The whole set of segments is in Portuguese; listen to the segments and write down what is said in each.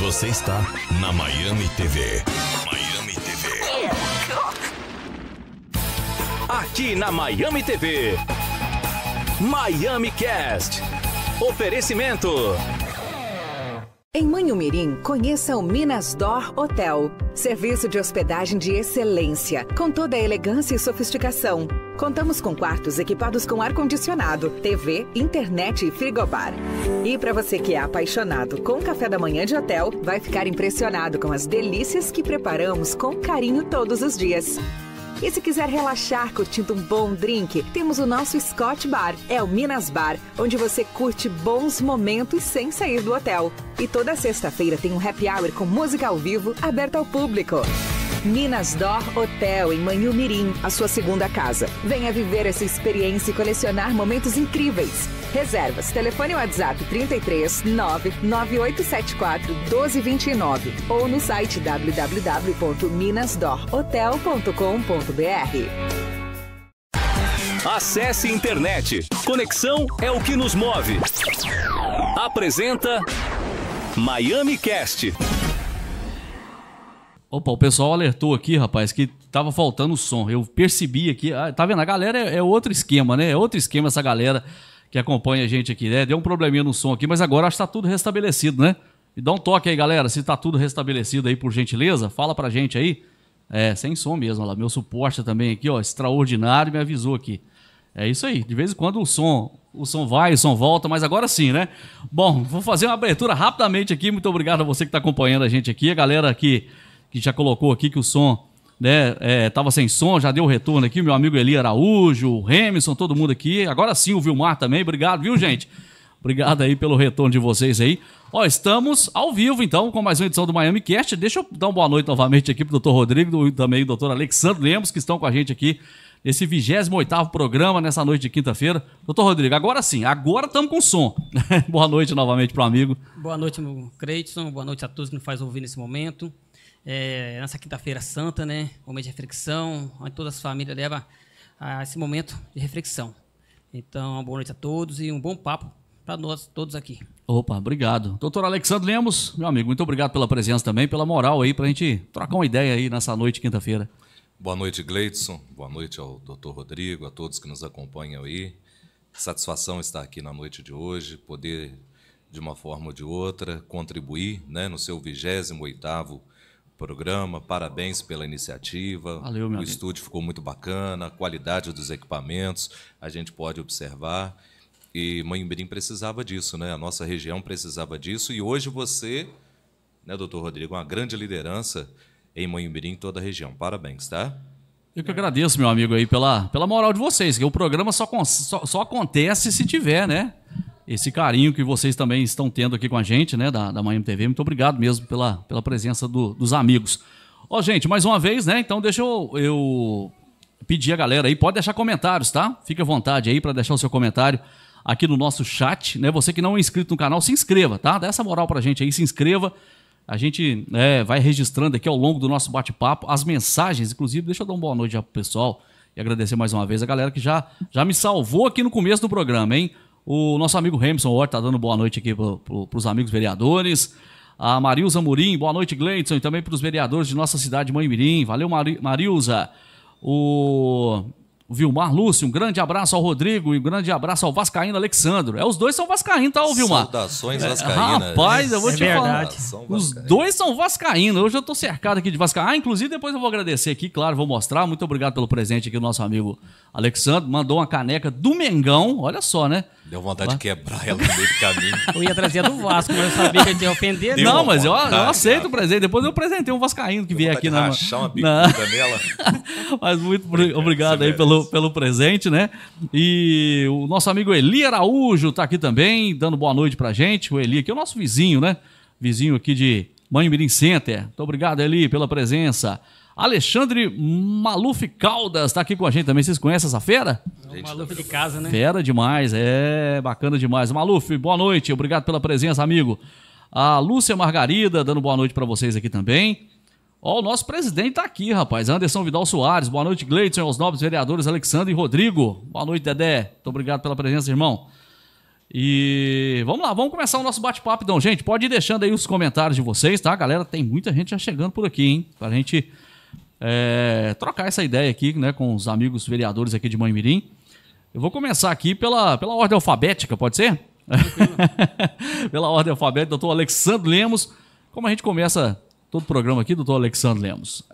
Você está na Miame TV. Miame TV. Aqui na Miame TV. Miame Cast. Oferecimento. Em Manhumirim, conheça o Minas D'Or Hotel. Serviço de hospedagem de excelência, com toda a elegância e sofisticação. Contamos com quartos equipados com ar-condicionado, TV, internet e frigobar. E para você que é apaixonado com café da manhã de hotel, vai ficar impressionado com as delícias que preparamos com carinho todos os dias. E se quiser relaxar curtindo um bom drink, temos o nosso Scoth Bar. É o Minas Bar, onde você curte bons momentos sem sair do hotel. E toda sexta-feira tem um happy hour com música ao vivo aberta ao público. Minas D'Or Hotel, em Manhumirim, a sua segunda casa. Venha viver essa experiência e colecionar momentos incríveis. Reservas, telefone WhatsApp 33 99874 1229 ou no site www.minasdorhotel.com.br. Acesse internet. Conexão é o que nos move. Apresenta Miame Cast. Opa, o pessoal alertou aqui, rapaz, que tava faltando som. Eu percebi aqui, tá vendo? A galera é outro esquema, né? É outro esquema essa galera que acompanha a gente aqui, né? Deu um probleminha no som aqui, mas agora acho que tá tudo restabelecido, né? E dá um toque aí, galera, se tá tudo restabelecido aí, por gentileza, fala pra gente aí. É, sem som mesmo, olha lá, meu suporte também aqui, ó, extraordinário, me avisou aqui. É isso aí, de vez em quando o som vai, o som volta, mas agora sim, né? Bom, vou fazer uma abertura rapidamente aqui, muito obrigado a você que tá acompanhando a gente aqui, a galera aqui que já colocou aqui que o som, né, tava sem som, já deu retorno aqui, meu amigo Eli Araújo, o Remson, todo mundo aqui, agora sim o Vilmar também, obrigado, viu, gente? Obrigado aí pelo retorno de vocês aí. Ó, estamos ao vivo, então, com mais uma edição do Miame Cast. Deixa eu dar uma boa noite novamente aqui pro Dr. Rodrigo e também o Dr. Alexsandro Lemos, que estão com a gente aqui nesse 28º programa, nessa noite de quinta-feira. Dr. Rodrigo, agora sim, agora estamos com som. Boa noite novamente pro amigo. Boa noite, meu Cleiton, boa noite a todos que nos faz ouvir nesse momento. Nessa quinta-feira santa, né? Momento de reflexão, onde todas as famílias levam a esse momento de reflexão. Então, uma boa noite a todos e um bom papo para nós todos aqui. Opa, obrigado. Doutor Alexsandro Lemos, meu amigo, muito obrigado pela presença também, pela moral aí, para a gente trocar uma ideia aí nessa noite de quinta-feira. Boa noite, Gleidson. Boa noite ao doutor Rodrigo, a todos que nos acompanham aí. Satisfação estar aqui na noite de hoje, poder, de uma forma ou de outra, contribuir, né, no seu 28º programa. Parabéns pela iniciativa. Valeu, meu amigo. O estúdio ficou muito bacana, a qualidade dos equipamentos a gente pode observar. E Manhumirim precisava disso, né? A nossa região precisava disso. E hoje você, né, doutor Rodrigo, uma grande liderança em Manhumirim, em toda a região. Parabéns, tá? Eu que agradeço, meu amigo, aí pela moral de vocês, que o programa só acontece se tiver, né, esse carinho que vocês também estão tendo aqui com a gente, né, da Miame TV. Muito obrigado mesmo pela presença dos amigos. Ó, gente, mais uma vez, né, então deixa eu pedir a galera aí, pode deixar comentários, tá? Fique à vontade aí para deixar o seu comentário aqui no nosso chat, né? Você que não é inscrito no canal, se inscreva, tá? Dá essa moral pra gente aí, se inscreva. A gente vai registrando aqui ao longo do nosso bate-papo as mensagens, inclusive. Deixa eu dar uma boa noite já pro pessoal e agradecer mais uma vez a galera que já me salvou aqui no começo do programa, hein? O nosso amigo Remson Orte tá dando boa noite aqui pros amigos vereadores. A Marilza Amorim, boa noite, Gleidson, e também pros vereadores de nossa cidade de Manhumirim. Valeu, Marilza. O Vilmar Lúcio, um grande abraço ao Rodrigo e um grande abraço ao vascaíno Alexsandro. Os dois são vascaínos, tá, ô Vilmar? Saudações vascaínas. Rapaz, eu vou te falar. Os dois são vascaínos. Hoje eu tô cercado aqui de vascaínos. Ah, inclusive depois eu vou agradecer aqui, claro, vou mostrar. Muito obrigado pelo presente aqui do nosso amigo Alexsandro. Mandou uma caneca do Mengão, olha só, né? Deu vontade de quebrar ela no meio do caminho. Eu ia trazer a do Vasco, mas eu sabia que eu ia ofender. Não, mas eu aceito o presente. Depois eu presentei um vascaíno que vier aqui na... Deu vontade de rachar uma bicuda nela. Mas muito obrigado aí pelo presente, né? E o nosso amigo Eli Araújo tá aqui também, dando boa noite pra gente. O Eli aqui é o nosso vizinho, né? Vizinho aqui de Manhumirim Center. Muito obrigado, Eli, pela presença. Alexandre Maluf Caldas tá aqui com a gente também. Vocês conhecem essa fera? É o Maluf de casa, né? Fera demais, bacana demais. Maluf, boa noite, obrigado pela presença, amigo. A Lúcia Margarida dando boa noite para vocês aqui também. Ó, o nosso presidente tá aqui, rapaz. Anderson Vidal Soares, boa noite, Gleidson, aos novos vereadores Alexsandro e Rodrigo. Boa noite, Dedé, muito obrigado pela presença, irmão. E vamos lá, vamos começar o nosso bate-papo então, gente. Pode ir deixando aí os comentários de vocês, tá, galera? Tem muita gente já chegando por aqui, hein? Pra gente trocar essa ideia aqui, né, com os amigos vereadores aqui de Manhumirim. Eu vou começar aqui pela ordem alfabética, pode ser? Pela ordem alfabética, doutor Alexsandro Lemos. Como a gente começa todo o programa aqui, doutor Alexsandro Lemos,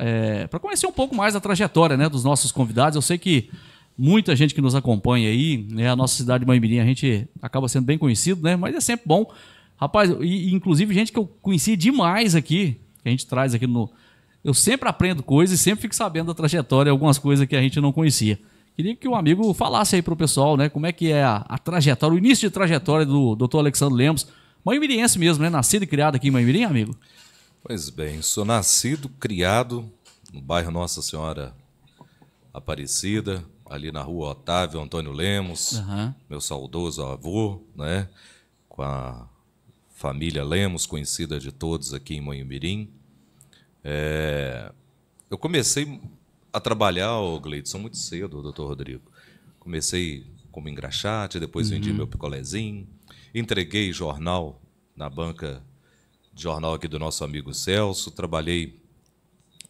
para conhecer um pouco mais a trajetória, né, dos nossos convidados. Eu sei que muita gente que nos acompanha aí, né, a nossa cidade de Manhumirim, a gente acaba sendo bem conhecido, né, mas é sempre bom. Rapaz, e inclusive gente que eu conheci demais aqui, que a gente traz aqui no... Eu sempre aprendo coisas e sempre fico sabendo da trajetória, algumas coisas que a gente não conhecia. Queria que o amigo falasse aí para o pessoal, né? Como é que é a trajetória, o início de trajetória do Dr. Alexsandro Lemos, manhumiriense mesmo, né? Nascido e criado aqui em Manhumirim, amigo? Pois bem, sou nascido, criado no bairro Nossa Senhora Aparecida, ali na rua Otávio Antônio Lemos, meu saudoso avô, né? Com a família Lemos, conhecida de todos aqui em Manhumirim. Eu comecei a trabalhar, Gleidson, muito cedo, doutor Rodrigo. Comecei como engraxate, depois vendi meu picolézinho, entreguei jornal na banca de jornal aqui do nosso amigo Celso, trabalhei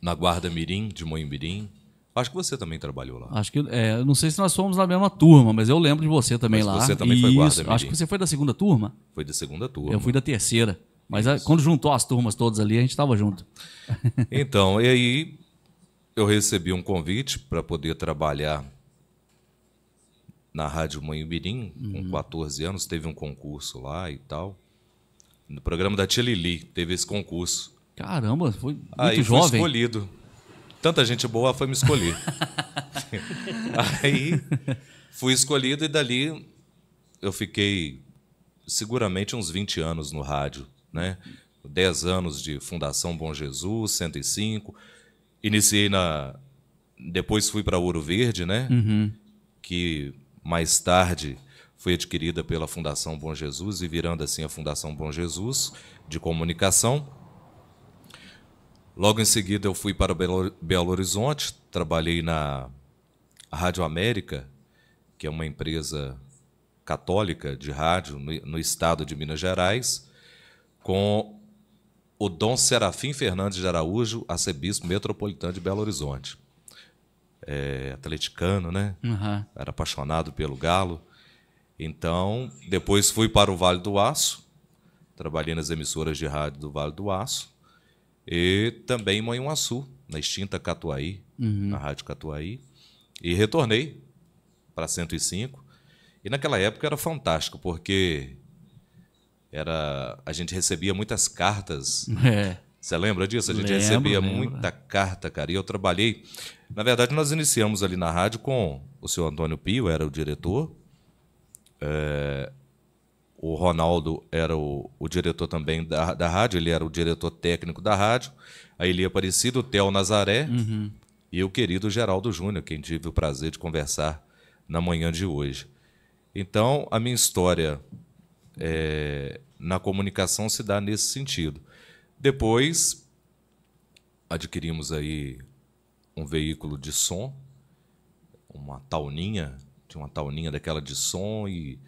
na Guarda Mirim, de Manhumirim. Acho que você também trabalhou lá. Acho que, não sei se nós fomos na mesma turma, mas eu lembro de você também lá. Você também foi Guarda Mirim. Acho que você foi da segunda turma? Foi da segunda turma. Eu fui da terceira. Mas quando juntou as turmas todas ali, a gente estava junto. Então, e aí... Eu recebi um convite para poder trabalhar na Rádio Manhumirim, com 14 anos, teve um concurso lá e tal. No programa da Tia Lili, teve esse concurso. Caramba, foi muito aí jovem. Aí fui escolhido. Tanta gente boa foi me escolher. Aí fui escolhido e dali eu fiquei seguramente uns 20 anos no rádio, né? 10 anos de Fundação Bom Jesus, 105... Iniciei depois fui para Ouro Verde, né? Que mais tarde foi adquirida pela Fundação Bom Jesus e virando assim a Fundação Bom Jesus de Comunicação. Logo em seguida eu fui para Belo Horizonte, trabalhei na Rádio América, que é uma empresa católica de rádio no estado de Minas Gerais, com o Dom Serafim Fernandes de Araújo, arcebispo metropolitano de Belo Horizonte. Atleticano, né? Era apaixonado pelo Galo. Então, depois fui para o Vale do Aço, trabalhei nas emissoras de rádio do Vale do Aço, e também em Manhuaçu, na extinta Catuaí, na Rádio Catuaí, e retornei para 105. E naquela época era fantástico, porque... a gente recebia muitas cartas. Você lembra disso? A gente recebia muita carta, cara. E eu trabalhei... Na verdade, nós iniciamos ali na rádio com o senhor Antônio Pio, era o diretor. O Ronaldo era o diretor também da rádio, ele era o diretor técnico da rádio. A Eli Aparecido, o Theo Nazaré e o querido Geraldo Júnior, quem tive o prazer de conversar na manhã de hoje. Então, a minha história... na comunicação se dá nesse sentido. Depois adquirimos aí um veículo de som, uma tauninha daquela de som, e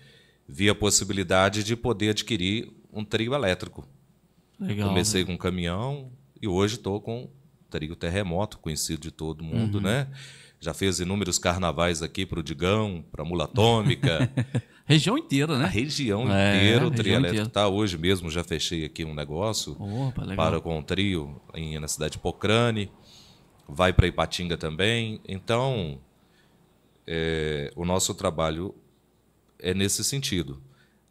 vi a possibilidade de poder adquirir um trio elétrico. Legal, comecei com um caminhão e hoje estou com um trio terremoto, conhecido de todo mundo, né? Já fez inúmeros carnavais aqui para o Digão, para a Mula Atômica. Região inteira, né? A região inteira. O trio elétrico está hoje mesmo. Já fechei aqui um negócio. Opa, legal. Para com o trio na cidade de Pocrane. Vai para Ipatinga também. Então, o nosso trabalho é nesse sentido.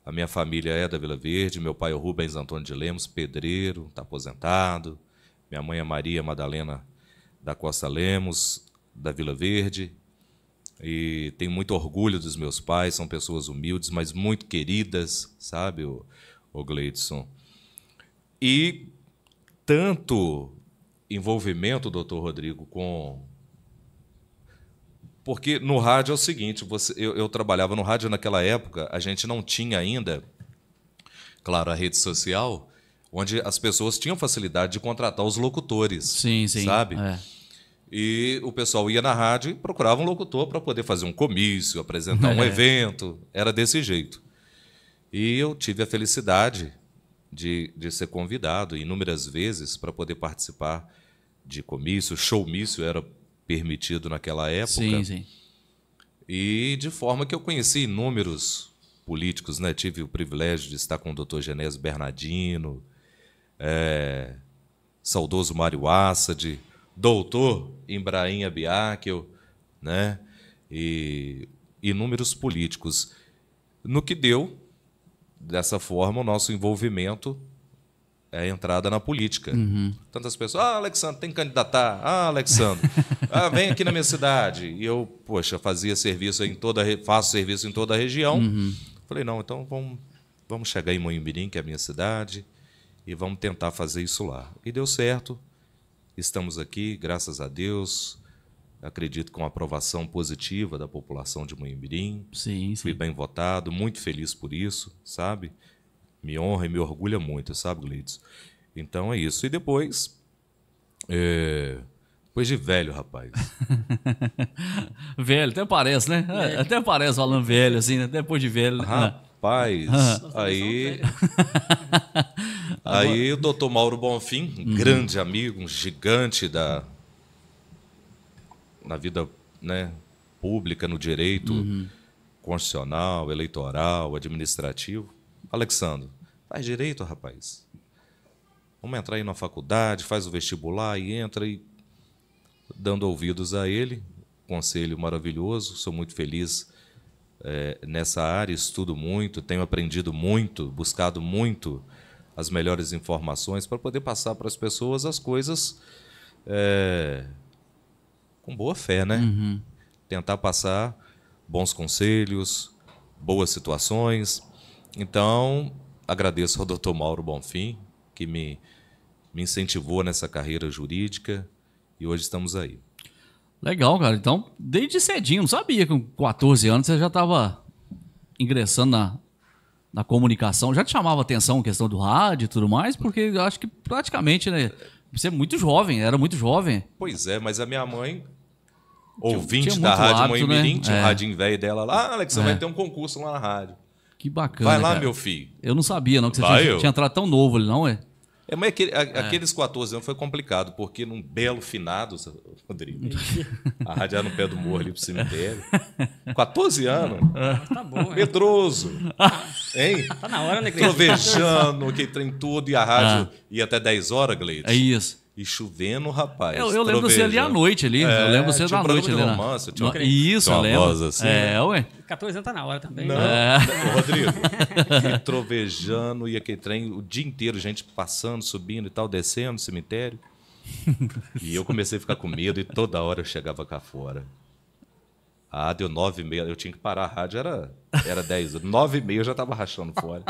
A minha família é da Vila Verde. Meu pai é o Rubens Antônio de Lemos, pedreiro, está aposentado. Minha mãe é Maria Madalena da Costa Lemos, da Vila Verde, e tenho muito orgulho dos meus pais, são pessoas humildes, mas muito queridas, sabe, o Gleidson. E tanto envolvimento, doutor Rodrigo, com... Porque no rádio é o seguinte, eu trabalhava no rádio naquela época, a gente não tinha ainda, claro, a rede social, onde as pessoas tinham facilidade de contratar os locutores, sabe? E o pessoal ia na rádio e procurava um locutor para poder fazer um comício, apresentar um evento. Era desse jeito. E eu tive a felicidade de ser convidado inúmeras vezes para poder participar de comício. Showmício era permitido naquela época. Sim, sim. E de forma que eu conheci inúmeros políticos, né? Tive o privilégio de estar com o Dr. Genésio Bernardino, saudoso Mário Assad, doutor Embraim Abiakel, né? E inúmeros políticos. No que deu, dessa forma, o nosso envolvimento é a entrada na política. Uhum. Tantas pessoas, Alexsandro, tem que candidatar, Alexsandro, vem aqui na minha cidade. E eu, poxa, faço serviço em toda a região. Uhum. Falei, não, então vamos chegar em Manhumirim, que é a minha cidade, e vamos tentar fazer isso lá. E deu certo, estamos aqui, graças a Deus, acredito com a aprovação positiva da população de Manhumirim. Sim, sim. Fui bem votado, muito feliz por isso, sabe? Me honra e me orgulha muito, sabe, Gleides? Então é isso. E depois... Depois de velho, rapaz. Velho, até parece, né? É. Até parece falando velho, assim, né? Depois de velho. Rapaz, aí... Aí o doutor Mauro Bonfim, um grande amigo, um gigante na vida, né, pública, no direito constitucional, eleitoral, administrativo. Alexsandro, faz direito, rapaz. Vamos entrar aí na faculdade, faz o vestibular e entra. E dando ouvidos a ele, conselho maravilhoso, sou muito feliz nessa área, estudo muito, tenho aprendido muito, buscado muito as melhores informações para poder passar para as pessoas as coisas com boa fé, né? Uhum. Tentar passar bons conselhos, boas situações. Então, agradeço ao Dr. Mauro Bonfim, que me incentivou nessa carreira jurídica, e hoje estamos aí. Legal, cara. Então, desde cedinho, não sabia que com 14 anos você já estava ingressando na comunicação. Já te chamava atenção a questão do rádio e tudo mais, porque eu acho que praticamente, né, você é muito jovem, era muito jovem. Pois é, mas a minha mãe... Ouvinte da Rádio Manhumirim, tinha o radinho velho dela lá. Alexsandro, vai ter um concurso lá na rádio. Que bacana. Vai lá, cara. Meu filho. Eu não sabia, não, que você tinha entrado tão novo ali, não é? Mas aqueles 14 anos foi complicado, porque num belo finado, Rodrigo, a rádio era no pé do morro ali pro cemitério. 14 anos? Tá bom, medroso. Hein? Tá na hora, né, Gleide? Trovejando, aquele trem todo, e a rádio ia até 10 horas, Gleide. É isso. E chovendo, rapaz. Eu lembro você ali à noite, ali. Eu lembro você da noite ali. Romance, isso, eu lembro. Voz assim, ué. 14 anos tá na hora também. Não, Rodrigo. E trovejando, e aquele trem o dia inteiro, gente passando, subindo e tal, descendo no cemitério. E eu comecei a ficar com medo, e toda hora eu chegava cá fora. Deu 9h30, eu tinha que parar a rádio, era 10h. 9h30 eu já tava rachando fora.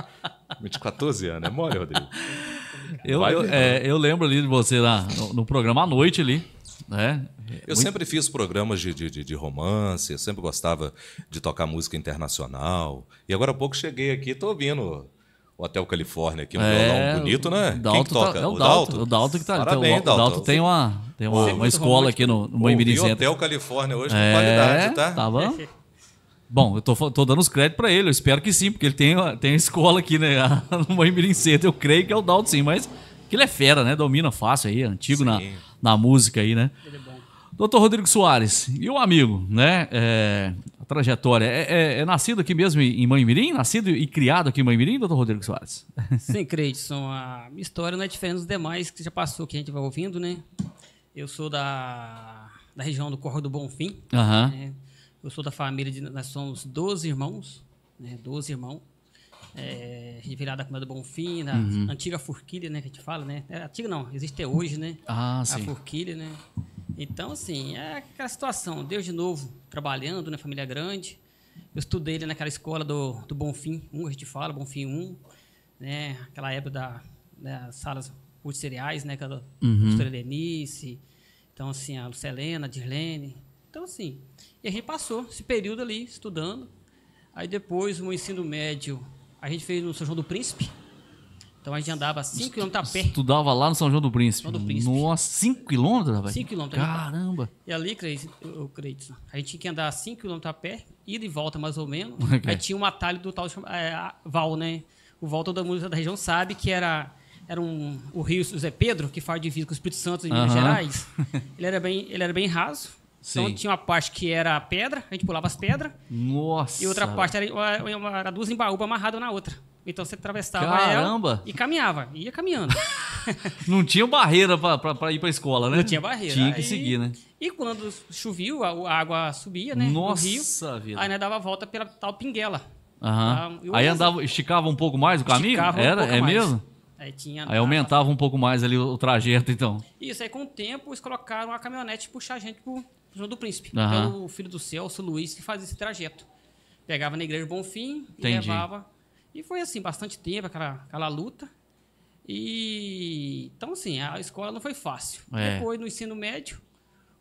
14 anos, é mole, Rodrigo? Eu lembro ali de você no programa à noite ali, né? Eu sempre fiz programas de romance, eu sempre gostava de tocar música internacional. E agora há pouco cheguei aqui, tô ouvindo o Hotel Califórnia aqui, um violão bonito, né? Quem que toca? É o Dalton. O Dalton que tá ali. Parabéns, Dalton. O Dalton tem uma escola aqui no Manhumirim. O Hotel Califórnia hoje com qualidade, tá? Tá bom. Bom, eu tô dando os créditos para ele, eu espero que sim, porque ele tem a escola aqui, né, no Manhumirim Centro, eu creio que é o Dalton, sim, mas que ele é fera, né, domina fácil aí, antigo na música aí, né. Ele é bom. Doutor Rodrigo Soares, e o amigo, né, a trajetória, é nascido aqui mesmo em Manhumirim, nascido e criado aqui em Manhumirim, doutor Rodrigo Soares? Sim, Cleidson, a minha história não é diferente dos demais que já passou, que a gente vai ouvindo, né, eu sou da região do Corro do Bonfim, né? Eu sou da família, nós somos 12 irmãos, né? 12 irmãos. A gente veio lá da Comida do Bonfim, da antiga Forquilha, né? Que a gente fala, né? Antiga não, existe até hoje, né? A Forquilha, né? Então, assim, é aquela situação. Deus de novo, trabalhando, né? Família grande. Eu estudei, né, naquela escola do Bonfim 1, a gente fala, Bonfim 1, né? Aquela época das salas de cereais, né? Aquela professora Lenice, então, assim, a Lucelena, a Dirlene. Então, assim... E a gente passou esse período ali, estudando. Aí depois, o ensino médio, a gente fez no São João do Príncipe. Então a gente andava 5 km a pé. Estudava lá no São João do Príncipe. São João do Príncipe. Nossa, 5 km, rapaz? 5 km. Caramba. E ali, Creito, a gente tinha que andar 5 km a pé, ida e volta mais ou menos. Okay. Aí tinha um atalho do tal Val, né? O Val, todo mundo da região sabe que era o rio José Pedro, que faz divisa com o Espírito Santo em Minas Gerais. Ele era bem raso. Sim. Então tinha uma parte que era pedra, a gente pulava as pedras. Nossa. E outra parte era duas embaúbas amarradas na outra. Então você atravessava ela e caminhava. Ia caminhando. Não tinha barreira para ir para a escola, né? Não tinha barreira. Tinha que seguir, né? E quando chovia, a água subia, né? Nossa, no rio, vida. Aí nós dava a volta pela tal pinguela. Aí andava, esticava um pouco mais o caminho? Esticava um pouco mais. Aí aumentava um pouco mais ali o trajeto, então. Isso, aí com o tempo eles colocaram a caminhonete e puxaram a gente pro João do Príncipe. Então o filho do Celso, o Luiz, que fazia esse trajeto. Pegava na igreja Bonfim e levava. E foi assim, bastante tempo, aquela luta. E então, assim, a escola não foi fácil. Depois, no ensino médio,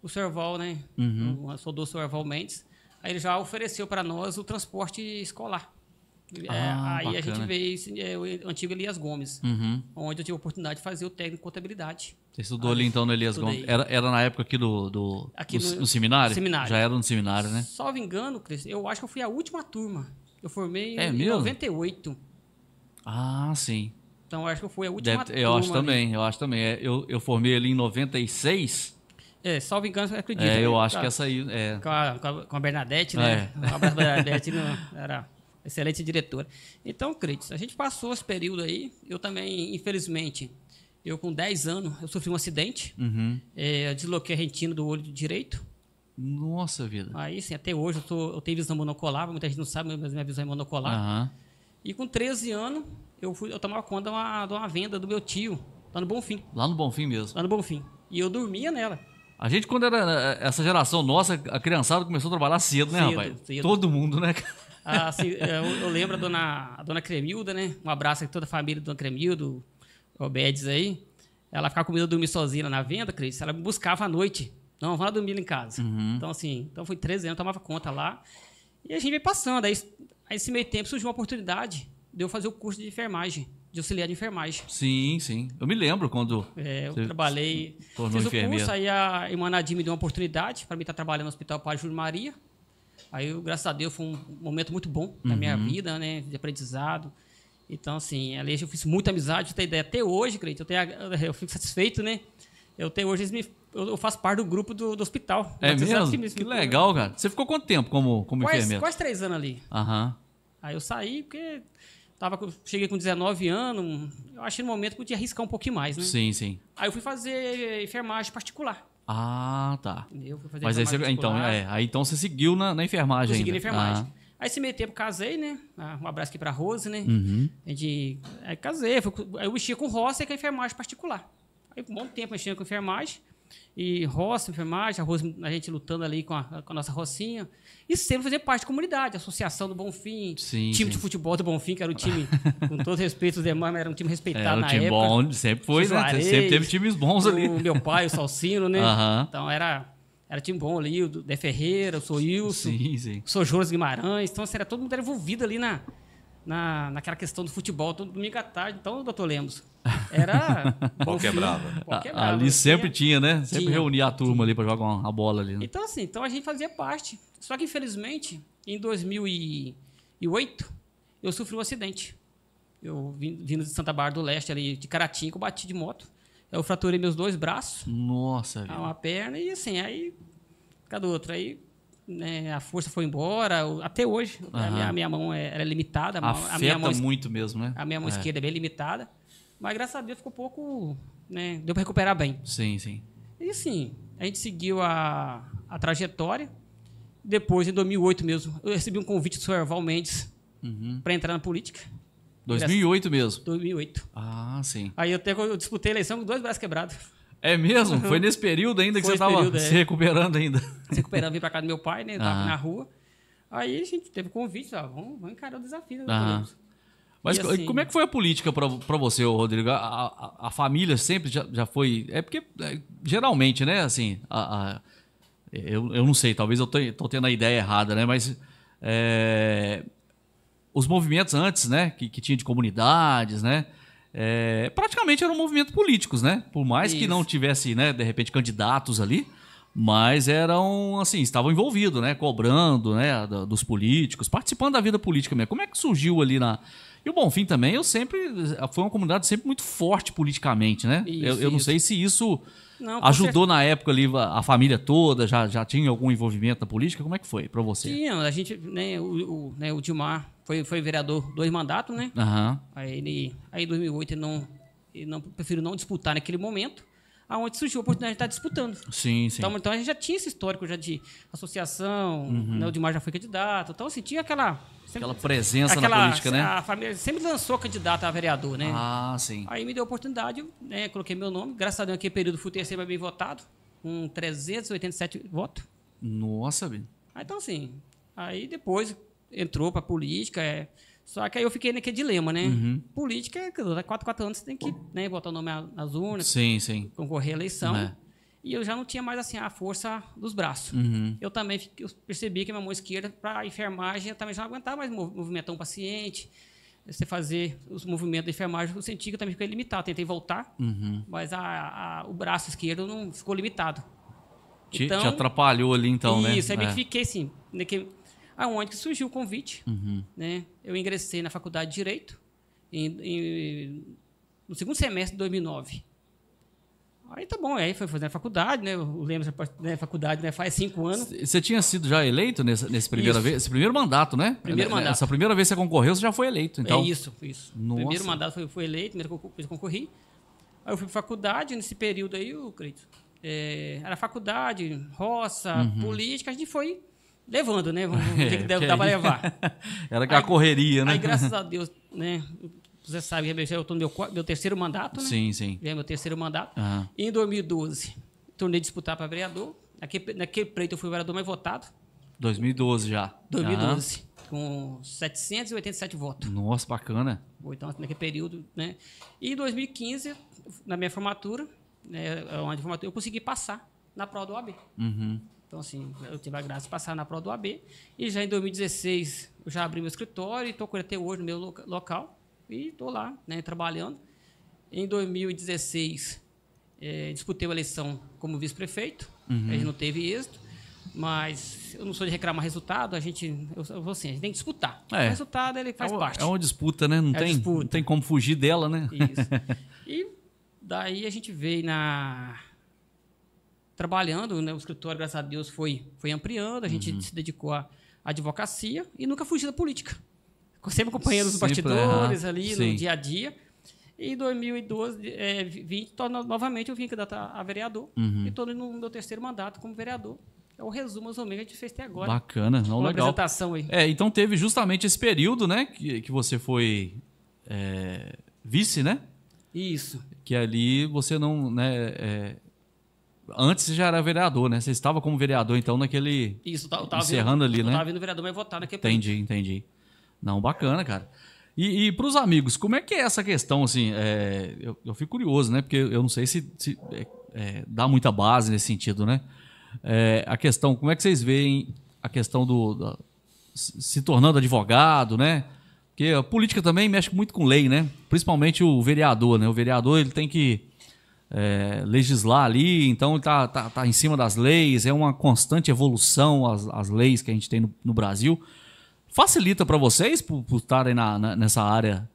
o senhor Val, né? O soldado senhor Val Mendes, aí ele já ofereceu para nós o transporte escolar. Aí bacana. A gente vê o antigo Elias Gomes, onde eu tive a oportunidade de fazer o técnico de contabilidade. Você estudou ali então no Elias Gomes? Era na época aqui do seminário? Seminário? Já era no seminário, né? Só me engano, Cris, eu acho que eu fui a última turma. Eu formei em 98. Ah, sim. Então eu acho que eu fui a última turma. Eu acho também. Eu formei ali em 96. Salvo engano, eu acredito. Eu acho que essa aí. Com a Bernadette, né? É. A Bernadette era excelente diretora. Então, Cris, a gente passou esse período aí. Eu também, infelizmente, com 10 anos, eu sofri um acidente. Eu desloquei a retina do olho direito. Nossa vida. Aí, sim, até hoje eu tenho visão monocular. Muita gente não sabe, mas minha visão é monocular. E com 13 anos, eu tomava conta de uma venda do meu tio, lá no Bonfim. Lá no Bonfim mesmo? Lá no Bonfim. E eu dormia nela. A gente, quando era essa geração nossa, a criançada começou a trabalhar cedo, né, rapaz? Cedo. Todo mundo, né? Assim, eu lembro a dona Cremilda, né? Um abraço a toda a família da dona Cremilda, do Obedes aí. Ela ficava comigo, eu dormia sozinha na venda, Cris. Ela me buscava à noite. Não, vamos dormir lá em casa. Então, assim, foi 13 anos, eu tomava conta lá. E a gente veio passando. Aí nesse meio tempo, surgiu uma oportunidade de eu fazer o curso de enfermagem, de auxiliar de enfermagem. Sim, sim. Eu me lembro quando... eu trabalhei... Fiz o curso, aí a irmã Nadir me deu uma oportunidade para mim estar trabalhando no Hospital Padre Júlio Maria. Aí, graças a Deus, foi um momento muito bom na minha vida, né? De aprendizado. Então, assim, ali eu fiz muita amizade, eu tenho ideia. Até hoje, Cleiton, eu fico satisfeito, né? Até hoje, eu faço parte do grupo do hospital. É mesmo? Que legal, cara. Você ficou quanto tempo como enfermeiro? Quase 3 anos ali. Aí eu saí porque cheguei com 19 anos. Eu achei no momento que eu podia arriscar um pouquinho mais, né? Sim, sim. Aí eu fui fazer enfermagem particular. Tá. Eu fui fazer enfermagem particular. Então você seguiu na enfermagem ainda. Segui na enfermagem. Aí esse meio tempo casei, né? Um abraço aqui pra Rose, né? Aí casei. Aí eu mexia com roça e com a enfermagem particular. Aí um bom tempo mexendo com enfermagem. E roça, enfermagem, a gente lutando ali com a nossa rocinha. E sempre fazer parte da comunidade, associação do Bonfim, time de futebol do Bonfim, que era um time, com todos os respeitos, os demais, mas era um time respeitado na época. Era um time bom, sempre foi, né? Sempre teve times bons ali. O meu pai, o Salsino, né? Então era time bom ali, o Dé Ferreira, o Soilson, o Sr. Jonas Guimarães. Então assim, todo mundo era envolvido ali naquela questão do futebol, todo domingo à tarde. Então, doutor Lemos, era... Pau quebrava. Ali sempre tinha, né? Sempre reunia a turma ali para jogar uma bola ali. Né? Então, assim, a gente fazia parte. Só que, infelizmente, em 2008, eu sofri um acidente. Eu vindo de Santa Bárbara do Leste, ali de Caratinga, eu bati de moto. Eu fraturei meus 2 braços. Nossa, velho. Uma perna e, assim, aí... Cadê outra? Aí... a força foi embora, até hoje. A minha mão era limitada. Afeta muito mesmo, né? A minha mão esquerda é bem limitada. Mas, graças a Deus, ficou pouco... Né? Deu para recuperar bem. Sim, sim. E, assim, a gente seguiu a trajetória. Depois, em 2008 mesmo, eu recebi um convite do senhor Val Mendes para entrar na política. 2008 mesmo? 2008. Sim. Aí, eu disputei a eleição com 2 braços quebrados. É mesmo? Foi nesse período ainda que você estava se recuperando ainda? Se recuperando, vim para casa do meu pai, né? Estava na rua. Aí a gente teve convite, vamos encarar o desafio. Né? Mas assim, como é que foi a política para você, Rodrigo? A família sempre já foi... porque geralmente, né? Assim, eu não sei, talvez eu estou tendo a ideia errada, né? Mas os movimentos antes, né? Que tinha de comunidades, né? Praticamente eram movimentos políticos, né? Por mais que não tivesse, né, de repente, candidatos ali, mas eram, assim, estavam envolvidos, né? Cobrando, né, dos políticos, participando da vida política mesmo. Como é que surgiu ali na... E o Bonfim também, foi uma comunidade sempre muito forte politicamente, né? Isso, eu não sei se isso ajudou na época ali, a família toda, já tinha algum envolvimento na política? Como é que foi para você? Tinha, a gente, né, o Vilmar foi vereador 2 mandatos, né? Uhum. Aí em 2008 ele preferiu não disputar naquele momento, aonde surgiu a oportunidade de estar disputando. Sim, sim. Então a gente já tinha esse histórico já de associação, uhum, né, o Vilmar já foi candidato, então assim, tinha aquela presença na política, né? A família sempre lançou candidato a vereador, né? Ah, sim. Aí me deu a oportunidade, né? Coloquei meu nome. Graças a Deus, naquele período, fui terceiro bem votado, com 387 votos. Nossa, bem. Então, assim, aí depois entrou pra política, só que aí eu fiquei naquele dilema, né? Uhum. Política, há 4 anos, você tem que, né, botar o nome nas urnas. Sim, sim. Concorrer à eleição. É. E eu já não tinha mais assim a força dos braços. Uhum. Eu também percebi que a minha mão esquerda, para enfermagem, eu também já não aguentava mais movimentar um paciente. Você fazer os movimentos da enfermagem, eu senti que eu também fiquei limitado. Tentei voltar, uhum, mas o braço esquerdo não ficou limitado. Então, te atrapalhou ali então, né? Isso, aí meio que fiquei assim. Aonde que surgiu o convite. Uhum. Né? Eu ingressei na faculdade de Direito no segundo semestre de 2009. Aí tá bom, aí foi fazer a faculdade, né? O Lemos, né, faculdade, né, faz 5 anos. Você tinha sido já eleito esse primeiro mandato, né? Primeiro mandato. Essa primeira vez que você concorreu, você já foi eleito, então. Isso. Nossa. Primeiro mandato foi eleito, primeiro concorri. Aí eu fui pra faculdade, nesse período aí, eu creio. Era faculdade, roça, uhum, política, a gente foi levando, né? Vamos ter que dava pra levar. Era a correria, né? Aí, graças a Deus, né? Você sabe, eu estou no meu 3º mandato, né? Sim, sim. É meu 3º mandato. Uhum. E em 2012, tornei a disputar para vereador. Naquele pleito eu fui o vereador mais votado. 2012 já. 2012, com 787 votos. Nossa, bacana. Então, naquele período, né? E em 2015, na minha formatura, né, eu consegui passar na prova do OAB. Uhum. Então, assim, eu tive a graça de passar na prova do OAB. E já em 2016, eu já abri meu escritório e estou até hoje no meu local. E estou lá, né, trabalhando. Em 2016, disputei a eleição como vice-prefeito. Uhum. A gente não teve êxito, mas eu não sou de reclamar resultado. A gente tem que disputar. O resultado ele faz parte. É uma disputa, né? Não tem como fugir dela, né? Isso. E daí a gente veio trabalhando, né, o escritório, graças a Deus, foi ampliando. A gente, uhum, se dedicou à advocacia e nunca fugiu da política. Sempre companheiros nos bastidores, ali, sim, no dia a dia. E em 2012, novamente eu vim candidato a vereador. Uhum. E estou no meu 3º mandato como vereador. É o resumo, mais ou menos, que a gente fez até agora. Bacana, não, uma legal. Apresentação aí. Então teve justamente esse período, né, que você foi vice, né? Isso. Que ali você não... Antes você já era vereador, né? Você estava como vereador, então, naquele... Isso, eu estava encerrando ali, né? Eu estava vindo vereador, mas votar naquele período. Entendi. Não, bacana, cara. E para os amigos, como é que é essa questão, assim, eu fico curioso, né, porque eu não sei se dá muita base nesse sentido, né, a questão, como é que vocês veem a questão do se tornando advogado, né, porque a política também mexe muito com lei, né, principalmente o vereador, né, o vereador ele tem que legislar ali, então ele tá em cima das leis, é uma constante evolução as leis que a gente tem no Brasil. Facilita para vocês por estarem nessa área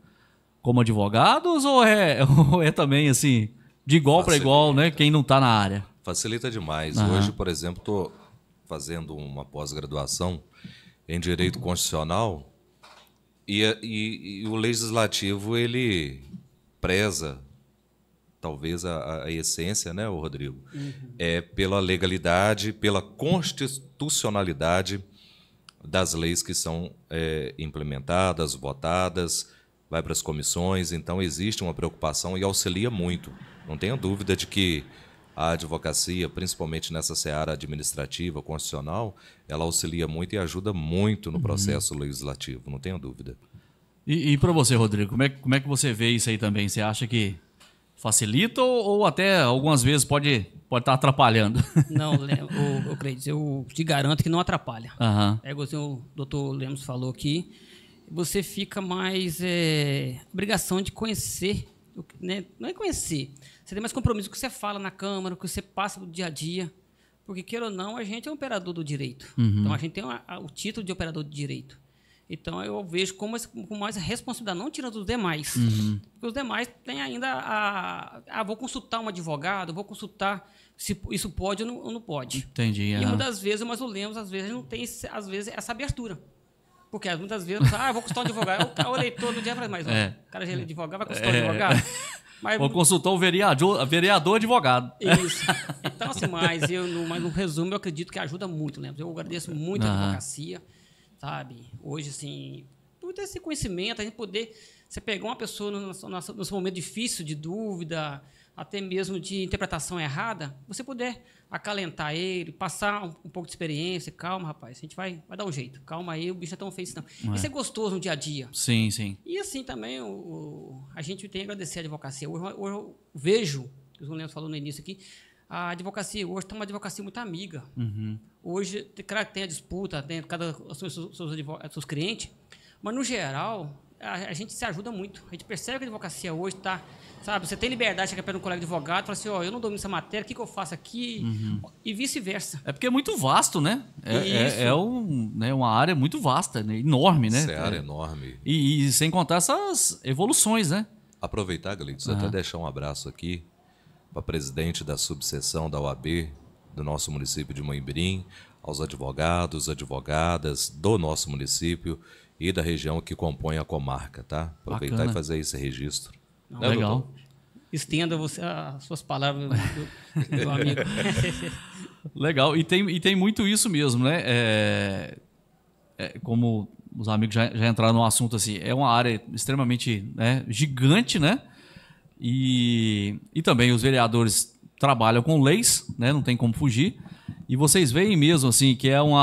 como advogados ou é também assim de igual para igual, né? Quem não está na área? Facilita demais. Uhum. Hoje, por exemplo, estou fazendo uma pós-graduação em Direito Constitucional e o legislativo ele preza talvez a essência, né, Rodrigo? Uhum. Pela legalidade, pela constitucionalidade das leis que são implementadas, votadas, vai para as comissões, então existe uma preocupação e auxilia muito. Não tenha dúvida de que a advocacia, principalmente nessa seara administrativa, constitucional, ela auxilia muito e ajuda muito no processo, uhum, legislativo, não tenha dúvida. E para você, Rodrigo, como é que você vê isso aí também? Você acha que facilita ou até algumas vezes pode estar atrapalhando? Não, eu creio, eu te garanto que não atrapalha. Uhum. O doutor Lemos falou aqui, você fica mais obrigação de conhecer né? Não é conhecer. Você tem mais compromisso com o que você fala na Câmara, com o que você passa no dia a dia. Porque, queira ou não, a gente é um operador do direito. Uhum. Então, a gente tem o título de operador de direito. Então, eu vejo como essa responsabilidade, não tirando dos demais. Uhum. Porque os demais têm ainda vou consultar um advogado, vou consultar se isso pode ou não pode. Entendi. E muitas vezes, mas o Lemos, às vezes, não tem essa abertura. Porque muitas vezes, eu vou consultar um advogado. O eleitor no dia fala, mas o cara já é advogado, vai consultar um advogado. Mas, ou consultou o vereador advogado. Isso. Então, assim, mas no resumo, eu acredito que ajuda muito, Lemos. Eu agradeço muito a advocacia, sabe? Hoje, assim, tudo esse conhecimento, a gente poder... Você pegar uma pessoa no seu momento difícil, de dúvida, até mesmo de interpretação errada, você poder acalentar ele, passar um pouco de experiência. Calma, rapaz, a gente vai dar um jeito. Calma aí, o bicho não é tão feio assim, não. Isso é gostoso no dia a dia. Sim, sim. E assim também, a gente tem que agradecer a advocacia. Hoje eu vejo, o João Lemos falou no início aqui, a advocacia hoje está uma advocacia muito amiga. Uhum. Hoje, claro que tem a disputa, tem cada seus clientes, mas no geral... A gente se ajuda muito. A gente percebe que a advocacia hoje está... Sabe, você tem liberdade de chegar perto de um colega advogado e falar assim, eu não domino essa matéria, o que eu faço aqui? Uhum. E vice-versa. É porque é muito vasto, né? Uma área muito vasta, né? Enorme, né? Essa área enorme. E sem contar essas evoluções, né? Aproveitar, Galito, até deixar um abraço aqui para a presidente da subseção da OAB do nosso município de Manhumirim, aos advogados, advogadas do nosso município, e da região que compõe a comarca, tá? Aproveitar e fazer esse registro. Não, né, legal. Doutor? Estenda as suas palavras, meu amigo. Legal. E tem muito isso mesmo, né? Como os amigos já entraram no assunto, assim, é uma área extremamente gigante, né? E também os vereadores trabalham com leis, né? Não tem como fugir. E vocês veem mesmo, assim, que é um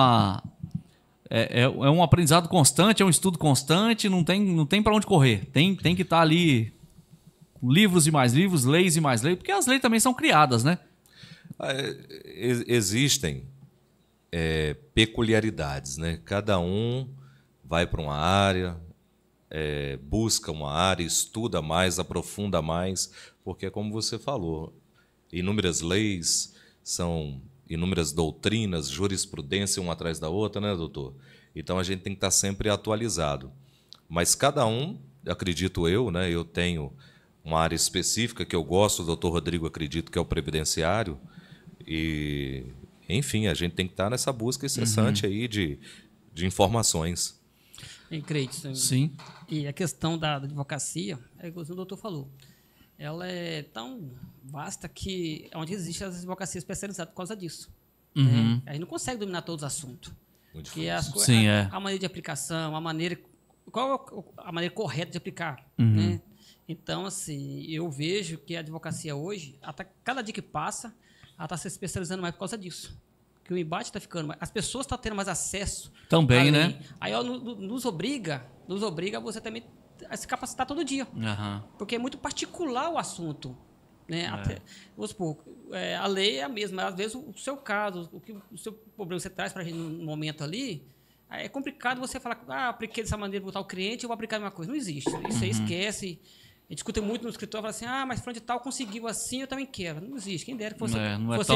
aprendizado constante, é um estudo constante, não tem para onde correr. Tem que estar ali livros e mais livros, leis e mais leis, porque as leis também são criadas, né? Existem peculiaridades, né? Cada um vai para uma área, busca uma área, estuda mais, aprofunda mais, porque é como você falou, inúmeras leis são... inúmeras doutrinas, jurisprudência, uma atrás da outra, né, doutor? Então, a gente tem que estar sempre atualizado. Mas cada um, acredito eu, né, eu tenho uma área específica que eu gosto, o doutor Rodrigo acredito que é o previdenciário, e, enfim, a gente tem que estar nessa busca incessante aí de informações. Acredito. Sim. E a questão da advocacia, é igual o doutor falou, ela é tão vasta que onde existe as advocacias especializadas por causa disso. Uhum. Né? A gente não consegue dominar todos os assuntos. Porque a maneira de aplicação, a maneira correta de aplicar. Uhum. Né? Então, assim, eu vejo que a advocacia hoje, cada dia que passa, ela está se especializando mais por causa disso. Que o embate está ficando mais. As pessoas estão tendo mais acesso. Também, né? Aí nos obriga a você também a se capacitar todo dia. Uhum. Porque é muito particular o assunto. Né? Até, vamos supor, a lei é a mesma. Às vezes, o seu caso, o seu problema que você traz para a gente no momento ali, é complicado você falar, apliquei dessa maneira, botar o cliente, eu vou aplicar a mesma coisa. Não existe. Isso aí esquece. A gente escuta muito no escritório, fala assim, mas fulano de tal conseguiu assim, eu também quero. Não existe. Quem dera que fosse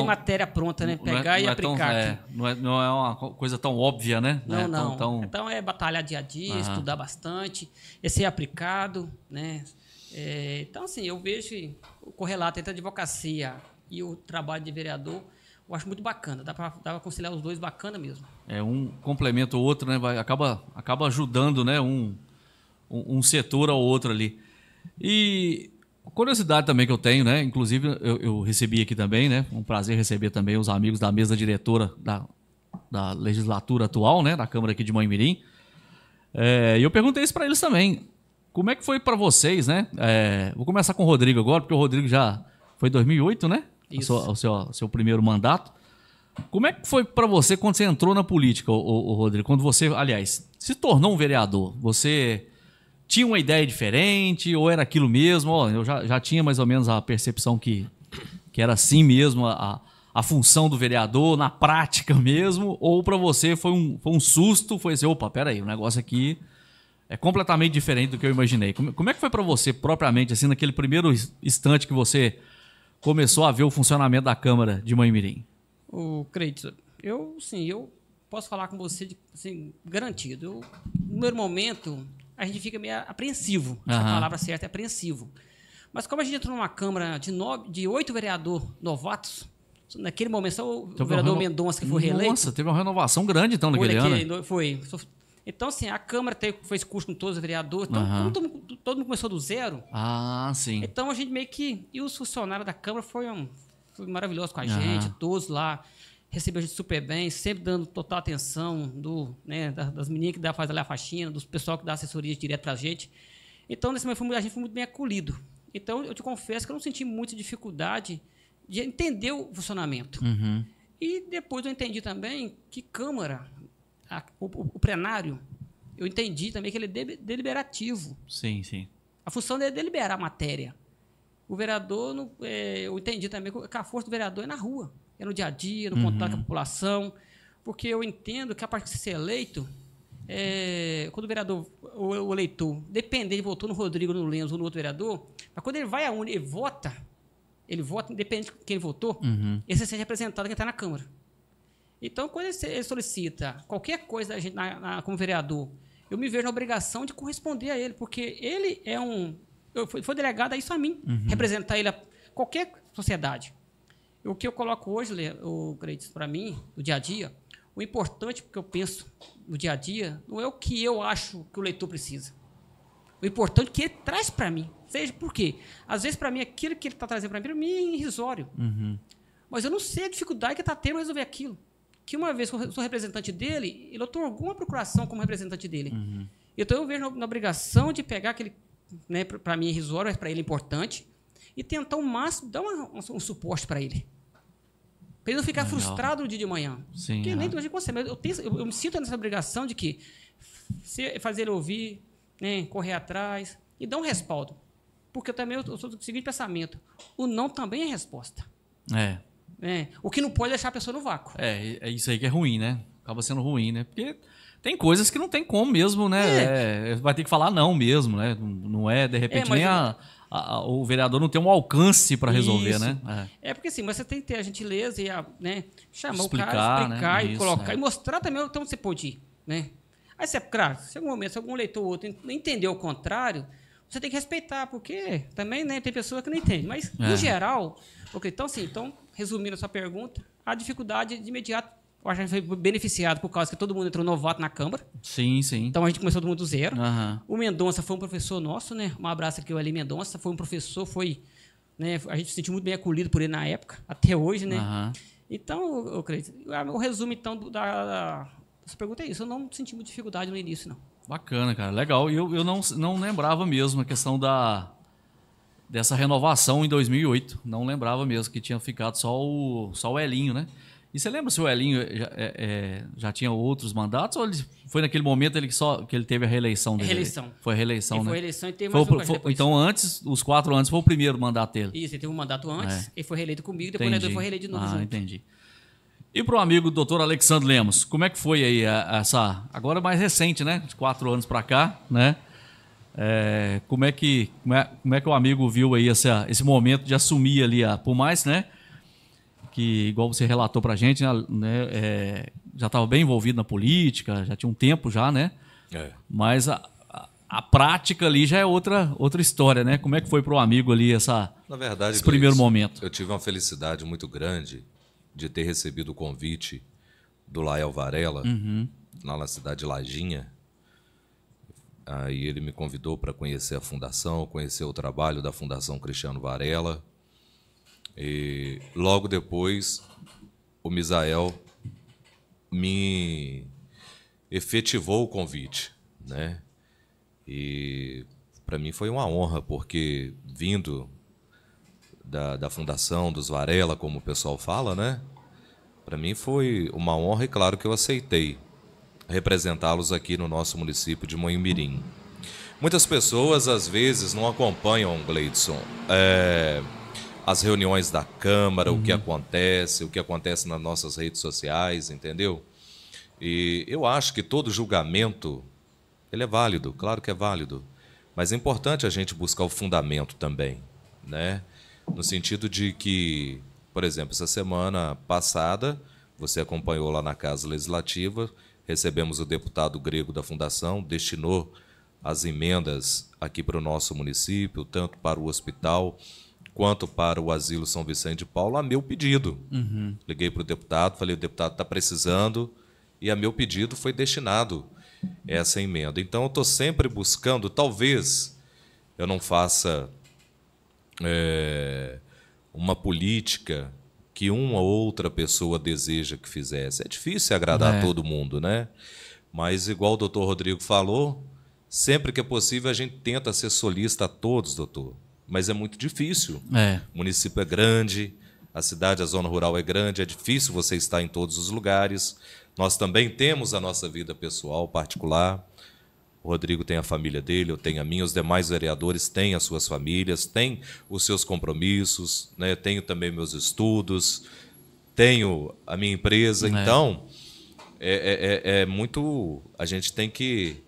matéria pronta, né? Pegar e aplicar. Não é uma coisa tão óbvia, né? Não. Então, é batalhar dia a dia, estudar bastante, é ser aplicado, né? Então, assim, eu vejo o correlato entre a advocacia e o trabalho de vereador, eu acho muito bacana. Dá pra conciliar os dois, bacana mesmo. Um complementa o outro, né? Acaba ajudando, né? Um setor ao outro ali. E curiosidade também que eu tenho, né? Inclusive, eu recebi aqui também, né? Um prazer receber também os amigos da mesa diretora da legislatura atual, né? Da Câmara aqui de Manhumirim. E eu perguntei isso para eles também. Como é que foi para vocês, né? Vou começar com o Rodrigo agora, porque o Rodrigo já foi em 2008, né? Isso. O seu primeiro mandato. Como é que foi para você quando você entrou na política, o Rodrigo? Quando você, aliás, se tornou um vereador, você tinha uma ideia diferente ou era aquilo mesmo? Eu já tinha mais ou menos a percepção que era assim mesmo a função do vereador, na prática mesmo, ou para você foi um susto, foi assim, opa, peraí, o negócio aqui... É completamente diferente do que eu imaginei. Como é que foi para você, propriamente, assim, naquele primeiro instante que você começou a ver o funcionamento da Câmara de Manhumirim? Ô, Creito, eu posso falar com você, assim, garantido. No primeiro momento, a gente fica meio apreensivo. Uhum. A palavra certa é apreensivo. Mas como a gente entrou numa Câmara de 8 vereadores novatos, naquele momento só o vereador Mendonça que foi reeleito. Nossa, teve uma renovação grande então naquele ano. Foi. Então, assim, a Câmara fez curso com todos os vereadores. Então, uhum, todo mundo começou do zero. Ah, sim. Então, a gente meio que... E os funcionários da Câmara foi maravilhoso com a gente, todos lá. Recebeu a gente super bem, sempre dando total atenção das meninas que fazem a faxina, dos pessoal que dá assessoria direto pra gente. Então, nesse momento, a gente foi muito bem acolhido. Então, eu te confesso que eu não senti muita dificuldade de entender o funcionamento. Uhum. E depois eu entendi também que Câmara... O plenário, eu entendi também que ele é deliberativo. Sim, sim. A função dele é deliberar a matéria. O vereador, eu entendi também que a força do vereador é na rua, é no dia a dia, no contato com a população, porque eu entendo que a partir de ser eleito, quando o vereador, o eleitor, dependente, votou no Rodrigo, no Lemos ou no outro vereador, mas quando ele vai à urna e vota, ele vota independente de quem ele votou, ele se sente representado quem está na Câmara. Então, quando ele solicita qualquer coisa da gente como vereador, eu me vejo na obrigação de corresponder a ele, porque ele é foi delegado a isso a mim, representar ele a qualquer sociedade. O que eu coloco hoje, para mim, no dia a dia, o importante que eu penso no dia a dia não é o que eu acho que o leitor precisa. O importante é o que ele traz para mim. Seja por quê? Às vezes, para mim, aquilo que ele está trazendo para mim é irrisório. Mas eu não sei a dificuldade que ele está tendo para resolver aquilo. Que uma vez que eu sou representante dele, ele otorgou uma procuração como representante dele. Então, eu vejo na obrigação de pegar aquele, para mim, irrisório, mas para ele importante, e tentar o máximo, dar um suporte para ele. Para ele não ficar frustrado no dia de manhã. Sim, porque nem de você, mas eu me sinto nessa obrigação de que fazer ele ouvir, correr atrás, e dar um respaldo. Porque eu sou do seguinte pensamento, o não também é resposta. O que não pode deixar a pessoa no vácuo. É isso aí que é ruim, né? Acaba sendo ruim, né? Porque tem coisas que não tem como mesmo, né? Vai ter que falar não mesmo, né? Não é, de repente, nem o vereador não tem um alcance para resolver, isso, né? Porque assim, mas você tem que ter a gentileza e chamar o cara, explicar, e isso, colocar, e mostrar também onde você pode ir, né? Aí você, claro, se algum momento, se algum leitor ou outro entender o contrário, você tem que respeitar, porque também tem pessoa que não entende. Mas, no geral, porque então, resumindo a sua pergunta, a dificuldade de imediato, eu acho que a gente foi beneficiado por causa que todo mundo entrou novato na Câmara. Sim, sim. Então, a gente começou todo mundo do zero. O Mendonça foi um professor nosso, né? Um abraço aqui ao Eli Mendonça. Foi um professor, a gente se sentiu muito bem acolhido por ele na época, até hoje, né? Então, eu creio, o resumo, então, essa pergunta é isso. Eu não senti muita dificuldade no início, não. Bacana, cara. Legal. E eu não lembrava mesmo a questão dessa renovação em 2008, não lembrava mesmo que tinha ficado só o Elinho, né? E você lembra se o Elinho já tinha outros mandatos ou foi naquele momento que ele teve a reeleição dele? Reeleição. Foi a reeleição, ele né? Foi a reeleição e teve mais então, antes, os 4 anos, foi o primeiro mandato dele? Isso, ele teve um mandato antes, ele foi reeleito comigo, depois ele foi reeleito de novo junto. Entendi. E para o amigo doutor Alexsandro Lemos, como é que foi aí essa... Agora mais recente, né? De 4 anos para cá, né? Como é que o amigo viu aí esse momento de assumir ali, por mais, né, que igual você relatou pra gente, né, já estava bem envolvido na política, já tinha um tempo já, né? Mas a prática ali já é outra história, né? Como é que foi pro amigo ali na verdade, esse primeiro momento? Eu tive uma felicidade muito grande de ter recebido o convite do Lael Varela, lá na cidade de Lajinha. Aí ele me convidou para conhecer a Fundação, conhecer o trabalho da Fundação Cristiano Varela. E logo depois, o Misael me efetivou o convite, né? E para mim foi uma honra, porque vindo da Fundação, dos Varela, como o pessoal fala, né? Para mim foi uma honra e claro que eu aceitei representá-los aqui no nosso município de Manhumirim. Muitas pessoas, às vezes, não acompanham, Gleidson, as reuniões da Câmara, o que acontece nas nossas redes sociais, entendeu? E eu acho que todo julgamento Ele é válido, claro que é válido. Mas é importante a gente buscar o fundamento também, né? No sentido de que, por exemplo, essa semana passada, você acompanhou lá na Casa Legislativa, recebemos o deputado Grego da Fundação, destinou as emendas aqui para o nosso município, tanto para o hospital quanto para o Asilo São Vicente de Paulo, a meu pedido. Uhum. Liguei para o deputado, falei, o deputado está precisando, e a meu pedido foi destinado essa emenda. Então, eu estou sempre buscando, talvez eu não faça uma política que uma ou outra pessoa deseja que fizesse. É difícil agradar a todo mundo, né? Mas, igual o doutor Rodrigo falou, sempre que é possível a gente tenta ser solista a todos, doutor. Mas é muito difícil. É. O município é grande, a cidade, a zona rural é grande, é difícil você estar em todos os lugares. Nós também temos a nossa vida pessoal, particular. O Rodrigo tem a família dele, eu tenho a minha, os demais vereadores têm as suas famílias, têm os seus compromissos, né? Tenho também meus estudos, tenho a minha empresa. Então, é muito... A gente tem que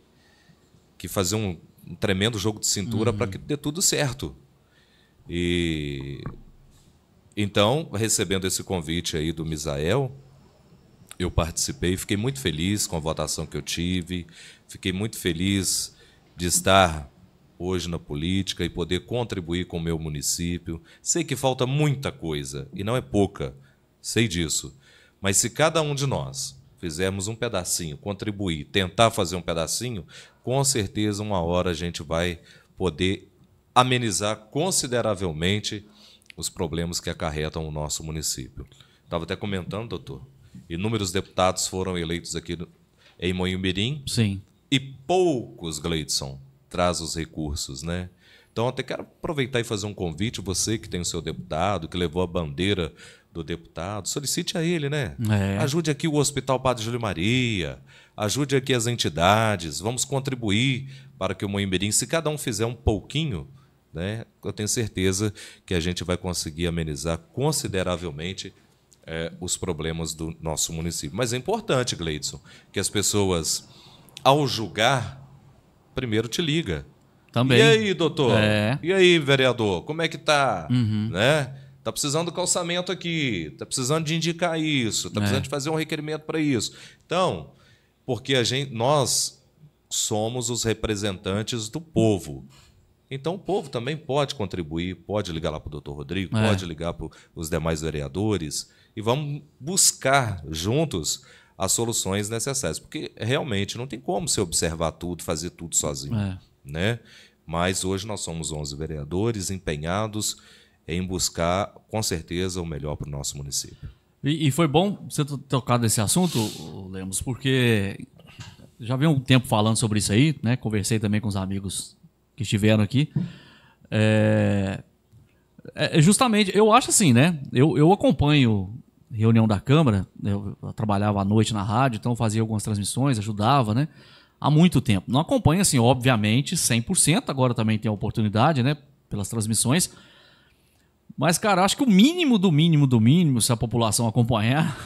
fazer um tremendo jogo de cintura para que dê tudo certo. E então, recebendo esse convite aí do Misael... Eu participei, fiquei muito feliz com a votação que eu tive, fiquei muito feliz de estar hoje na política e poder contribuir com o meu município. Sei que falta muita coisa, e não é pouca, sei disso. Mas se cada um de nós fizermos um pedacinho, contribuir, tentar fazer um pedacinho, com certeza uma hora a gente vai poder amenizar consideravelmente os problemas que acarretam o nosso município. Estava até comentando, doutor, inúmeros deputados foram eleitos aqui em Manhumirim. Sim. E poucos, Gleidson, traz os recursos, né? Então, até quero aproveitar e fazer um convite. Você que tem o seu deputado, que levou a bandeira do deputado, solicite a ele, né? Ajude aqui o Hospital Padre Júlio Maria, ajude aqui as entidades, vamos contribuir para que o Manhumirim, se cada um fizer um pouquinho, né? Eu tenho certeza que a gente vai conseguir amenizar consideravelmente os problemas do nosso município. Mas é importante, Gleidson, que as pessoas, ao julgar, primeiro te liga. Também. E aí, doutor? E aí, vereador? Como é que tá? Né? Tá precisando do calçamento aqui, tá precisando de indicar isso, tá precisando de fazer um requerimento para isso. Então, porque a gente, nós somos os representantes do povo. Então, o povo também pode contribuir, pode ligar lá para o doutor Rodrigo, pode ligar para os demais vereadores, e vamos buscar juntos as soluções necessárias, porque realmente não tem como você observar tudo, fazer tudo sozinho. Né? Mas hoje nós somos 11 vereadores empenhados em buscar, com certeza, o melhor para o nosso município. E foi bom você tocar nesse assunto, Lemos, porque já vem um tempo falando sobre isso aí, né? Conversei também com os amigos que estiveram aqui. Justamente, eu acho assim, né? Eu acompanho reunião da Câmara, eu trabalhava à noite na rádio, então fazia algumas transmissões, ajudava, né? Há muito tempo. Não acompanho, assim, obviamente, 100%, agora também tem a oportunidade, né? Pelas transmissões. Mas, cara, acho que o mínimo do mínimo do mínimo, se a população acompanhar,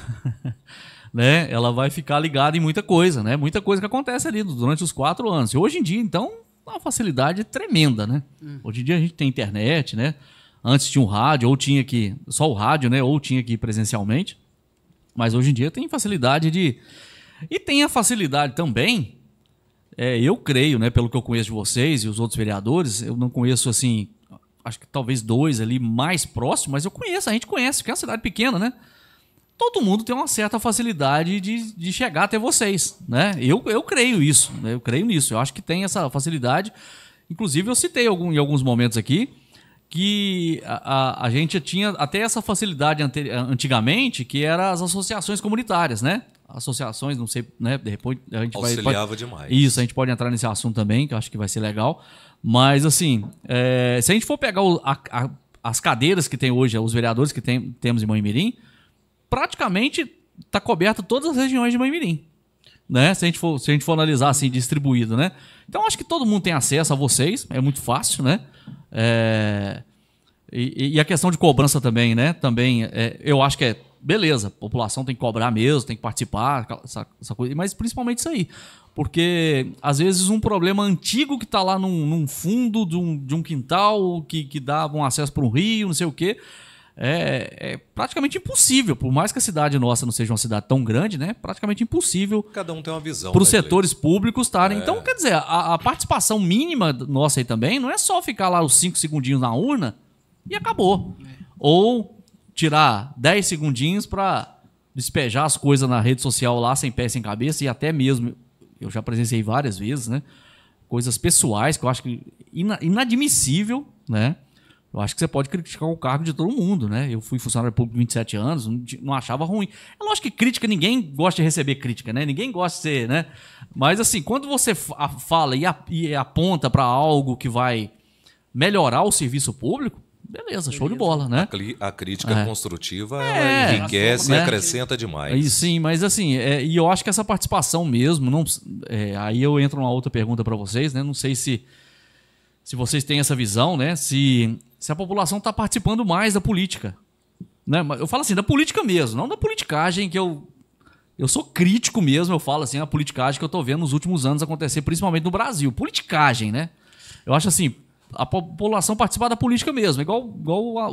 né? Ela vai ficar ligada em muita coisa, né? Muita coisa que acontece ali durante os 4 anos. E hoje em dia, então, é uma facilidade tremenda, né? Hoje em dia a gente tem internet, né? Antes tinha um rádio, ou tinha que... Só o rádio, né? Ou tinha que ir presencialmente. Mas hoje em dia tem facilidade de... E tem a facilidade também, eu creio, né? Pelo que eu conheço de vocês e os outros vereadores, eu não conheço, assim... Acho que talvez 2 ali mais próximos, mas eu conheço, a gente conhece, porque é uma cidade pequena, né? Todo mundo tem uma certa facilidade de chegar até vocês, né? Eu creio isso, né? Eu creio nisso. Eu acho que tem essa facilidade. Inclusive, eu citei em alguns momentos aqui que a gente tinha até essa facilidade antigamente, que eram as associações comunitárias, né? Associações, não sei, né? De repente a gente auxiliava demais. Isso, a gente pode entrar nesse assunto também, que eu acho que vai ser legal. Mas, assim, se a gente for pegar as cadeiras que tem hoje, os vereadores que temos em Manhumirim, praticamente está coberta todas as regiões de Manhumirim, né? Se a gente for analisar assim, distribuído, né? Então, acho que todo mundo tem acesso a vocês, é muito fácil, né? E a questão de cobrança também, né? Também eu acho que beleza, a população tem que cobrar mesmo, tem que participar, essa coisa, mas principalmente isso aí. Porque, às vezes, um problema antigo que está lá num fundo de um quintal que dava um acesso para um rio, não sei o quê, é praticamente impossível. Por mais que a cidade nossa não seja uma cidade tão grande, né? Praticamente impossível. Cada um tem uma visão. Para os setores públicos estarem. Então, quer dizer, a participação mínima nossa aí também não é só ficar lá os 5 segundinhos na urna e acabou. Ou tirar 10 segundinhos para despejar as coisas na rede social lá sem pé, sem cabeça e até mesmo... Eu já presenciei várias vezes, né? Coisas pessoais que eu acho que inadmissível, né? Eu acho que você pode criticar o cargo de todo mundo, né? Eu fui funcionário público 27 anos, não achava ruim. É lógico que crítica, ninguém gosta de receber crítica, né? Ninguém gosta de ser, né? Mas assim, quando você fala e aponta para algo que vai melhorar o serviço público, beleza, show de bola, né? A crítica construtiva ela enriquece, né? E acrescenta demais. E, sim, mas assim, e eu acho que essa participação mesmo, não, aí eu entro numa outra pergunta para vocês, né? Não sei se vocês têm essa visão, né? Se a população está participando mais da política, né? Eu falo assim, da política mesmo, não da politicagem que eu sou crítico mesmo, eu falo assim, a politicagem que eu estou vendo nos últimos anos acontecer, principalmente no Brasil. Politicagem, né? Eu acho assim... A população participar da política mesmo, igual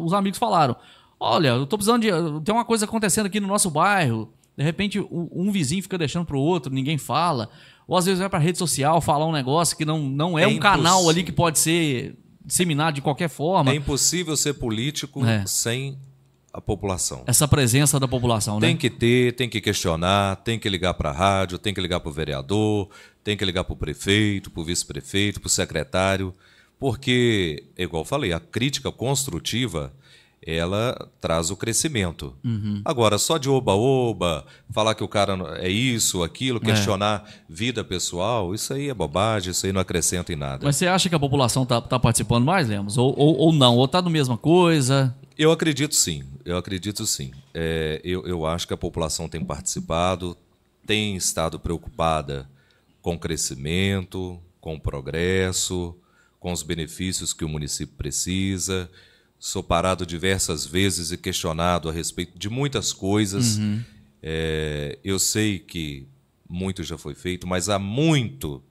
os amigos falaram. Olha, eu tô precisando de... Tem uma coisa acontecendo aqui no nosso bairro. De repente, um vizinho fica deixando pro outro, ninguém fala. Ou às vezes vai pra rede social falar um negócio que não é um canal ali que pode ser disseminado de qualquer forma. É impossível ser político sem a população. Essa presença da população, né? Tem que ter, tem que questionar, tem que ligar pra rádio, tem que ligar pro vereador, tem que ligar pro prefeito, pro vice-prefeito, pro secretário... Porque, igual eu falei, a crítica construtiva, ela traz o crescimento. Uhum. Agora, só de oba-oba, falar que o cara é isso, aquilo, questionar vida pessoal, isso aí é bobagem, isso aí não acrescenta em nada. Mas você acha que a população está participando mais, Lemos? Ou não? Ou está na mesma coisa? Eu acredito sim, eu acredito sim. Eu acho que a população tem participado, tem estado preocupada com o crescimento, com o progresso... com os benefícios que o município precisa. Sou parado diversas vezes e questionado a respeito de muitas coisas. Uhum. Eu sei que muito já foi feito, mas há muito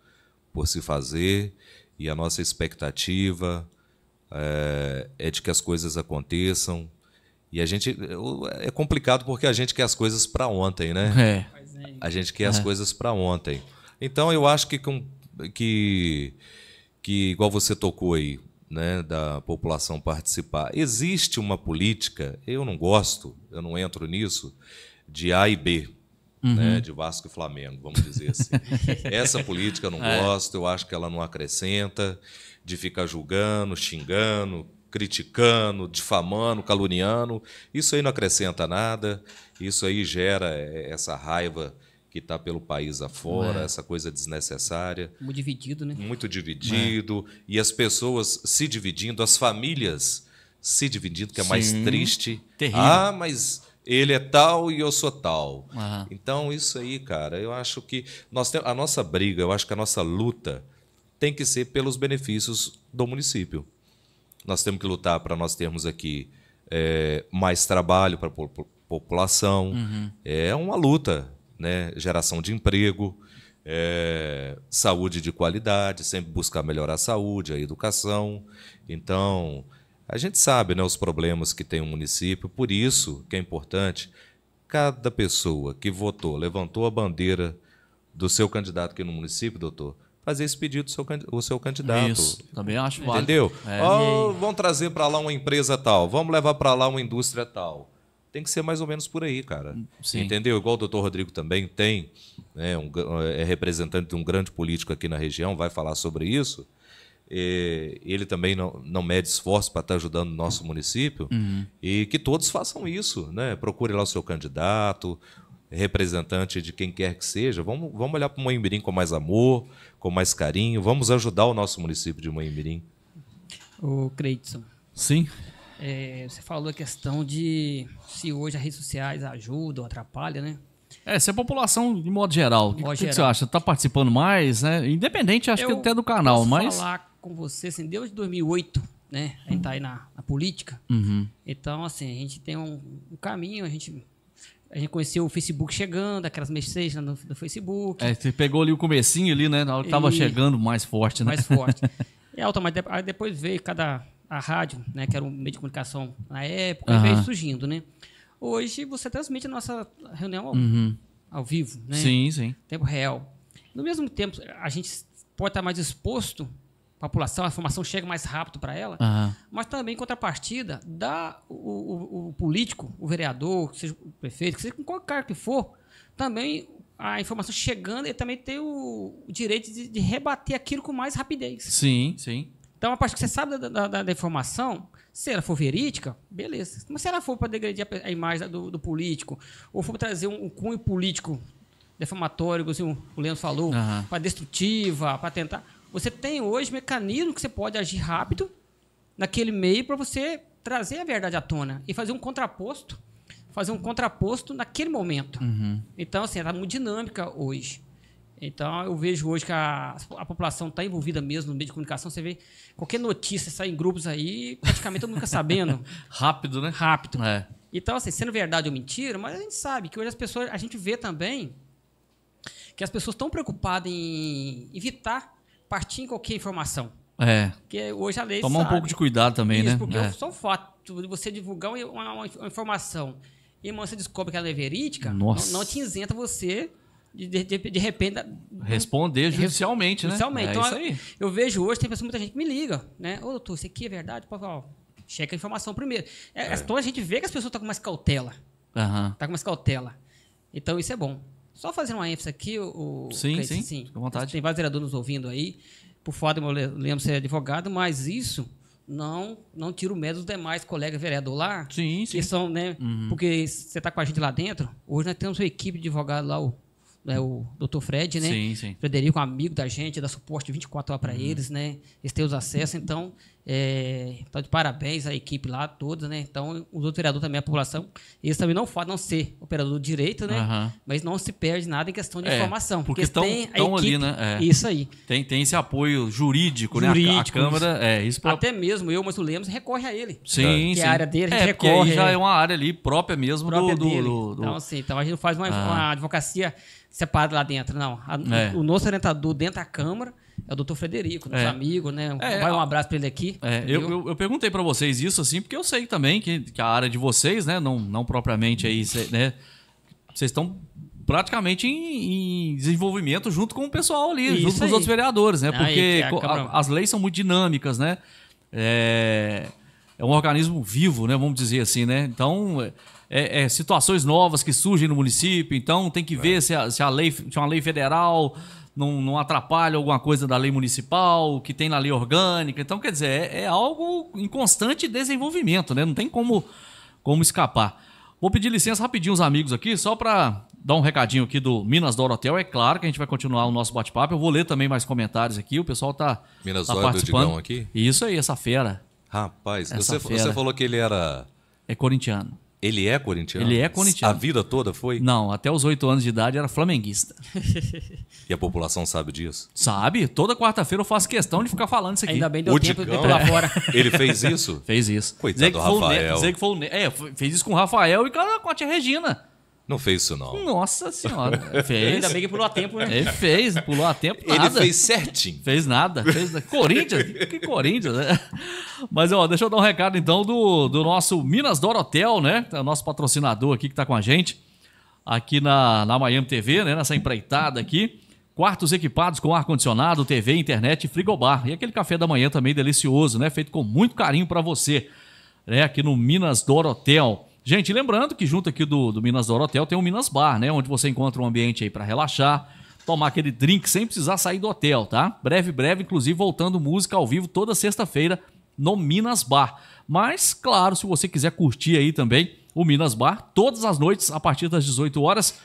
por se fazer, e a nossa expectativa é de que as coisas aconteçam. E a gente... É complicado porque a gente quer as coisas para ontem, né? É. A gente quer as coisas para ontem. Então, eu acho que igual você tocou aí, né, da população participar. Existe uma política, eu não gosto, eu não entro nisso, de A e B, uhum, né, de Vasco e Flamengo, vamos dizer assim. Essa política eu não gosto, eu acho que ela não acrescenta, de ficar julgando, xingando, criticando, difamando, caluniando. Isso aí não acrescenta nada, isso aí gera essa raiva que está pelo país afora, essa coisa desnecessária. Muito dividido, né? Muito dividido. E as pessoas se dividindo, as famílias se dividindo, que é mais triste. Terrível. Ah, mas ele é tal e eu sou tal. Uhum. Então, isso aí, cara, eu acho que a nossa briga, eu acho que a nossa luta tem que ser pelos benefícios do município. Nós temos que lutar para nós termos aqui mais trabalho para a população. Uhum. É uma luta. Né? Geração de emprego, saúde de qualidade, sempre buscar melhorar a saúde, a educação. Então, a gente sabe, né, os problemas que tem o município, por isso que é importante cada pessoa que votou, levantou a bandeira do seu candidato aqui no município, doutor, fazer esse pedido do seu candidato. Isso, também acho válido. Entendeu? Vão trazer para lá uma empresa tal, vamos levar para lá uma indústria tal. Tem que ser mais ou menos por aí, cara. Sim. Entendeu? Igual o doutor Rodrigo também tem, né, é representante de um grande político aqui na região, vai falar sobre isso. Ele também não mede esforço para estar ajudando o nosso município. Uhum. E que todos façam isso, né? Procure lá o seu candidato, representante de quem quer que seja. Vamos olhar para o Manhumirim com mais amor, com mais carinho. Vamos ajudar o nosso município de Manhumirim. Ô, Cleiton. Sim. Você falou a questão de se hoje as redes sociais ajudam, atrapalham, né? Se a população, de modo geral, o que você acha? Está participando mais, né? Independente, acho que até do canal, mas... Eu falar com você, assim, desde 2008, né? A gente está aí na política. Uhum. Então, assim, a gente tem um caminho, a gente A gente conheceu o Facebook chegando, aquelas mensagens do Facebook. É, você pegou ali o comecinho ali, né? Na hora que tava chegando mais forte, né? Mais forte. E aí depois veio a rádio, né? Que era um meio de comunicação na época, e veio surgindo, né? Hoje você transmite a nossa reunião ao vivo, né? Sim, sim. Tempo real. No mesmo tempo, a gente pode estar mais exposto à população, a informação chega mais rápido para ela, mas também, em contrapartida, dá o político, o vereador, seja o prefeito, seja qualquer cara que for, também a informação chegando, ele também tem o direito de rebater aquilo com mais rapidez. Sim, sim. Então, a parte que você sabe da informação, se ela for verídica, beleza. Mas se ela for para degredir a imagem do político, ou for trazer um cunho político defamatório, assim, o Lemos falou, para destrutiva, para tentar... Você tem hoje mecanismo que você pode agir rápido naquele meio para você trazer a verdade à tona e fazer um contraposto naquele momento. Então, assim, está muito dinâmica hoje. Então, eu vejo hoje que a população está envolvida mesmo no meio de comunicação. Você vê qualquer notícia sai em grupos aí, praticamente todo mundo fica sabendo. Rápido, né? Rápido. É. Então, assim, sendo verdade ou mentira, mas a gente sabe que hoje as pessoas, a gente vê também que as pessoas estão preocupadas em evitar partir em qualquer informação. É. Porque hoje a lei tomar sabe, um pouco de cuidado também, isso, né? Porque só o fato de você divulgar uma informação e você descobre que ela é verídica, não te isenta você de repente... Responder judicialmente, né? Então, isso aí. Eu vejo hoje, tem muita gente que me liga, né? Ô, doutor, isso aqui é verdade? Pô, ó, checa a informação primeiro. Então a gente vê que as pessoas estão com mais cautela. Tá com mais cautela. Então isso é bom. Só fazendo uma ênfase aqui, sim, fica à vontade. Tem vários vereadores nos ouvindo aí, por fato, eu lembro ser advogado, mas isso não tira o mérito dos demais colegas vereadores lá. Sim, sim. Que são, né, porque você está com a gente lá dentro, hoje nós temos uma equipe de advogados lá, o doutor Fred, né? Sim, sim. Frederico, um amigo da gente, dá suporte 24 horas para eles, né? Eles têm os acessos, então, tá de parabéns à equipe lá, toda, né? Então, os outros vereadores também, a população, eles também não fazem, não ser operador de direito, né? Mas não se perde nada em questão de informação. Porque estão ali, né? Isso aí. Tem esse apoio jurídico, né? A Câmara, isso. Até mesmo eu, mas o Lemos recorre a ele. Sim, que sim. É a área dele, a gente recorre. Porque aí já é uma área ali própria mesmo do... Então, assim, então a gente faz uma advocacia separado lá dentro, não. O nosso orientador dentro da Câmara é o doutor Frederico, nosso amigo, né? Vai um abraço para ele aqui. Eu perguntei para vocês isso, assim, porque eu sei também que a área de vocês, né? Não propriamente aí, né? Vocês estão praticamente em desenvolvimento junto com o pessoal ali, isso junto com os outros vereadores, né? Porque as leis são muito dinâmicas, né? É um organismo vivo, né? Vamos dizer assim, né? Então... situações novas que surgem no município, então tem que ver se uma lei federal não atrapalha alguma coisa da lei municipal, que tem na lei orgânica. Então, quer dizer, é algo em constante desenvolvimento, né? Não tem como escapar. Vou pedir licença rapidinho aos amigos aqui, só para dar um recadinho aqui do Minas D'Or Hotel. É claro que a gente vai continuar o nosso bate-papo. Eu vou ler também mais comentários aqui, o pessoal tá Minas D'Or participando. Do Digão aqui? Isso aí, essa fera. Rapaz, você falou que ele era... É corintiano. Ele é corintiano? Ele é corintiano. A vida toda foi? Não, até os 8 anos de idade era flamenguista. E a população sabe disso? Sabe. Toda quarta-feira eu faço questão de ficar falando isso aqui. Ainda bem deu tempo de ir lá fora. Ele fez isso? Fez isso. Coitado do Rafael. Fez isso com o Rafael e com a tia Regina. Não fez isso, não. Nossa senhora. Fez. Ainda bem que pulou a tempo, né? Ele fez, pulou a tempo, nada. Ele fez certinho. Fez nada. Corinthians? Que Corinthians, né? Mas, ó, deixa eu dar um recado, então, do nosso Minas D'Or Hotel, né? O nosso patrocinador aqui que tá com a gente, aqui na Miame TV, né? Nessa empreitada aqui. Quartos equipados com ar-condicionado, TV, internet e frigobar. E aquele café da manhã também delicioso, né? Feito com muito carinho para você, né? Aqui no Minas D'Or Hotel. Gente, lembrando que junto aqui do Minas D'Or Hotel tem o Minas Bar, né? Onde você encontra um ambiente aí para relaxar, tomar aquele drink sem precisar sair do hotel, tá? Breve, inclusive voltando música ao vivo toda sexta-feira no Minas Bar. Mas, claro, se você quiser curtir aí também o Minas Bar, todas as noites a partir das 18 horas.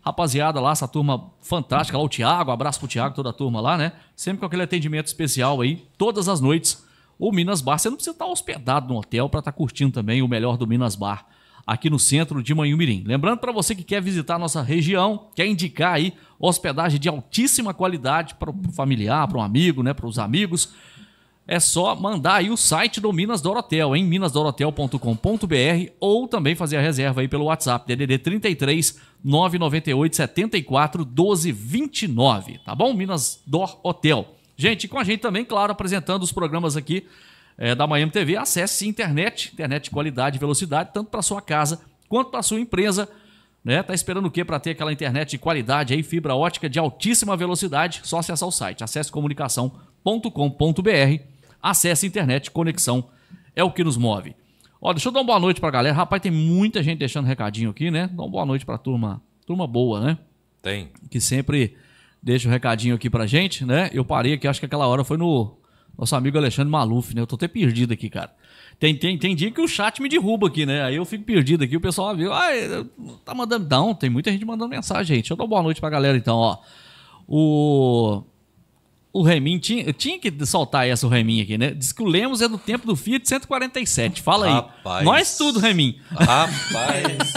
Rapaziada lá, essa turma fantástica lá, o Thiago, abraço pro Thiago, toda a turma lá, né? Sempre com aquele atendimento especial aí, todas as noites, o Minas Bar. Você não precisa estar hospedado no hotel para estar curtindo também o melhor do Minas Bar, aqui no centro de Manhumirim. Lembrando para você que quer visitar a nossa região, quer indicar aí hospedagem de altíssima qualidade para o familiar, para um amigo, né, para os amigos, é só mandar aí o site do Minas D'Or Hotel, em minasdorhotel.com.br, ou também fazer a reserva aí pelo WhatsApp, DDD 33 998 74 12 29, tá bom? Minas D'Or Hotel. Gente, com a gente também, claro, apresentando os programas aqui da Miame TV, acesse internet de qualidade e velocidade, tanto para sua casa quanto para sua empresa, né? Tá esperando o quê para ter aquela internet de qualidade aí, fibra ótica de altíssima velocidade? Só acessar o site, acessecomunicação.com.br, acesse internet, conexão é o que nos move. Ó, deixa eu dar uma boa noite pra galera, rapaz, tem muita gente deixando recadinho aqui, né? Dá uma boa noite pra turma boa, né? Tem. Que sempre deixa o recadinho aqui pra gente, né? Eu parei aqui, acho que aquela hora foi no nosso amigo Alexandre Maluf, né? Eu tô até perdido aqui, cara. Tem dia que o chat me derruba aqui, né? Aí eu fico perdido aqui, o pessoal viu, tá mandando, não, tem muita gente mandando mensagem, gente. Deixa eu dar uma boa noite pra galera, então, ó. O Remin, tinha que soltar essa, o Remin aqui, né? Diz que o Lemos é do tempo do Fiat 147. Fala aí. Rapaz, nós tudo, Remin. Rapaz.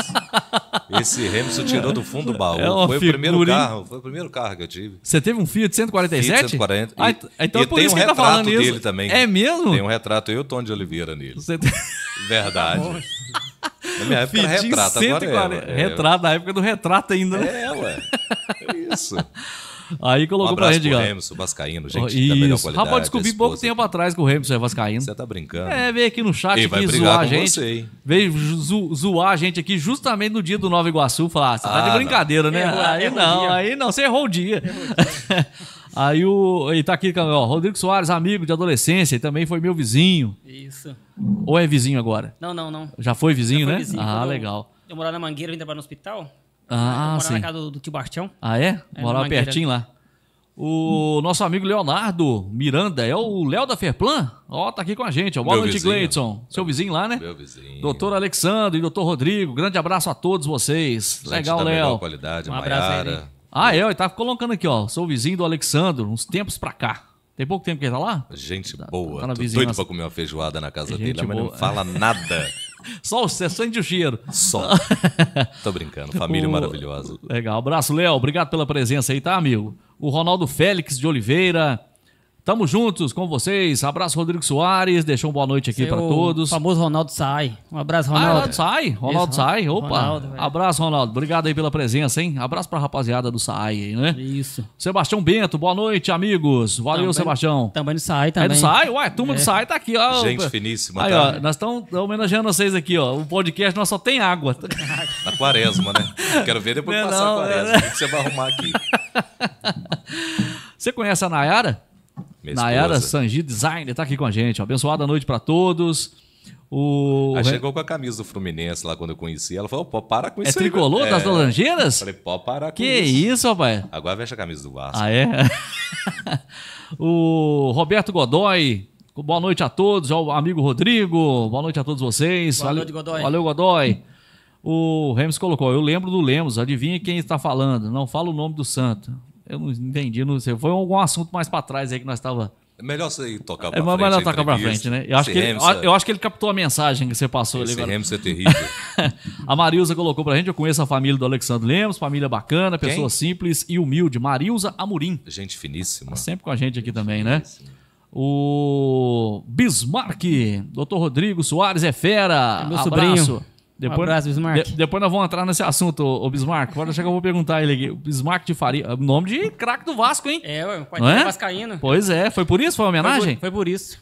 Esse Remson tirou do fundo do baú. Foi o primeiro carro que eu tive. Você teve um Fiat 147? Fiat 140. Então é por isso que ele tá falando isso. Tem um retrato dele também. É mesmo? Tem um retrato, eu e o Tony de Oliveira nele. Verdade. Na minha época era retrato, agora é. Retrato, na época do retrato ainda. Né? É, ué. É isso. Aí colocou pra gente, ó. Remson, vascaíno, gente, da melhor qualidade. Rapaz, descobri pouco tempo atrás que o Remson é vascaíno. Você tá brincando? É, veio aqui no chat e zoar a gente. Você, veio zoar a gente aqui justamente no dia do Nova Iguaçu. Falar, você tá de brincadeira, não, né? Aí não, você errou o dia. Aí tá aqui, ó, Rodrigo Soares, amigo de adolescência, e também foi meu vizinho. Isso. Ou é vizinho agora? Não. Já foi vizinho, né? Vizinho, legal. Eu morava na Mangueira, vim trabalhar no hospital. Eu morava na casa do tio Bartão. Ah, é? Morava pertinho lá. O nosso amigo Leonardo Miranda, é o Léo da Ferplan? Ó, tá aqui com a gente. Ó. Boa noite, Gleidson. Seu vizinho lá, né? Meu vizinho. Doutor Alexsandro e doutor Rodrigo, grande abraço a todos vocês. Gente, legal, Léo. Um abraço aí. Ele tá colocando aqui, ó. Sou vizinho do Alexsandro, uns tempos pra cá. Tem pouco tempo que ele tá lá? Gente boa. Tô doido pra comer uma feijoada na casa dele, mas não fala nada. Sente o cheiro. Só. Tô brincando. Família maravilhosa. Legal. Abraço, Léo. Obrigado pela presença aí, tá, amigo? O Ronaldo Félix de Oliveira. Tamo juntos com vocês. Abraço, Rodrigo Soares. Deixou uma boa noite aqui pra todos. O famoso Ronaldo Sai. Um abraço, Ronaldo. Ronaldo Sai. Opa. Abraço, Ronaldo. Obrigado aí pela presença, hein? Abraço pra rapaziada do Sai aí, né? Isso. Sebastião Bento. Boa noite, amigos. Valeu, Sebastião. Também do Sai, também. É do Sai? Ué, turma do Sai tá aqui, ó. Gente finíssima. Aí, ó, nós estamos homenageando vocês aqui, ó. O podcast nós só tem água. Na quaresma, né? Quero ver depois que passar a quaresma. O que você vai arrumar aqui? Você conhece a Nayara? Nayara Sanji Designer tá aqui com a gente. Ó. Abençoada noite pra todos. Aí chegou com a camisa do Fluminense lá quando eu conheci. Ela falou: pô, para com isso. É tricolor das Laranjeiras? Falei: pô, para com isso. Que isso, rapaz? Agora veste a camisa do Vasco. Ah, é? O Roberto Godoy. Boa noite a todos. O amigo Rodrigo. Boa noite a todos vocês. Boa noite, Godoy. Valeu, Godoy. O Rems colocou: eu lembro do Lemos. Adivinha quem está falando? Não fala o nome do santo. Eu não entendi, não sei. Foi algum assunto mais pra trás aí que nós tava... Melhor você tocar pra frente. Melhor tocar pra frente, né? Eu acho que ele captou a mensagem que você passou ali. Esse Remson é terrível. A Marilza colocou pra gente: eu conheço a família do Alexsandro Lemos, família bacana, pessoa simples e humilde. Marilza Amorim. Gente finíssima. Tá sempre com a gente aqui também, né? O Bismarck, doutor Rodrigo Soares é fera. É meu sobrinho. Depois, um abraço, Bismarck. Depois nós vamos entrar nesse assunto, ô Bismarck. Agora chega, eu vou perguntar ele aqui. Bismarck de Faria, nome de craque do Vasco, hein? É, vascaíno. Pois é, foi por isso? Foi uma homenagem? Foi por isso.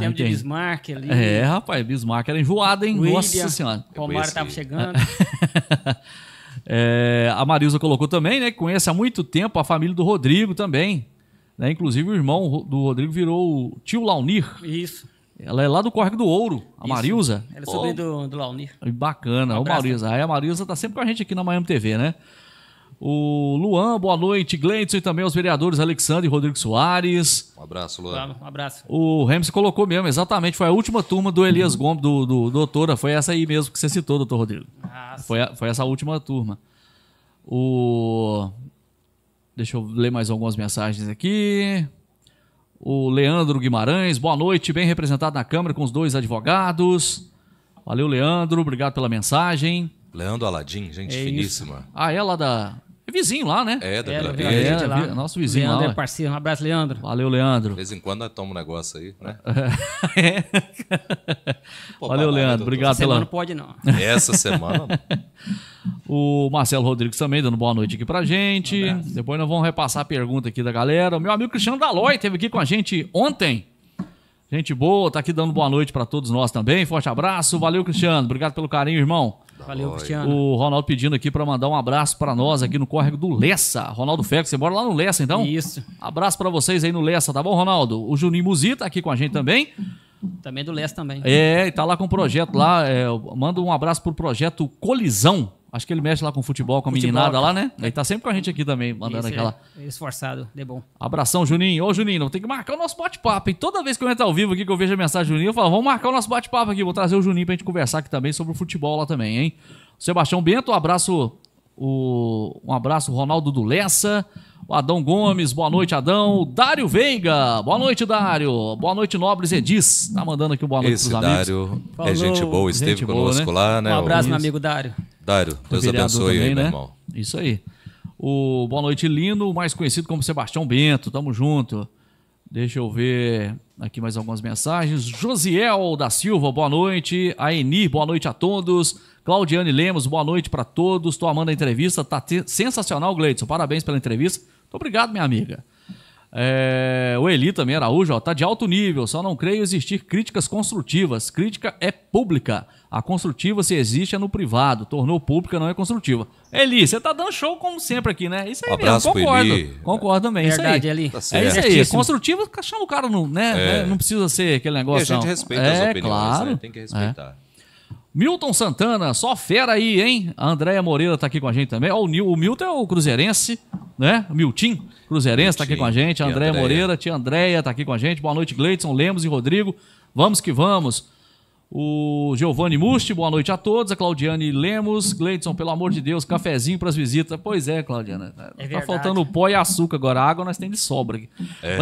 Tempo de Bismarck ali. É, rapaz, Bismarck era enjoado, hein? William, nossa senhora. O Romário tava chegando. A Marilza colocou também, né? Que conhece há muito tempo a família do Rodrigo também. Né? Inclusive o irmão do Rodrigo virou o tio Launir. Isso. Ela é lá do Córrego do Ouro, a Marilza. Ela é sobrinha do Launir. Bacana, ô Marilza. Aí a Marilza tá sempre com a gente aqui na Miame TV, né? O Luan, boa noite. Gleidson e também os vereadores Alexsandro e Rodrigo Soares. Um abraço, Luan. Um abraço. O Remson colocou mesmo, exatamente. Foi a última turma do Elias Gomes, do doutora. Foi essa aí mesmo que você citou, doutor Rodrigo. Foi essa última turma. Deixa eu ler mais algumas mensagens aqui. O Leandro Guimarães, boa noite, bem representado na Câmara com os dois advogados. Valeu, Leandro, obrigado pela mensagem. Leandro Aladim, gente finíssima. Isso. Ah, ela da... vizinho lá, né? É, da Vila Verde. É, lá. Nosso vizinho Leandro lá. Leandro é parceiro. Um abraço, Leandro. Valeu, Leandro. De vez em quando nós tomamos um negócio aí, né? É. Pô, valeu, papai, Leandro. Obrigado pela... Essa semana não pode, não. Essa semana... O Marcelo Rodrigues também dando boa noite aqui pra gente. Um Depois nós vamos repassar a pergunta aqui da galera. O meu amigo Cristiano Dalói esteve aqui com a gente ontem. Gente boa, tá aqui dando boa noite para todos nós também. Forte abraço. Valeu, Cristiano. Obrigado pelo carinho, irmão. Valeu, Cristiano. O Ronaldo pedindo aqui para mandar um abraço para nós aqui no córrego do Lessa. Ronaldo Feco, você mora lá no Lessa, então? Isso. Abraço para vocês aí no Lessa, tá bom, Ronaldo? O Juninho Musi tá aqui com a gente também. Também do Lessa também. É, e tá lá com o projeto lá. É, manda um abraço pro projeto Colisão. Acho que ele mexe lá com futebol, com a meninada lá, né? Ele tá sempre com a gente aqui também, mandando aquela... É esforçado, de bom. Abração, Juninho. Ô, Juninho, tem que marcar o nosso bate-papo, hein? Toda vez que eu entro ao vivo aqui, que eu vejo a mensagem do Juninho, eu falo, vamos marcar o nosso bate-papo aqui, vou trazer o Juninho pra gente conversar aqui também sobre o futebol lá também, hein? Sebastião Bento, um abraço, Ronaldo do Lessa, o Adão Gomes, boa noite, Adão. O Dário Veiga, boa noite, Dário. Boa noite, Nobres Edis. Tá mandando aqui um boa noite pros amigos. Esse Dário é gente boa, esteve conosco lá, né? Um abraço, meu amigo Dário. Dário, Deus abençoe também, aí, né, meu irmão? Isso aí. O Boa Noite Lino, mais conhecido como Sebastião Bento, tamo junto. Deixa eu ver aqui mais algumas mensagens. Josiel da Silva, boa noite. A Eni, boa noite a todos. Claudiane Lemos, boa noite para todos. Tô amando a entrevista, tá sensacional, Gleidson. Parabéns pela entrevista. Muito obrigado, minha amiga. O Eli também, Araújo, ó, tá de alto nível, só não creio existir críticas construtivas. Crítica é pública. A construtiva, se existe, é no privado. Tornou pública, não é construtiva. Eli, você tá dando show como sempre aqui, né? Isso aí mesmo, concordo. Eli. Concordo também, verdade, isso aí. Eli. Tá certo. É isso aí, construtiva, chama o cara, né? Não precisa ser aquele negócio, não. E a gente respeita as opiniões, claro, né? Tem que respeitar. Milton Santana, só fera aí, hein? A Andréia Moreira tá aqui com a gente também. O Milton é o cruzeirense, né? O Miltinho cruzeirense tá aqui com a gente. A Andréia Moreira, tia Andréia tá aqui com a gente. Boa noite, Gleidson, Lemos e Rodrigo. Vamos que vamos. O Giovanni Musti, boa noite a todos. A Claudiane Lemos. Gleidson, pelo amor de Deus, cafezinho pras visitas. Pois é, Claudiana. Tá faltando o pó e açúcar agora. A água nós temos de sobra aqui. É.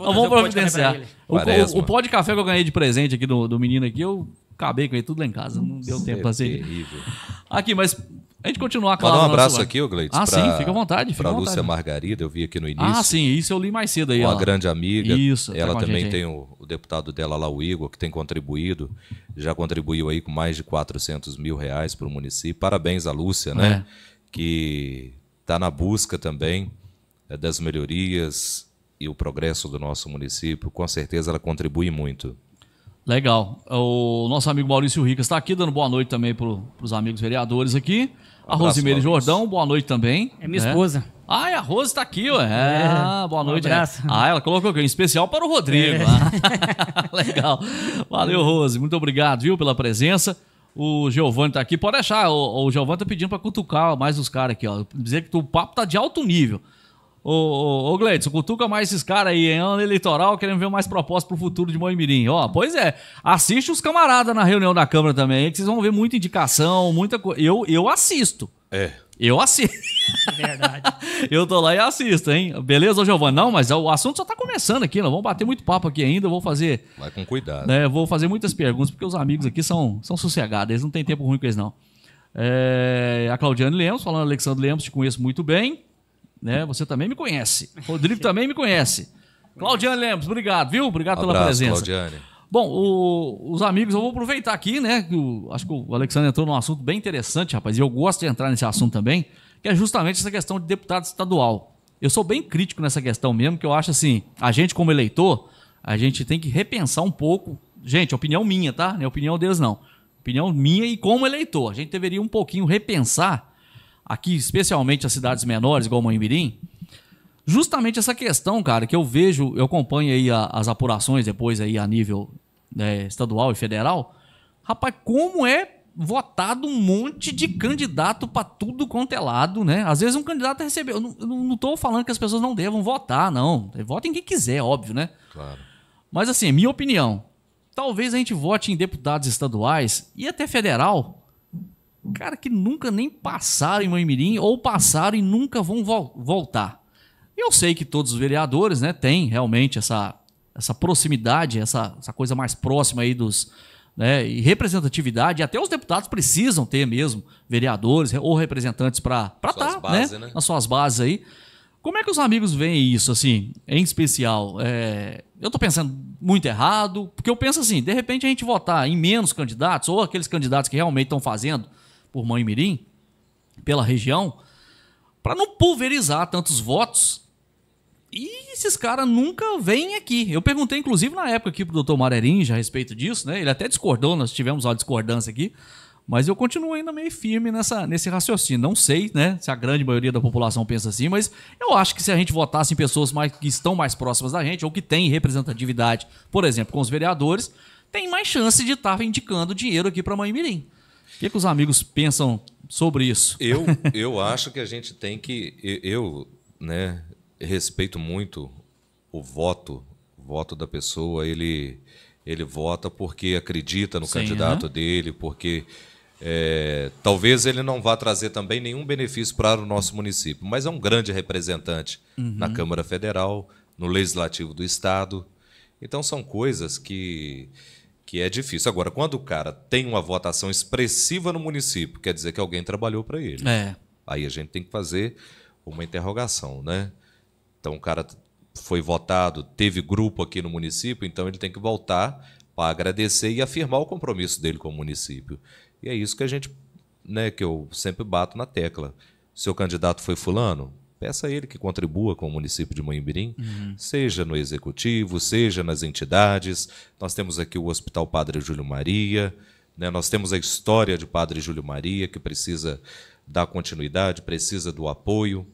Vamos providenciar. O pó de café que eu ganhei de presente aqui do menino aqui, eu... Acabei com ele tudo lá em casa, não deu tempo assim. Terrível. Aqui, mas a gente continuar, claro. Mandar um abraço aqui, ô Gleidson. Sim, fica à vontade. Para Lúcia Margarida, eu vi aqui no início. Sim, isso eu li mais cedo aí. Uma grande amiga. Isso. Ela tá também tem o deputado dela lá, o Igor, que tem contribuído, já contribuiu aí com mais de R$400 mil para o município. Parabéns a Lúcia, né? Que está na busca também das melhorias e o progresso do nosso município. Com certeza ela contribui muito. Legal. O nosso amigo Maurício Ricas está aqui, dando boa noite também para os amigos vereadores aqui. A Rosimeire Jordão, boa noite também. É minha esposa. Ah, e a Rose está aqui, ué. Boa noite. Um abraço. Ela colocou aqui, em especial para o Rodrigo. Legal. Valeu, Rose. Muito obrigado, viu, pela presença. O Giovanni tá aqui. Pode deixar, o Giovanni tá pedindo para cutucar mais os caras aqui, ó. Dizer que o papo tá de alto nível. Ô Gleidson, cutuca mais esses caras aí, em ano eleitoral, querendo ver mais propostas pro futuro de Manhumirim. Ó, pois é, assiste os camaradas na reunião da Câmara também, que vocês vão ver muita indicação, muita coisa. Eu assisto. Eu assisto. Verdade. Eu tô lá e assisto, hein? Beleza, Giovanni? Não, mas o assunto só tá começando aqui, nós vamos bater muito papo aqui ainda, eu vou fazer... Vai com cuidado. Né, vou fazer muitas perguntas, porque os amigos aqui são sossegados, eles não têm tempo ruim com eles, não. A Claudiane Lemos, falando, Alexsandro Lemos, te conheço muito bem. Né? Você também me conhece. Rodrigo também me conhece. Claudiane Lemos, obrigado, viu? Obrigado pela presença. Claudiane. Bom, os amigos, eu vou aproveitar aqui, né? Acho que o Alexsandro entrou num assunto bem interessante, rapaz, e eu gosto de entrar nesse assunto também, que é justamente essa questão de deputado estadual. Eu sou bem crítico nessa questão mesmo, que eu acho assim, a gente como eleitor, a gente tem que repensar um pouco. Gente, opinião minha, tá? Não é opinião deles, não. Opinião minha e como eleitor. A gente deveria um pouquinho repensar aqui, especialmente as cidades menores, igual Manhumirim, justamente essa questão, cara, que eu vejo, eu acompanho aí as apurações depois aí a nível estadual e federal. Rapaz, como é votado um monte de candidato para tudo quanto é lado, né? Às vezes um candidato recebeu... Eu não estou falando que as pessoas não devam votar, não. Votem quem quiser, óbvio, né? Claro. Mas assim, minha opinião, talvez a gente vote em deputados estaduais e até federal... Cara, que nunca nem passaram em Manhumirim ou passaram e nunca vão voltar. Eu sei que todos os vereadores, né, têm realmente essa proximidade, essa coisa mais próxima aí né, e representatividade, até os deputados precisam ter mesmo vereadores ou representantes para estar nas suas bases aí. Como é que os amigos veem isso, assim, em especial? Eu estou pensando muito errado, porque eu penso assim, de repente a gente votar em menos candidatos, ou aqueles candidatos que realmente estão fazendo por Manhumirim, pela região, para não pulverizar tantos votos, e esses caras nunca vêm aqui. Eu perguntei, inclusive, na época aqui para o doutor Marerim já a respeito disso, né? Ele até discordou, nós tivemos uma discordância aqui, mas eu continuo ainda meio firme nesse raciocínio. Não sei, né, se a grande maioria da população pensa assim, mas eu acho que se a gente votasse em pessoas que estão mais próximas da gente ou que têm representatividade, por exemplo, com os vereadores, tem mais chance de estar indicando dinheiro aqui para Manhumirim. O que, é que os amigos pensam sobre isso? Eu acho que a gente tem que... Eu, né, respeito muito o voto. O voto da pessoa, ele vota porque acredita no candidato dele, porque... talvez ele não vá trazer também nenhum benefício para o nosso município, mas é um grande representante na Câmara Federal, no Legislativo do Estado. Então, são coisas que é difícil. Agora, quando o cara tem uma votação expressiva no município, quer dizer que alguém trabalhou para ele. Aí a gente tem que fazer uma interrogação, né? Então, o cara foi votado, teve grupo aqui no município, então ele tem que voltar para agradecer e afirmar o compromisso dele com o município. E é isso que a gente, né, que eu sempre bato na tecla. Seu candidato foi fulano, peça a ele que contribua com o município de Manhumirim, seja no executivo, seja nas entidades. Nós temos aqui o Hospital Padre Júlio Maria, né, nós temos a história de Padre Júlio Maria, que precisa dar continuidade, precisa do apoio.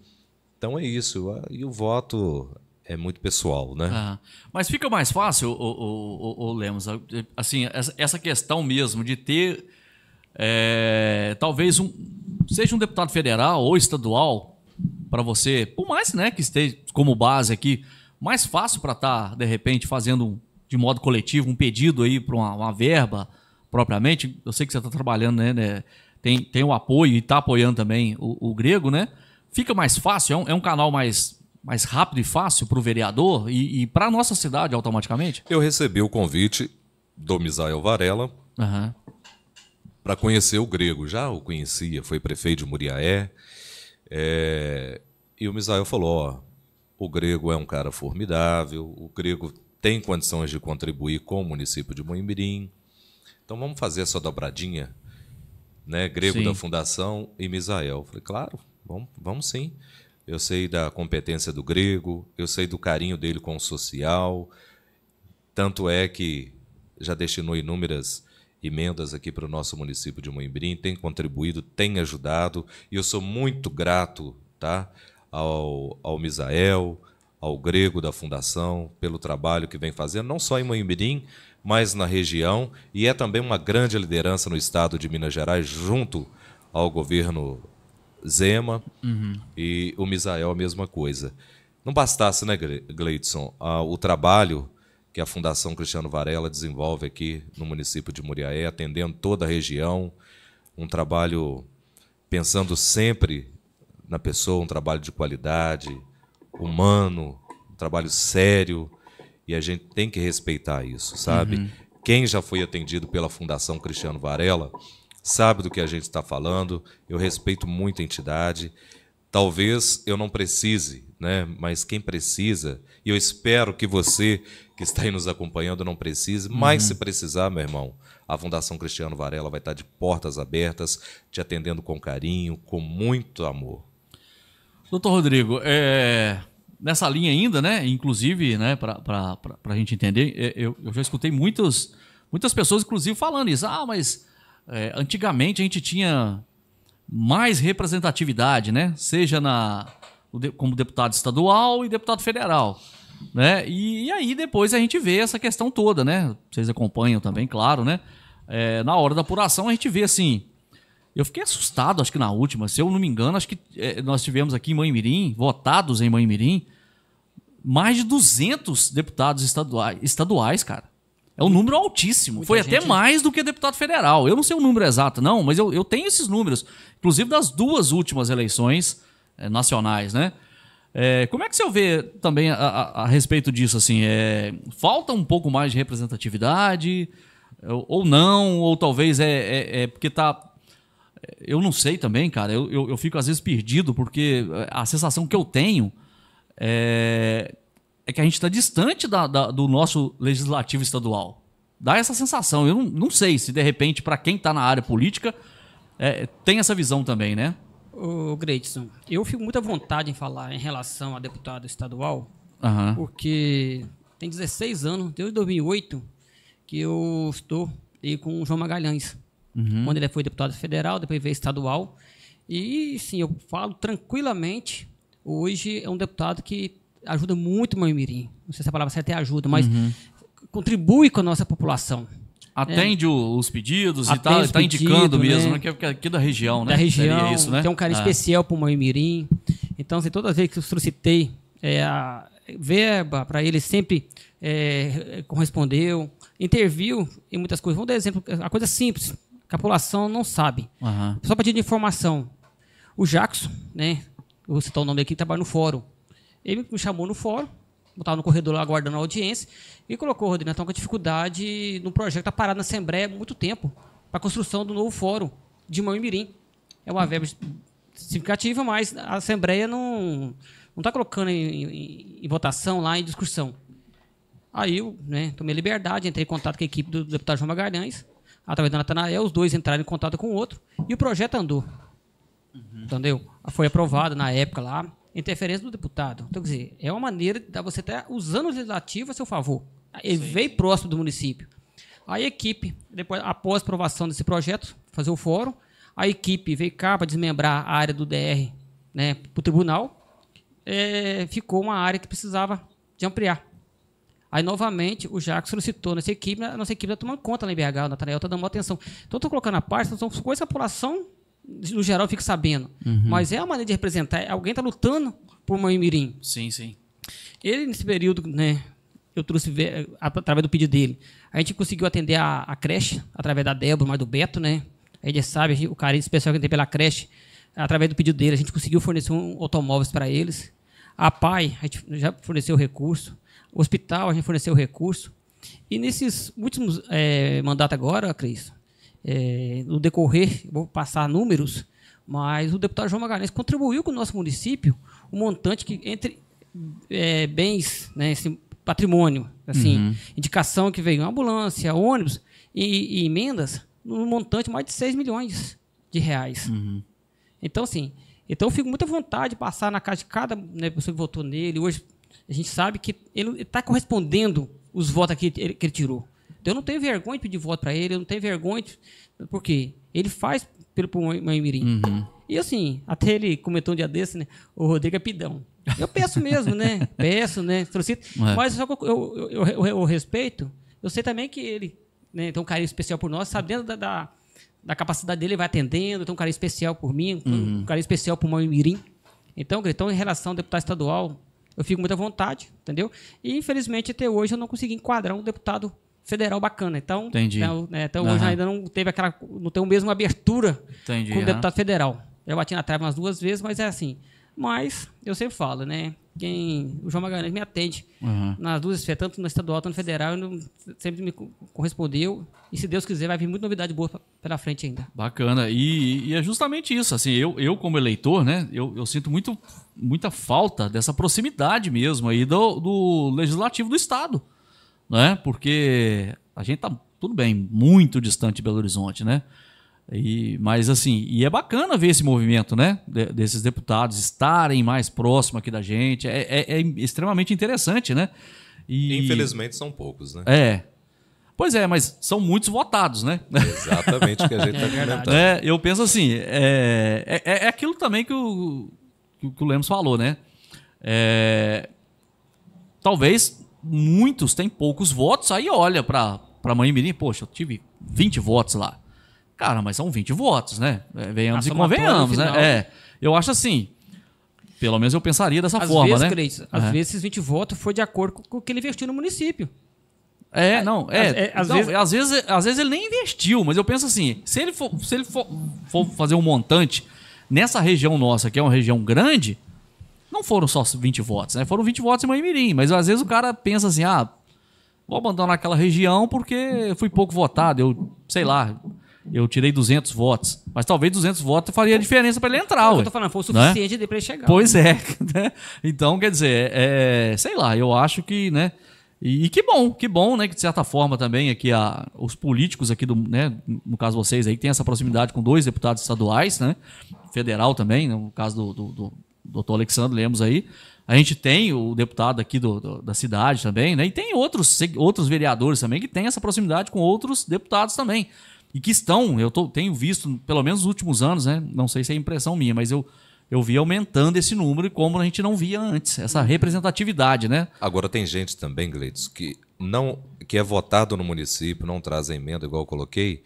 Então é isso. E o voto é muito pessoal, né? Mas fica mais fácil, Lemos, assim, essa questão mesmo de ter... talvez seja um deputado federal ou estadual para você, por mais, né, que esteja como base aqui, mais fácil para estar, de repente, fazendo de modo coletivo um pedido aí para uma verba propriamente. Eu sei que você está trabalhando, né, tem o apoio e está apoiando também o Grego, né? Fica mais fácil, é um canal mais rápido e fácil para o vereador e para a nossa cidade automaticamente. Eu recebi o convite do Misael Varela para conhecer o Grego. Já o conhecia, foi prefeito de Muriaé. E o Misael falou, ó, o Grego é um cara formidável, o Grego tem condições de contribuir com o município de Manhumirim. Então vamos fazer essa dobradinha, né? Grego da Fundação e Misael. Eu falei, claro, vamos sim. Eu sei da competência do Grego, eu sei do carinho dele com o social, tanto é que já destinou inúmeras emendas aqui para o nosso município de Manhumirim, tem contribuído, tem ajudado, e eu sou muito grato, tá, ao Misael, ao Grego da Fundação, pelo trabalho que vem fazendo, não só em Manhumirim, mas na região, e é também uma grande liderança no estado de Minas Gerais, junto ao governo Zema, e o Misael a mesma coisa. Não bastasse, né, Gleidson, o trabalho que a Fundação Cristiano Varela desenvolve aqui no município de Muriaé, atendendo toda a região, um trabalho pensando sempre na pessoa, um trabalho de qualidade, humano, um trabalho sério, e a gente tem que respeitar isso, sabe? Quem já foi atendido pela Fundação Cristiano Varela sabe do que a gente está falando, eu respeito muito a entidade, talvez eu não precise, né? Mas quem precisa, e eu espero que você que está aí nos acompanhando não precise, mas se precisar, meu irmão, a Fundação Cristiano Varela vai estar de portas abertas, te atendendo com carinho, com muito amor. Doutor Rodrigo, nessa linha ainda, né? Inclusive, né, para a gente entender, eu já escutei muitas pessoas, inclusive, falando isso. Mas antigamente a gente tinha mais representatividade, né? Seja como deputado estadual e deputado federal, né? E aí depois a gente vê essa questão toda, né? Vocês acompanham também, claro, né? Na hora da apuração a gente vê assim... Eu fiquei assustado, acho que na última, se eu não me engano, acho que nós tivemos aqui em Manhumirim, votados em Manhumirim, mais de 200 deputados estaduais, cara. É um número altíssimo. Muita Foi até mais do que deputado federal. Eu não sei o número exato, não, mas eu tenho esses números. Inclusive das duas últimas eleições nacionais, né? Como é que o senhor vê também a respeito disso? Assim, falta um pouco mais de representatividade? ou não, ou talvez é porque tá... Eu não sei também, cara, eu fico às vezes perdido, porque a sensação que eu tenho é que a gente está distante do nosso legislativo estadual. Dá essa sensação. Eu não sei se, de repente, para quem está na área política, tem essa visão também, né? Ô, Gretson, eu fico muito à vontade em falar em relação a deputado estadual, uhum, porque tem 16 anos, desde 2008, que eu estou aí com o João Magalhães. Uhum. Quando ele foi deputado federal, depois veio estadual. E, sim, eu falo tranquilamente. Hoje é um deputado que ajuda muito o Manhumirim. Não sei se a palavra certa é ajuda, mas uhum, contribui com a nossa população. Atende os pedidos e tal, está indicando mesmo, né? Que é aqui da região, né? Da região, isso, né? Tem um carinho especial para o Manhumirim. Então, assim, todas as vezes que eu solicitei a verba para ele, sempre correspondeu. Interviu em muitas coisas. Vamos dar exemplo, a coisa simples, que a população não sabe. Uhum. Só para pedir informação, o Jackson, né? Eu vou citar o nome dele aqui, que trabalha no fórum. Ele me chamou no fórum, eu estava no corredor lá aguardando a audiência, e colocou, Rodrigo, nós estamos com dificuldade no projeto, está parado na Assembleia há muito tempo, para a construção do novo fórum de Manhumirim. É uma verba significativa, mas a Assembleia não está colocando em votação lá, em discussão. Aí eu, né, tomei liberdade, entrei em contato com a equipe do deputado João Magalhães, através do Natanael, os dois entraram em contato com o outro, e o projeto andou. Uhum. Entendeu? Foi aprovado na época lá, interferência do deputado. Então, quer dizer, é uma maneira de você estar usando o legislativo a seu favor. Ele veio próximo do município. A equipe, depois, após a aprovação desse projeto, fazer o fórum, a equipe veio cá para desmembrar a área do DR, né, para o tribunal, ficou uma área que precisava de ampliar. Aí, novamente, o Jacques solicitou nessa equipe, a nossa equipe está tomando conta lá em BH, o Natanael está dando uma atenção. Então, estou colocando a parte, são coisas que a população, no geral, fica sabendo. Uhum. Mas é uma maneira de representar. Alguém está lutando por Manhumirim. Sim, sim. Ele, nesse período, né, eu trouxe, através do pedido dele, a gente conseguiu atender a creche, através da Débora, mas do Beto, né? A gente sabe, o carinho especial que tem pela creche, através do pedido dele, a gente conseguiu fornecer automóveis para eles. A PAI, a gente já forneceu recurso. O hospital, a gente forneceu recurso. E nesses últimos mandatos agora, Cris, no decorrer, vou passar números, mas o deputado João Magalhães contribuiu com o nosso município um montante que, entre bens, né, assim, patrimônio, assim, uhum, indicação que veio ambulância, ônibus e emendas, um montante mais de 6 milhões de reais. Uhum. Então, assim, eu fico muito à vontade de passar na casa de cada, né, pessoa que votou nele. Hoje, a gente sabe que ele está correspondendo os votos que ele tirou. Então, eu não tenho vergonha de pedir voto para ele, eu não tenho vergonha de... Por quê? Ele faz pelo Manhumirim. Uhum. E, assim, até ele comentou um dia desse, né? O Rodrigo é pidão. Eu peço mesmo, né? Peço, né? Mas só que eu respeito, eu sei também que ele, né, tem um carinho especial por nós, sabe, dentro da capacidade dele, ele vai atendendo, tem um carinho especial por mim, uhum, um carinho especial por Manhumirim. Então, Gretão, em relação ao deputado estadual... Eu fico muito à vontade, entendeu? E, infelizmente, até hoje eu não consegui enquadrar um deputado federal bacana. Então, então hoje ainda não teve aquela... Não tem a mesma abertura com o deputado federal. Eu bati na trave umas 2 vezes, mas é assim. Mas, eu sempre falo, né? O João Magalhães me atende nas 2 esferas, tanto no estadual quanto no federal, sempre me correspondeu. E, se Deus quiser, vai vir muita novidade boa pela frente ainda. Bacana. E é justamente isso. Assim, eu como eleitor, né? Eu sinto muita falta dessa proximidade mesmo aí do Legislativo do Estado, né? Porque a gente tá, tudo bem, muito distante de Belo Horizonte, né? Mas assim, é bacana ver esse movimento, né? Desses deputados estarem mais próximos aqui da gente, é extremamente interessante, né? E infelizmente são poucos, né? Pois é, mas são muitos votados, né? Exatamente o que a gente está comentando. Eu penso assim, é aquilo também que o Lemos falou, né? Talvez muitos têm poucos votos, aí olha para Manhumirim, poxa, eu tive 20 votos lá. Cara, mas são 20 votos, né? Venhamos e convenhamos, né? Eu acho assim, pelo menos eu pensaria dessa forma, né? Às vezes esses 20 votos foi de acordo com o que ele investiu no município. Às vezes ele nem investiu, mas eu penso assim, se ele for fazer um montante... Nessa região nossa, que é uma região grande, não foram só 20 votos, né? Foram 20 votos em Manhumirim. Mas às vezes o cara pensa assim, vou abandonar aquela região porque fui pouco votado, eu sei lá, eu tirei 200 votos, mas talvez 200 votos faria diferença para ele entrar. Eu tô falando, foi o suficiente, né, para ele chegar. Pois é, né? Então, quer dizer, sei lá, eu acho que, né, e que bom, né, que de certa forma também aqui os políticos aqui do, né, no caso vocês aí, que tem essa proximidade com dois deputados estaduais, né, federal também, no caso do doutor Alexsandro Lemos aí, a gente tem o deputado aqui da cidade também, né, e tem outros vereadores também que tem essa proximidade com outros deputados também, e que estão, tenho visto, pelo menos nos últimos anos, né, não sei se é impressão minha, mas eu vi aumentando esse número, e como a gente não via antes, essa representatividade, né? Agora tem gente também, Gleides, que é votado no município, não traz a emenda, igual eu coloquei,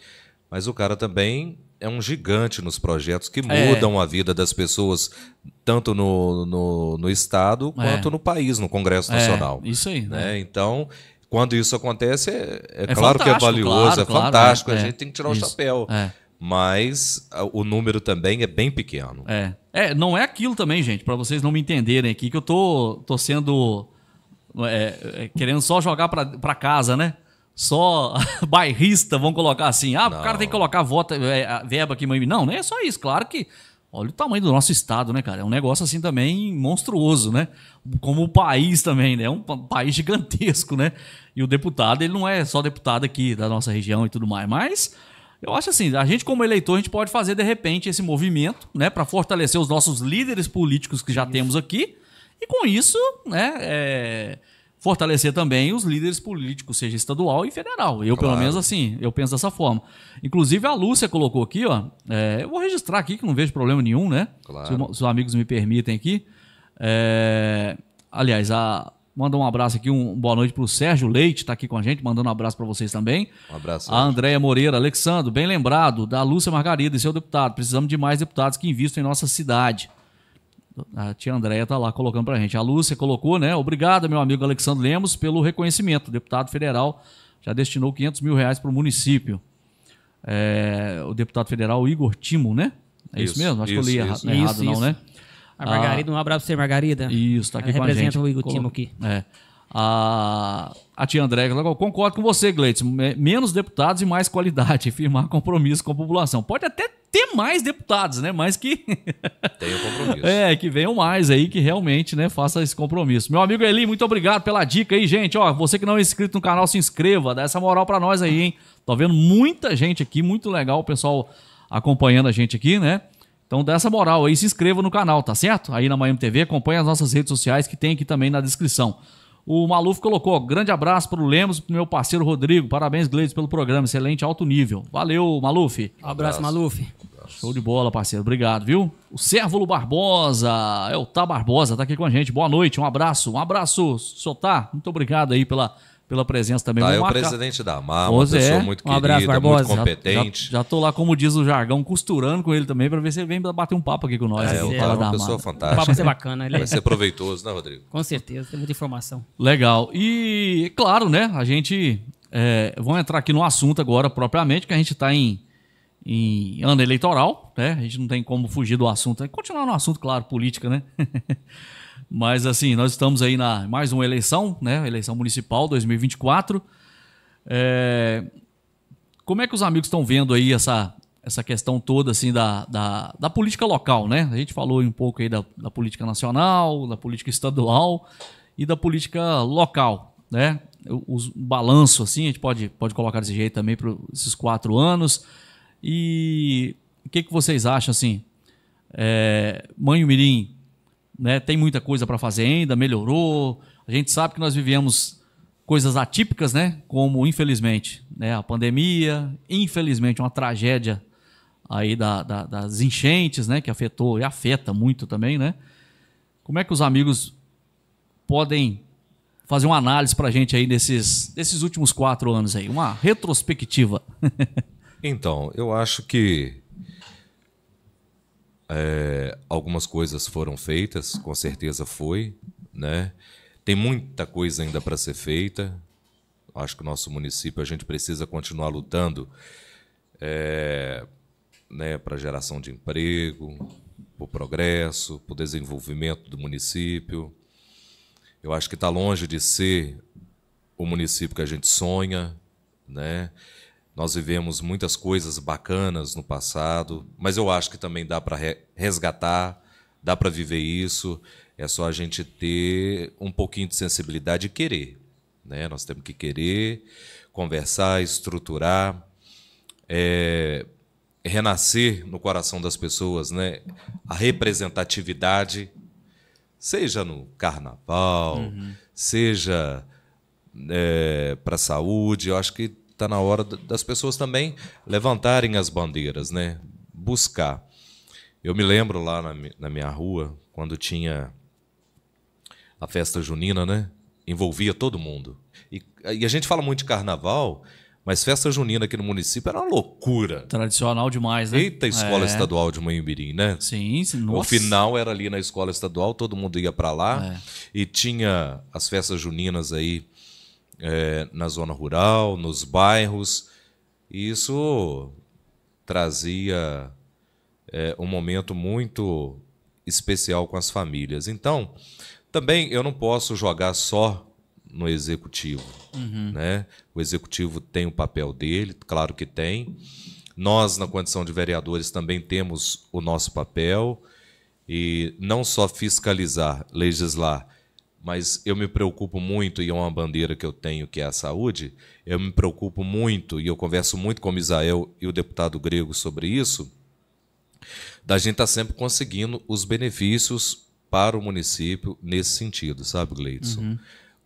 mas o cara também é um gigante nos projetos que mudam a vida das pessoas, tanto no Estado quanto no país, no Congresso Nacional. Isso aí, né? Então, quando isso acontece, é claro que é valioso, claro, é fantástico, a gente tem que tirar o chapéu. Mas o número também é bem pequeno. Não é aquilo também, gente, para vocês não me entenderem aqui, que eu tô sendo querendo só jogar para casa, né? Só bairrista, vamos colocar assim. Ah, não, o cara tem que colocar verba aqui. Não é só isso. Claro que, olha o tamanho do nosso estado, né, cara? É um negócio assim também monstruoso, né? Como o país também, né? É um país gigantesco, né? E o deputado, ele não é só deputado aqui da nossa região e tudo mais, mas eu acho assim, a gente como eleitor, a gente pode fazer de repente esse movimento, né, para fortalecer os nossos líderes políticos que já temos aqui, e com isso, né, fortalecer também os líderes políticos, seja estadual e federal. Eu, pelo menos assim, eu penso dessa forma. Inclusive a Lúcia colocou aqui, ó, eu vou registrar aqui que não vejo problema nenhum, né, se os amigos me permitem aqui. Aliás, manda um abraço aqui, boa noite para o Sérgio Leite, está aqui com a gente, mandando um abraço para vocês também. Um abraço. A Andréia Moreira, Alexsandro, bem lembrado, da Lúcia Margarida e seu deputado. Precisamos de mais deputados que investam em nossa cidade. A tia Andréia está lá colocando para a gente. A Lúcia colocou, né? Obrigado, meu amigo Alexsandro Lemos, pelo reconhecimento. O deputado federal já destinou R$500 mil para o município. O deputado federal Igor Timo, né? É isso mesmo? Acho que eu li errado, não, né? A Margarida, um abraço pra você, Margarida. Isso, tá aqui com a gente. Representa o Igor Timo aqui. A tia André, concordo com você, Gleides. Menos deputados e mais qualidade. Firmar compromisso com a população. Pode até ter mais deputados, né? Mas que tenham compromisso. Que venham mais aí, que realmente, né, faça esse compromisso. Meu amigo Eli, muito obrigado pela dica aí, gente. Ó, você que não é inscrito no canal, se inscreva. Dá essa moral pra nós aí, hein? Tô vendo muita gente aqui, muito legal o pessoal acompanhando a gente aqui, né? Então dá essa moral aí, se inscreva no canal, tá certo? Aí na Miame TV, acompanha as nossas redes sociais que tem aqui também na descrição. O Maluf colocou, grande abraço pro Lemos e pro meu parceiro Rodrigo. Parabéns, Gleides, pelo programa, excelente, alto nível. Valeu, Maluf. Abraço, Maluf. Show de bola, parceiro, obrigado, viu? O Sérvulo Barbosa, é o Tá Barbosa, tá aqui com a gente. Boa noite, um abraço, Sotá. Muito obrigado aí pela presença também. Tá, é o presidente da AMAR, uma pessoa muito querida, muito competente. Já tô lá, como diz o jargão, costurando com ele também, para ver se ele vem bater um papo aqui com nós. O cara é uma pessoa fantástica. O papo vai ser bacana. Vai ser proveitoso, né, Rodrigo? Com certeza, tem muita informação. Legal. E, claro, né, a gente... vamos entrar aqui no assunto agora, propriamente, que a gente está em ano eleitoral, né? A gente não tem como fugir do assunto. Continuar no assunto, claro, política, né? Mas assim, nós estamos aí na mais uma eleição, né? Eleição municipal 2024. Como é que os amigos estão vendo aí essa questão toda assim da política local, né? A gente falou um pouco aí da política nacional, da política estadual e da política local, né? O balanço, assim, a gente pode colocar desse jeito também para esses 4 anos. E o que vocês acham, assim? Manhumirim, né, tem muita coisa para fazer ainda, melhorou. A gente sabe que nós vivemos coisas atípicas, né? Como, infelizmente, né, a pandemia, infelizmente, uma tragédia aí das enchentes, né, que afetou e afeta muito também, né? Como é que os amigos podem fazer uma análise para a gente aí desses últimos 4 anos aí? Uma retrospectiva. Então, eu acho que algumas coisas foram feitas, com certeza foi, né? Tem muita coisa ainda para ser feita. Acho que o nosso município, a gente precisa continuar lutando, né, para a geração de emprego, para o progresso, para o desenvolvimento do município. Eu acho que está longe de ser o município que a gente sonha, né? Nós vivemos muitas coisas bacanas no passado, mas eu acho que também dá para resgatar, dá para viver isso, é só a gente ter um pouquinho de sensibilidade e querer, né? Nós temos que querer, conversar, estruturar, renascer no coração das pessoas, né? A representatividade, seja no carnaval, seja para a saúde, eu acho que está na hora das pessoas também levantarem as bandeiras, né? Buscar. Eu me lembro lá na minha rua, quando tinha a festa junina, né? Envolvia todo mundo. E a gente fala muito de carnaval, mas festa junina aqui no município era uma loucura. Tradicional demais, né? Eita, Escola Estadual de Manhumirim, né? Sim, sim. Nossa. O final era ali na Escola Estadual, todo mundo ia para lá. E tinha as festas juninas aí, na zona rural, nos bairros, e isso trazia um momento muito especial com as famílias. Então, também eu não posso jogar só no executivo, né? O executivo tem o papel dele, claro que tem. Nós, na condição de vereadores, também temos o nosso papel, e não só fiscalizar, legislar, mas eu me preocupo muito, e é uma bandeira que eu tenho, que é a saúde, eu me preocupo muito, e eu converso muito com o Misael e o deputado Grego sobre isso, da gente estar sempre conseguindo os benefícios para o município nesse sentido, sabe, Gleidson?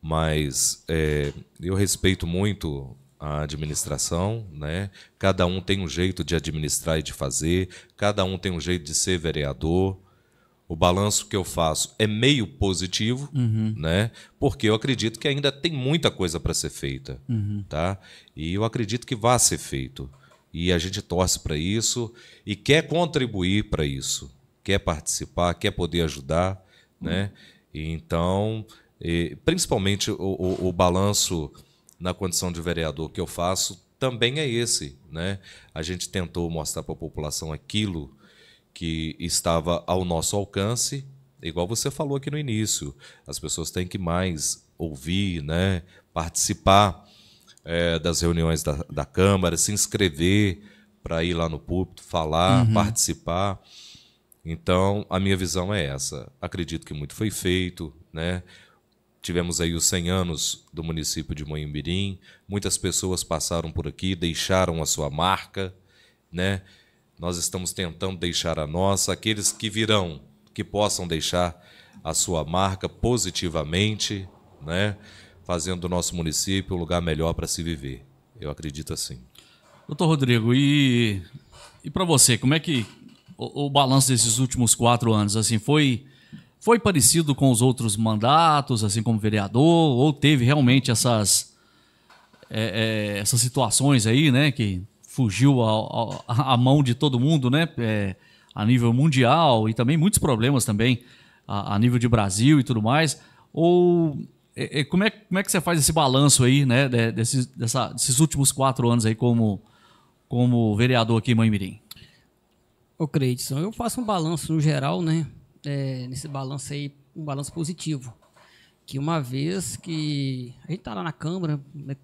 Mas eu respeito muito a administração, né? Cada um tem um jeito de administrar e de fazer, cada um tem um jeito de ser vereador. O balanço que eu faço é meio positivo, né? Porque eu acredito que ainda tem muita coisa para ser feita, tá? E eu acredito que vai ser feito. E a gente torce para isso e quer contribuir para isso, quer participar, quer poder ajudar, né? E então, principalmente o balanço na condição de vereador que eu faço também é esse, né? A gente tentou mostrar para a população aquilo que estava ao nosso alcance, igual você falou aqui no início, as pessoas têm que mais ouvir, né? Participar das reuniões da Câmara, se inscrever para ir lá no púlpito, falar, participar. Então, a minha visão é essa. Acredito que muito foi feito, né? Tivemos aí os 100 anos do município de Manhumirim, muitas pessoas passaram por aqui, deixaram a sua marca, né? Nós estamos tentando deixar a nossa, aqueles que virão, que possam deixar a sua marca positivamente, né? Fazendo do nosso município um lugar melhor para se viver. Eu acredito assim. Doutor Rodrigo, e para você, como é que o balanço desses últimos 4 anos, assim, foi parecido com os outros mandatos, assim como vereador, ou teve realmente essas situações aí, né, que fugiu à mão de todo mundo, né? A nível mundial, e também muitos problemas também a nível de Brasil e tudo mais. Ou como é que você faz esse balanço aí, né? Desses últimos 4 anos aí como vereador aqui em Manhumirim? Ô, Cleidson, eu faço um balanço no geral, né? Nesse balanço aí, um balanço positivo. Que uma vez que a gente tá lá na Câmara, né,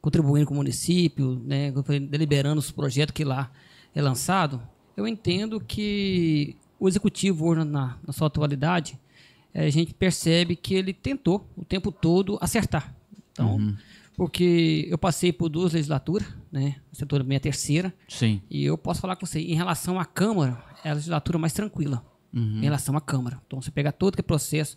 contribuindo com o município, né, deliberando os projetos que lá é lançado, eu entendo que o executivo, hoje na sua atualidade, a gente percebe que ele tentou o tempo todo acertar. Então, porque eu passei por 2 legislaturas, né, a minha terceira, sim, e eu posso falar com você, em relação à Câmara, é a legislatura mais tranquila, em relação à Câmara. Então, você pega todo aquele processo,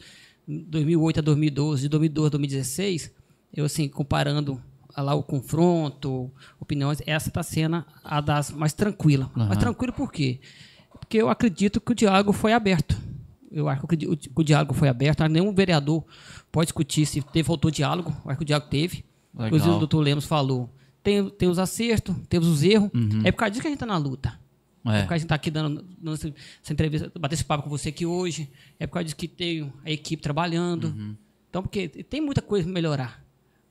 de 2008 a 2012, de 2012 a 2016, eu, assim, comparando lá o confronto, opiniões, essa está sendo a das mais tranquila. Mais tranquila por quê? Porque eu acredito que o diálogo foi aberto. Eu acho que o diálogo foi aberto. Nenhum vereador pode discutir se faltou diálogo. Eu acho que o diálogo teve. Legal. Inclusive o doutor Lemos falou, tem os acertos, temos os erros. É por causa disso que a gente está na luta. É por causa que a gente está aqui dando essa entrevista, bater esse papo com você aqui hoje. É por causa disso que tem a equipe trabalhando. Então, porque tem muita coisa para melhorar.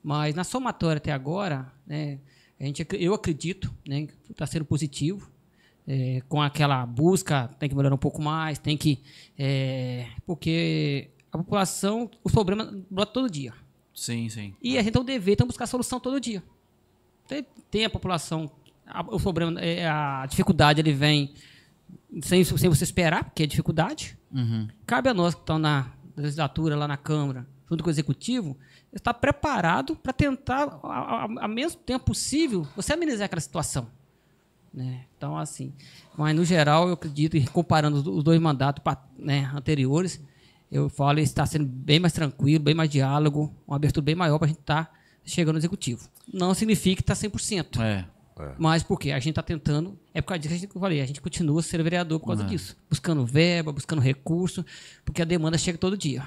Mas na somatória até agora, né, eu acredito, né, que está sendo positivo, com aquela busca, tem que melhorar um pouco mais, tem que. Porque a população, os problemas brotam todo dia. Sim, sim. E a gente tem o dever, tem que buscar solução todo dia. Tem a população, o problema, a dificuldade, ele vem sem você esperar, porque é dificuldade. Uhum. Cabe a nós que estamos na legislatura, lá na Câmara, junto com o Executivo, estar preparado para tentar, ao mesmo tempo possível, você amenizar aquela situação. Né? Então, assim, mas no geral, eu acredito, e comparando os dois mandatos, né, anteriores, eu falo, está sendo bem mais tranquilo, bem mais diálogo, uma abertura bem maior para a gente estar chegando no Executivo. Não significa que está 100%. Mas por quê? A gente está tentando, é por causa disso que eu falei, a gente continua sendo vereador por causa disso, buscando verba, buscando recurso, porque a demanda chega todo dia.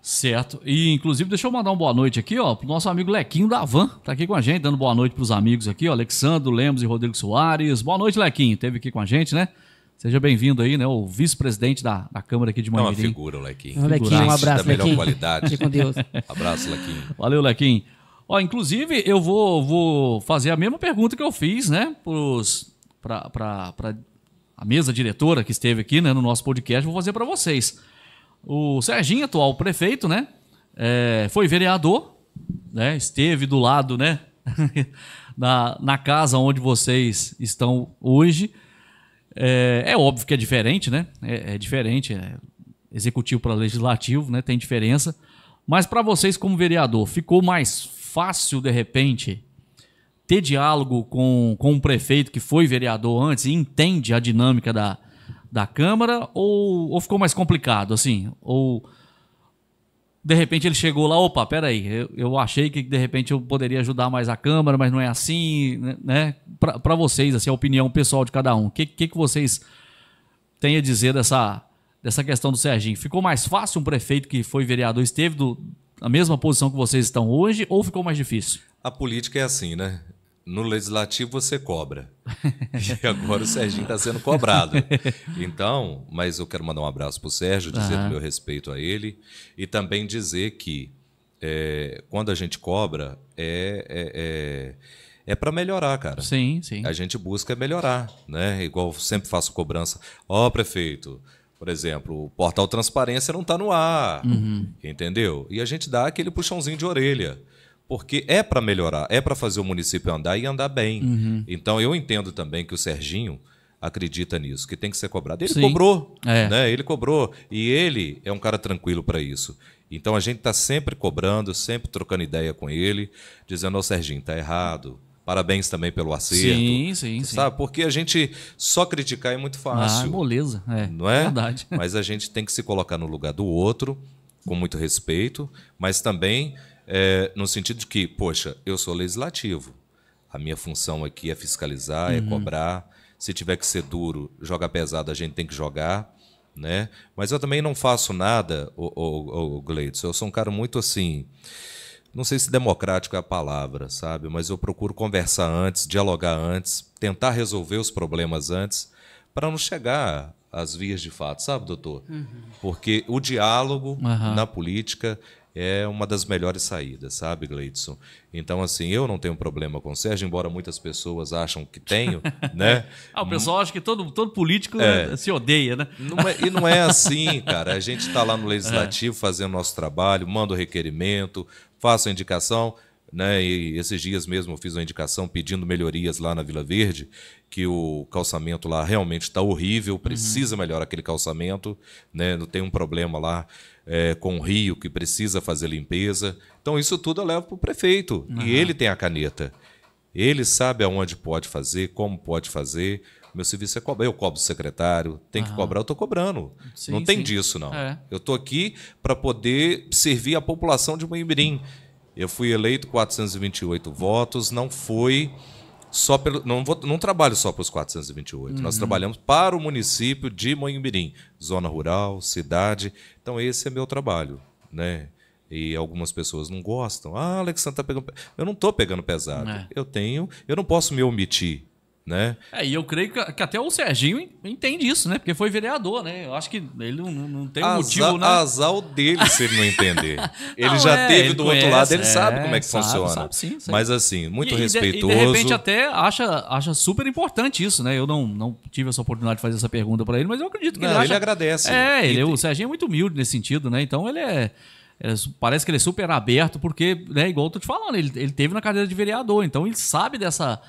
Certo. E, inclusive, deixa eu mandar uma boa noite aqui, ó, pro nosso amigo Lequinho da Van, tá aqui com a gente, dando boa noite pros amigos aqui, ó, Alexsandro Lemos e Rodrigo Soares. Boa noite, Lequinho, teve aqui com a gente, né? Seja bem-vindo aí, né? O vice-presidente da Câmara aqui de Manhumirim. É uma figura, o Lequinho. Um abraço, da melhor qualidade. Fique com Deus. Abraço, Lequinho. Valeu, Lequinho. Ó, inclusive, eu vou fazer a mesma pergunta que eu fiz, né, pra a mesa diretora que esteve aqui, né, no nosso podcast, vou fazer para vocês. O Serginho, atual prefeito, né? Foi vereador, né? Esteve do lado, né? na casa onde vocês estão hoje. É óbvio que é diferente, né? É diferente, executivo para legislativo, né? Tem diferença. Mas para vocês, como vereador, ficou mais fácil, de repente, ter diálogo com um prefeito que foi vereador antes e entende a dinâmica da Câmara, ou ficou mais complicado, assim? Ou, de repente, ele chegou lá, opa, peraí, eu achei que, de repente, eu poderia ajudar mais a Câmara, mas não é assim, né? Para vocês, assim, a opinião pessoal de cada um, o que vocês têm a dizer dessa questão do Serginho? Ficou mais fácil um prefeito que foi vereador, esteve na mesma posição que vocês estão hoje, ou ficou mais difícil? A política é assim, né? No legislativo você cobra. E agora o Serginho está sendo cobrado. Então, mas eu quero mandar um abraço para o Sérgio, dizer do meu respeito a ele e também dizer que quando a gente cobra é para melhorar, cara. Sim, sim. A gente busca melhorar, né? Igual eu sempre faço cobrança. Ó, prefeito, por exemplo, o portal Transparência não está no ar, entendeu? E a gente dá aquele puxãozinho de orelha. Porque é para melhorar, é para fazer o município andar e andar bem. Então, eu entendo também que o Serginho acredita nisso, que tem que ser cobrado. Ele cobrou, né? Ele cobrou. E ele é um cara tranquilo para isso. Então, a gente está sempre cobrando, sempre trocando ideia com ele, dizendo, ô, Serginho, tá errado. Parabéns também pelo acerto. Sim, sim, sim. Sabe? Porque a gente só criticar é muito fácil. Ah, moleza. Não é? Verdade. Mas a gente tem que se colocar no lugar do outro, com muito respeito, mas também... no sentido de que, poxa, eu sou legislativo, a minha função aqui é fiscalizar, é cobrar, se tiver que ser duro, joga pesado, a gente tem que jogar, né? Mas eu também não faço nada, o Gleidson, eu sou um cara muito assim, não sei se democrático é a palavra, sabe? Mas eu procuro conversar antes, dialogar antes, tentar resolver os problemas antes, para não chegar às vias de fato, sabe, doutor? Porque o diálogo na política... é uma das melhores saídas, sabe, Gleidson? Então, assim, eu não tenho problema com o Sérgio, embora muitas pessoas acham que tenho, né? O pessoal acha que todo político se odeia, né? E não é assim, cara. A gente está lá no Legislativo fazendo nosso trabalho, manda o requerimento, faço a indicação, né? E esses dias mesmo eu fiz uma indicação pedindo melhorias lá na Vila Verde, que o calçamento lá realmente está horrível, precisa melhorar aquele calçamento, né? Tem um problema lá. Com o rio, que precisa fazer limpeza. Então, isso tudo eu levo para o prefeito. E ele tem a caneta. Ele sabe aonde pode fazer, como pode fazer. Meu serviço é cobrar. Eu cobro o secretário. Tem que cobrar, eu estou cobrando. Sim, não tem disso, não. Eu estou aqui para poder servir a população de Manhumirim. Eu fui eleito 428 votos. Não foi só pelo... Não trabalho só para os 428. Nós trabalhamos para o município de Manhumirim. Zona rural, cidade... Então, esse é meu trabalho, né? E algumas pessoas não gostam. Ah, Alexsandro tá pegando... Eu não estou pegando pesado. Eu não posso me omitir, né? E eu creio que até o Serginho entende isso, né? Porque foi vereador, né? Eu acho que ele não tem motivo, né? Azar dele se ele não entender. Ele não, já teve ele do conhece, outro lado, ele sabe como é que funciona. Sabe, sim, sim. Mas assim, muito respeitoso. E de repente até acha super importante isso, né? Eu não tive essa oportunidade de fazer essa pergunta para ele, mas eu acredito que ele agradece. O Serginho é muito humilde nesse sentido, né? Então ele Parece que ele é super aberto, porque, né, igual eu tô te falando, ele teve na cadeira de vereador, então ele sabe dessa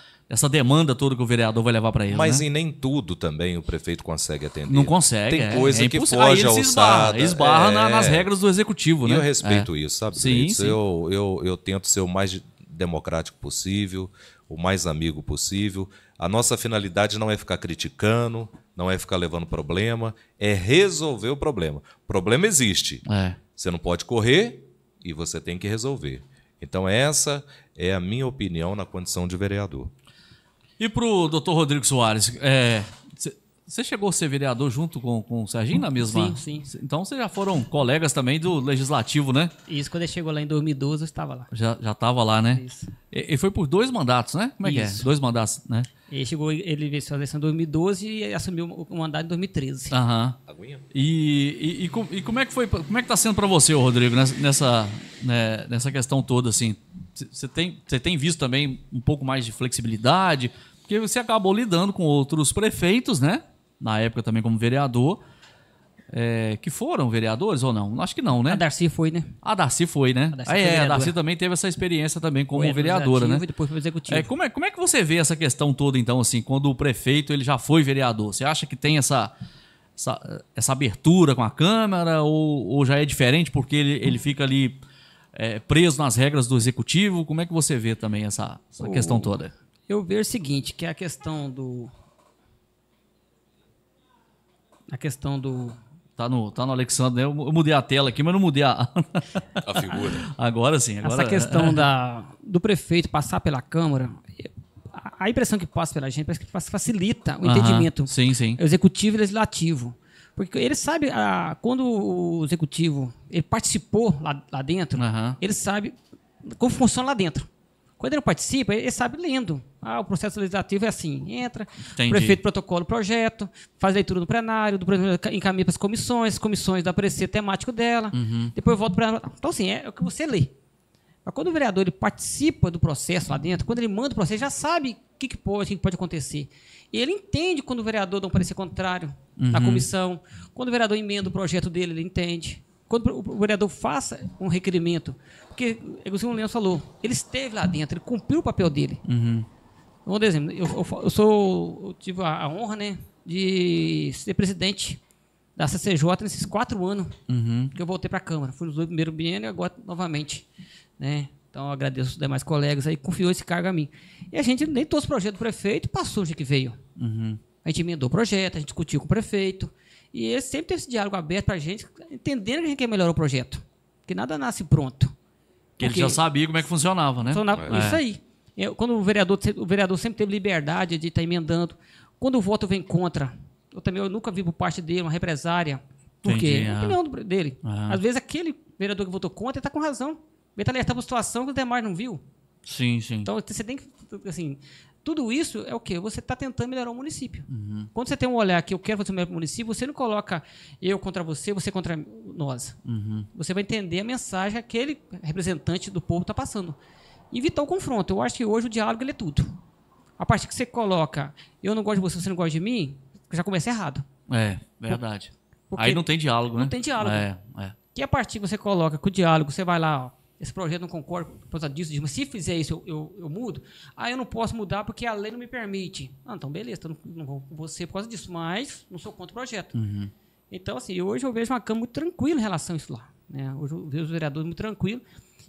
demanda toda que o vereador vai levar para ele. Mas, né? E nem tudo também o prefeito consegue atender. Não consegue. Tem coisa que foge ao alçada. Esbarra nas regras do executivo. E, né? Eu respeito isso, sabe? Sim, sim. Eu tento ser o mais democrático possível, o mais amigo possível. A nossa finalidade não é ficar criticando, não é ficar levando problema, é resolver o problema. O problema existe. É. Você não pode correr e você tem que resolver. Então essa é a minha opinião na condição de vereador. E para o doutor Rodrigo Soares, você chegou a ser vereador junto com o Serginho na mesma? Sim, sim. Então vocês já foram colegas também do Legislativo, né? Isso, quando ele chegou lá em 2012, eu estava lá. Já estava lá, né? Isso. E foi por 2 mandatos, né? Como é que é? 2 mandatos, né? Ele veio sua eleição em 2012 e assumiu o mandato em 2013. Aham. E como é que foi? Como é que está sendo para você, Rodrigo, nessa questão toda, assim? Você tem visto também um pouco mais de flexibilidade? Porque você acabou lidando com outros prefeitos, né? Na época também como vereador. Que foram vereadores ou não? Acho que não, né? A Darcy foi, né? A Darcy foi, né? A Darcy também teve essa experiência também como vereadora, né? Depois foi executivo. Como é que você vê essa questão toda, então, assim, quando o prefeito ele já foi vereador? Você acha que tem essa abertura com a Câmara ou já é diferente porque ele fica ali preso nas regras do executivo? Como é que você vê também essa questão toda? Eu vejo o seguinte, que é a questão do... Tá no Alexsandro, né? Eu mudei a tela aqui, mas não mudei a figura. Agora sim. Agora... Essa questão do prefeito passar pela Câmara, a impressão que passa pela gente parece que facilita o entendimento. Sim, sim. Executivo e legislativo. Porque ele sabe, quando o executivo ele participou lá dentro, ele sabe como funciona lá dentro. Quando ele não participa, ele sabe lendo. Ah, o processo legislativo é assim, entra, entendi. O prefeito protocola o projeto, faz leitura do plenário, encaminha para as comissões dá parecer temático dela, depois volta para... Então, assim, é o que você lê. Mas quando o vereador ele participa do processo lá dentro, quando ele manda o processo, ele já sabe o que pode acontecer. E ele entende quando o vereador dá um parecer contrário na comissão, quando o vereador emenda o projeto dele, ele entende. Quando o vereador faça um requerimento, porque o senhor Lemos falou, ele esteve lá dentro, ele cumpriu o papel dele. Vou dar exemplo, eu tive a honra, né, de ser presidente da CCJ nesses 4 anos que eu voltei para a Câmara. Fui nos 2 primeiros biênios e agora novamente, né? Então eu agradeço os demais colegas aí que confiou esse cargo a mim. E a gente, nem todos os projetos do prefeito passou o dia que veio. A gente emendou o projeto, a gente discutiu com o prefeito. E ele sempre teve esse diálogo aberto para a gente, entendendo que a gente quer melhorar o projeto. Porque nada nasce pronto. Porque ele já sabia como é que funcionava, né? Isso aí. Quando o vereador sempre teve liberdade de estar emendando. Quando o voto vem contra, eu nunca vi por parte dele uma represária. Por quê? É a opinião dele. Às vezes aquele vereador que votou contra, ele está com razão. Ele está alertando uma situação que os demais não viu. Sim, sim. Então você tem que... Assim, tudo isso é o quê? Você está tentando melhorar o município. Quando você tem um olhar que eu quero fazer o melhor para o município, você não coloca eu contra você, você contra nós. Você vai entender a mensagem que aquele representante do povo está passando. E evitar o confronto. Eu acho que hoje o diálogo ele é tudo. A partir que você coloca eu não gosto de você, você não gosta de mim, já começa errado. É, verdade. Aí não tem diálogo, né? Não tem diálogo. Que a partir que você coloca com o diálogo, você vai lá... Ó, esse projeto não concordo por causa disso, mas se fizer isso eu mudo, eu não posso mudar porque a lei não me permite. Então beleza, eu não vou com você por causa disso, mas não sou contra o projeto. Então assim, hoje eu vejo uma Câmara muito tranquila em relação a isso lá, né? Hoje eu vejo os vereadores muito tranquilos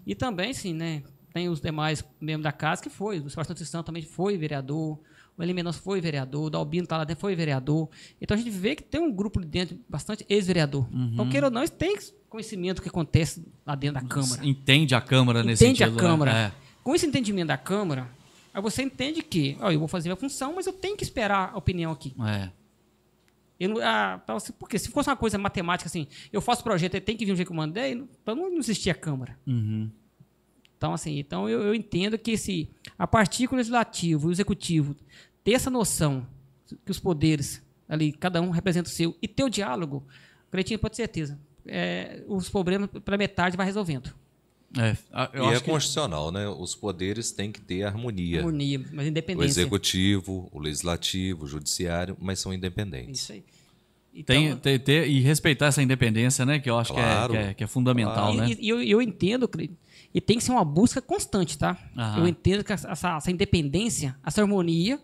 e também sim, né? Tem os demais membros da casa que foi, o Sebastião Tristão também foi vereador, o Eli Mendonça foi vereador, o Dalbino Taladé foi vereador. Então a gente vê que tem um grupo ali dentro bastante ex-vereador. Então, queira ou não, tem conhecimento do que acontece lá dentro da Câmara. Entende a Câmara nesse sentido. Entende a Câmara. Né? Com esse entendimento da Câmara, aí você entende que eu vou fazer minha função, mas eu tenho que esperar a opinião aqui. Porque se fosse uma coisa matemática assim, eu faço o projeto, ele tem que vir do jeito que eu mandei, então não existia a Câmara. Então, assim, eu entendo que a partir que o legislativo e o executivo ter essa noção que os poderes ali, cada um representa o seu, e ter o diálogo, Cretinho, pode ter certeza, os problemas pela metade vai resolvendo. É constitucional, né? Os poderes têm que ter harmonia. Harmonia, mas independência. O executivo, o legislativo, o judiciário, mas são independentes. Isso aí. Então, e respeitar essa independência, né? Que eu acho claro, que é fundamental, claro, né? E eu entendo, Cleiton, e tem que ser uma busca constante, tá? Aham. Eu entendo que essa independência, essa harmonia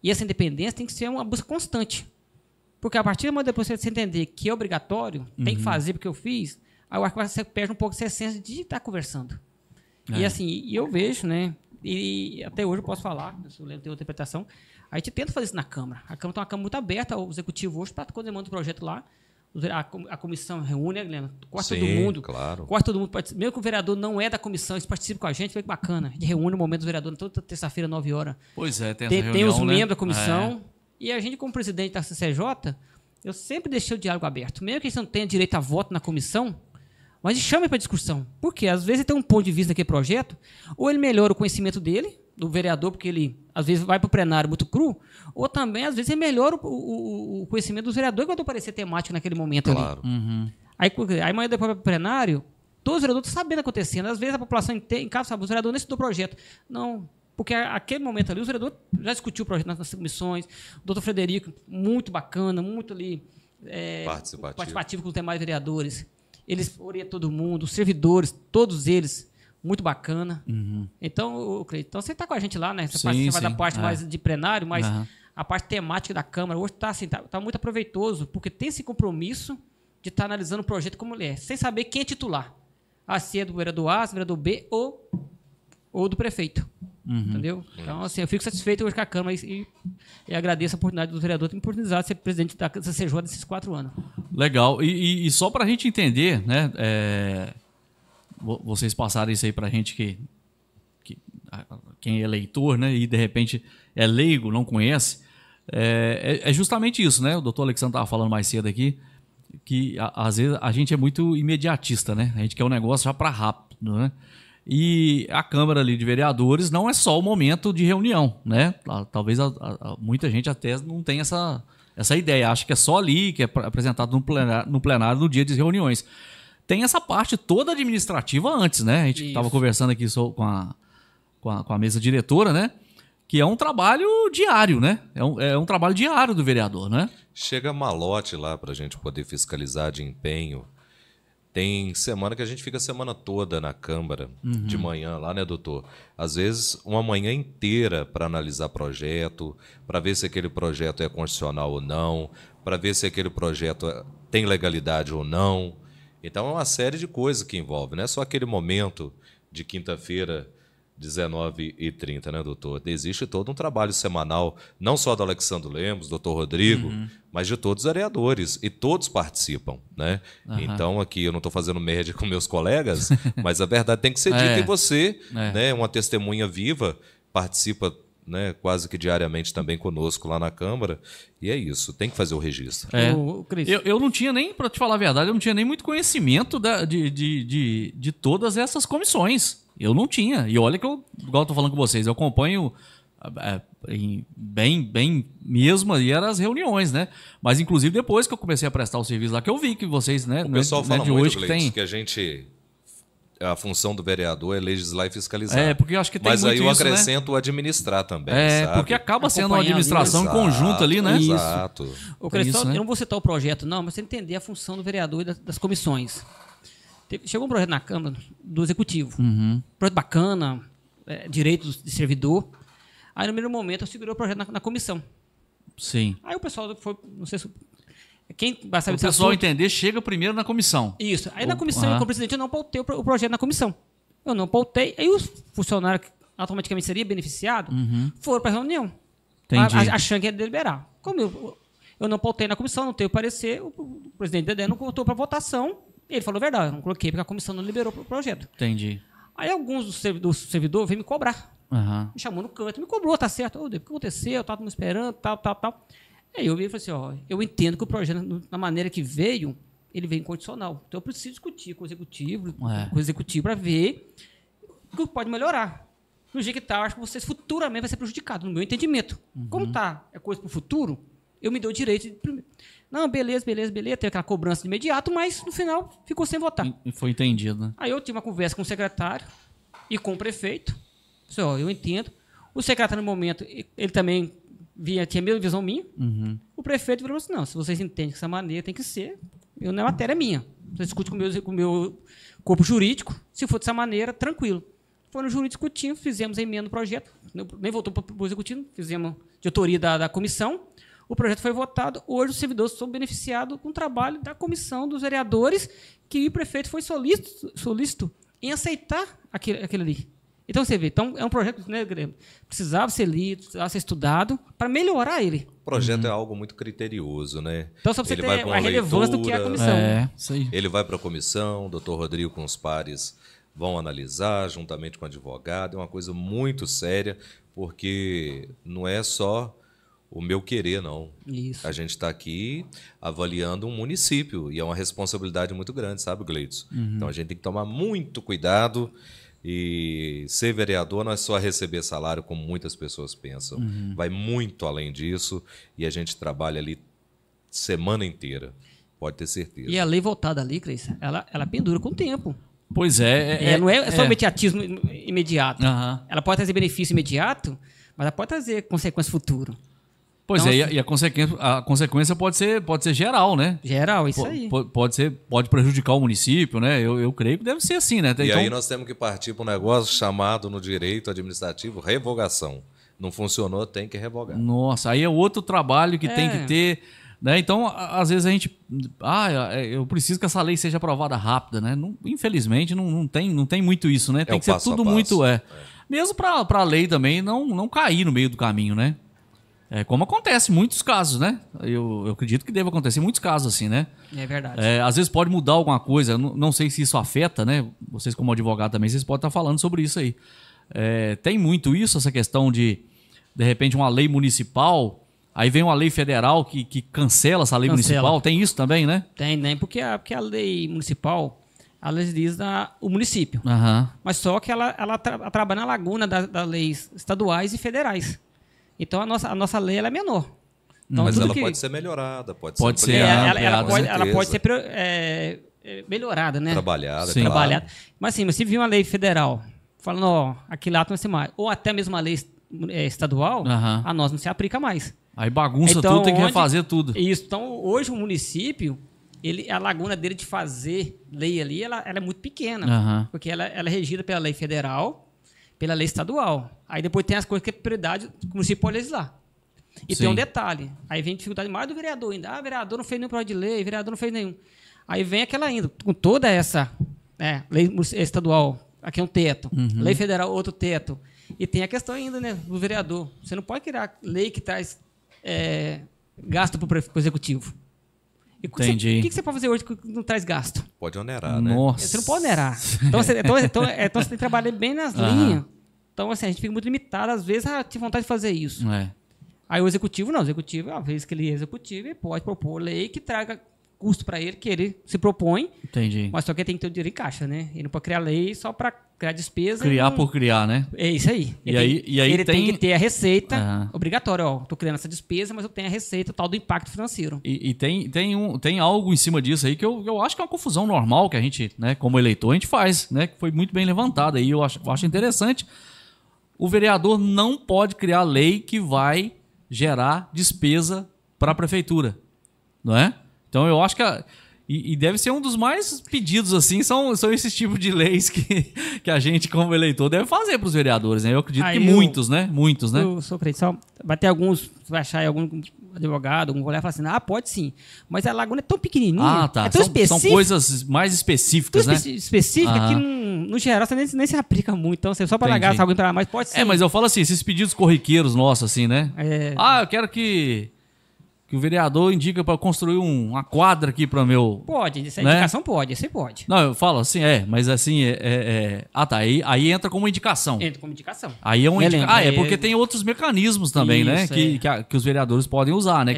e essa independência tem que ser uma busca constante. Porque a partir do momento que você entender que é obrigatório, tem que fazer porque eu fiz, aí eu acho que você perde um pouco essa essência de estar conversando. É. E assim, eu vejo, né? E até hoje eu posso falar, se eu lembro, tem outra interpretação, a gente tenta fazer isso na Câmara. A Câmara tem uma Câmara muito aberta, o Executivo hoje, para quando manda um projeto lá, a comissão reúne, né? Corta todo mundo. Claro. Corta todo mundo. Mesmo que o vereador não é da comissão, eles participam com a gente, vê que bacana. A gente reúne o momento do vereador toda terça-feira, 9 horas. Pois é, tem reunião, tem os membros, né, da comissão. É. E a gente, como presidente da CCJ, eu sempre deixei o diálogo aberto. Mesmo que eles não tenham direito a voto na comissão, mas chame para discussão. Por quê? Às vezes ele tem um ponto de vista daquele projeto, ou ele melhora o conhecimento dele, do vereador, porque ele, às vezes, vai para o plenário muito cru, ou também, às vezes, ele melhora o conhecimento do vereador, que vai parecer temático naquele momento. Claro. Ali. Uhum. Aí amanhã, depois, vai para o plenário, todos os vereadores estão sabendo acontecendo. Às vezes, a população, em casa, sabe, o vereador nem estudou o projeto. Não, porque aquele momento ali, o vereador já discutiu o projeto nas comissões, o doutor Frederico, muito bacana, muito ali... participativo com os demais vereadores. Eles orientam todo mundo, os servidores, todos eles, muito bacana. Uhum. Então, então, você está com a gente lá, né? Você vai da parte mais de plenário, mas a parte temática da Câmara hoje está assim, tá muito aproveitoso, porque tem esse compromisso de estar analisando o projeto como ele é, sem saber quem é titular. Se é do vereador A, do vereador B ou do prefeito. Uhum. Entendeu? Então, assim, eu fico satisfeito hoje com a Câmara e agradeço a oportunidade do vereador ter me oportunizado de ser presidente da CCJ nesses 4 anos. Legal. E só para a gente entender, né? Vocês passaram isso aí para a gente que quem é eleitor, né? E de repente é leigo, não conhece. É justamente isso, né? O doutor Alexsandro estava falando mais cedo aqui, que às vezes a gente é muito imediatista, né? A gente quer um negócio já para rápido, né? E a Câmara ali de Vereadores não é só o momento de reunião, né? Talvez muita gente até não tenha essa ideia, acha que é só ali, que é apresentado no plenário no dia de reuniões. Tem essa parte toda administrativa antes, né? A gente estava conversando aqui com a mesa diretora, né? Que é um trabalho diário, né? É um trabalho diário do vereador, né? Chega malote lá para a gente poder fiscalizar de empenho. Tem semana que a gente fica a semana toda na Câmara, de manhã lá, né, doutor? Às vezes, uma manhã inteira para analisar projeto, para ver se aquele projeto é constitucional ou não, para ver se aquele projeto tem legalidade ou não. Então, é uma série de coisas que envolve, não é só aquele momento de quinta-feira, 19h30, né, doutor? Existe todo um trabalho semanal, não só do Alexsandro Lemos, doutor Rodrigo, mas de todos os vereadores, e todos participam, né? Então, aqui, eu não estou fazendo média com meus colegas, mas a verdade tem que ser dita, e você, né, uma testemunha viva, participa, né, quase que diariamente também conosco lá na Câmara, e é isso, tem que fazer o registro. Eu não tinha nem, para te falar a verdade, eu não tinha nem muito conhecimento de todas essas comissões. Eu não tinha. E olha que eu, igual eu tô falando com vocês, eu acompanho bem mesmo, e eram as reuniões, né? Mas, inclusive, depois que eu comecei a prestar o serviço lá, que eu vi que vocês, né? O pessoal fala de muito hoje, Gleice, que a gente... A função do vereador é legislar e fiscalizar. Porque eu acho que tem muito isso, né? Mas aí eu acrescento o administrar também, sabe? Porque acaba sendo uma administração conjunta ali, né? Exato. Eu não vou citar o projeto, não, mas você entender a função do vereador e das comissões. Chegou um projeto na Câmara do Executivo. Projeto bacana, direitos de servidor. Aí, no primeiro momento, eu segurei o projeto na comissão. Sim. Aí o pessoal foi... Não sei se... Quem vai saber o pessoal entender, chega primeiro na comissão. Isso. Aí na comissão, como presidente, eu não pautei o projeto na comissão. Eu não pautei. Aí os funcionários que automaticamente seriam beneficiados foram para a reunião. Achando que ia deliberar. Como eu não pautei na comissão, não tenho parecer, o presidente Dedé não contou para votação. Ele falou a verdade, eu não coloquei, porque a comissão não liberou o projeto. Entendi. Aí alguns do servidor veio me cobrar. Me chamou no canto, me cobrou, tá certo. O que aconteceu? Eu estava me esperando, tal. Aí eu vi e falei assim, ó, eu entendo que o projeto, na maneira que veio, ele veio incondicional. Então eu preciso discutir com o executivo, para ver o que pode melhorar. No jeito que está, acho que vocês futuramente vai ser prejudicado, no meu entendimento. Como está, é coisa para o futuro, eu me dou o direito de... Não, beleza. Teve aquela cobrança de imediato, mas no final ficou sem votar. Foi entendido, né? Aí eu tive uma conversa com o secretário e com o prefeito. Falei, ó, eu entendo. O secretário, no momento, ele também tinha a mesma visão minha. Uhum. O prefeito falou assim, não, se vocês entendem que essa maneira tem que ser, eu não é matéria minha. Você discute com o meu corpo jurídico, se for dessa maneira, tranquilo. Foi no jurídico discutindo, fizemos a emenda do projeto, nem voltou para o executivo, fizemos de autoria da comissão, o projeto foi votado, hoje os servidores são beneficiados com o trabalho da comissão dos vereadores, que o prefeito foi solícito em aceitar aquele ali. Então, você vê, então, é um projeto, né, Grêmio? Precisava ser lido, precisava ser estudado para melhorar ele. O projeto é algo muito criterioso, né? Então, só para você ter a relevância do que é a comissão. É, isso aí. Ele vai para a comissão, o doutor Rodrigo com os pares vão analisar, juntamente com o advogado. É uma coisa muito séria, porque não é só o meu querer, não. Isso. A gente está aqui avaliando um município, e é uma responsabilidade muito grande, sabe, Gleidson? Uhum. Então, a gente tem que tomar muito cuidado. E ser vereador não é só receber salário, como muitas pessoas pensam. Uhum. Vai muito além disso, e a gente trabalha ali semana inteira, pode ter certeza. E a lei voltada ali, Cris, ela pendura com o tempo. Pois é. Não é só imediatismo imediato. Uhum. Ela pode trazer benefício imediato, mas ela pode trazer consequência futura. Pois então, é, assim, e a consequência pode ser geral, né? Geral, isso aí. Pode prejudicar o município, né? Eu creio que deve ser assim, né? Então, e aí nós temos que partir para um negócio chamado no direito administrativo revogação. Não funcionou, tem que revogar. Nossa, aí é outro trabalho que tem que ter, né? Então, às vezes a gente... eu preciso que essa lei seja aprovada rápida, né? Não, infelizmente, não tem muito isso, né? Tem que ser tudo muito... Mesmo para a lei também não cair no meio do caminho, né? É como acontece em muitos casos, né? Eu acredito que deve acontecer em muitos casos assim, né? É verdade. Às vezes pode mudar alguma coisa, não sei se isso afeta, né? Vocês como advogado também, vocês podem estar falando sobre isso aí. Tem muito isso, essa questão de repente, uma lei municipal, aí vem uma lei federal que cancela essa lei municipal, tem isso também, né? Tem, né? Porque a lei municipal, ela legisla o município, uhum. Mas só que ela trabalha na laguna das leis estaduais e federais. Então, a nossa lei ela é menor. Então, mas ela pode ser melhorada, pode ser ampliada. Ela pode ser melhorada, né? Trabalhada, sim. Trabalhada. Mas, assim, se vir uma lei federal falando, ó, aqui lá não vai ser mais, ou até mesmo uma lei estadual, uhum. A nós não se aplica mais. Aí bagunça então, tudo, tem que refazer tudo. Isso. Então, hoje o município, a laguna dele de fazer lei ali, ela é muito pequena, uhum. Porque ela é regida pela lei federal, pela lei estadual. Aí depois tem as coisas que é prioridade, como se pode legislar. E sim. Tem um detalhe. Aí vem a dificuldade mais do vereador ainda. Ah, vereador não fez nenhum projeto de lei, vereador não fez nenhum. Aí vem aquela ainda, com toda essa lei estadual, aqui é um teto, uhum. Lei federal, outro teto. E tem a questão ainda, né, do vereador. Você não pode criar lei que traz gasto para o executivo. E entendi. O que você pode fazer hoje que não traz gasto? Pode onerar, né? Nossa. Você não pode onerar. Então você tem que trabalhar bem nas linhas. Então, assim, a gente fica muito limitado. Às vezes, tinha vontade de fazer isso. Aí o executivo, não. O executivo, uma vez que ele é executivo, ele pode propor lei que traga custo para ele, que ele se propõe. Entendi. Mas só que ele tem que ter o dinheiro em caixa, né? Ele não pode criar lei só para criar despesa. Criar por criar, né? É isso aí. Ele tem que ter a receita obrigatória. Ó, tô criando essa despesa, mas eu tenho a receita, o tal do impacto financeiro. E tem algo em cima disso aí que eu acho que é uma confusão normal que a gente, né, como eleitor, a gente faz, né? Que foi muito bem levantada aí. Eu acho interessante. O vereador não pode criar lei que vai gerar despesa para a prefeitura, não é? Então eu acho que... E deve ser um dos mais pedidos, assim, são esses tipos de leis que a gente, como eleitor, deve fazer para os vereadores, né? Eu acredito que muitos, né? Muitos, né? Eu sou cristão, vai ter alguns, vai achar algum advogado, algum colega e falar assim, ah, pode sim, mas a laguna é tão pequenininha, tá. É tão específica. São coisas mais específicas, né? Específica que, no geral, você nem se aplica muito. Então, você só para gastar alguém para mais, pode sim. Mas eu falo assim, esses pedidos corriqueiros nossos, assim, né? Eu quero que o vereador indica para construir uma quadra aqui para meu... Pode, essa indicação pode, isso aí pode. Não, eu falo assim, mas assim... Aí entra como indicação. Entra como indicação. Aí é um porque tem outros mecanismos também, isso, né? Que os vereadores podem usar, né?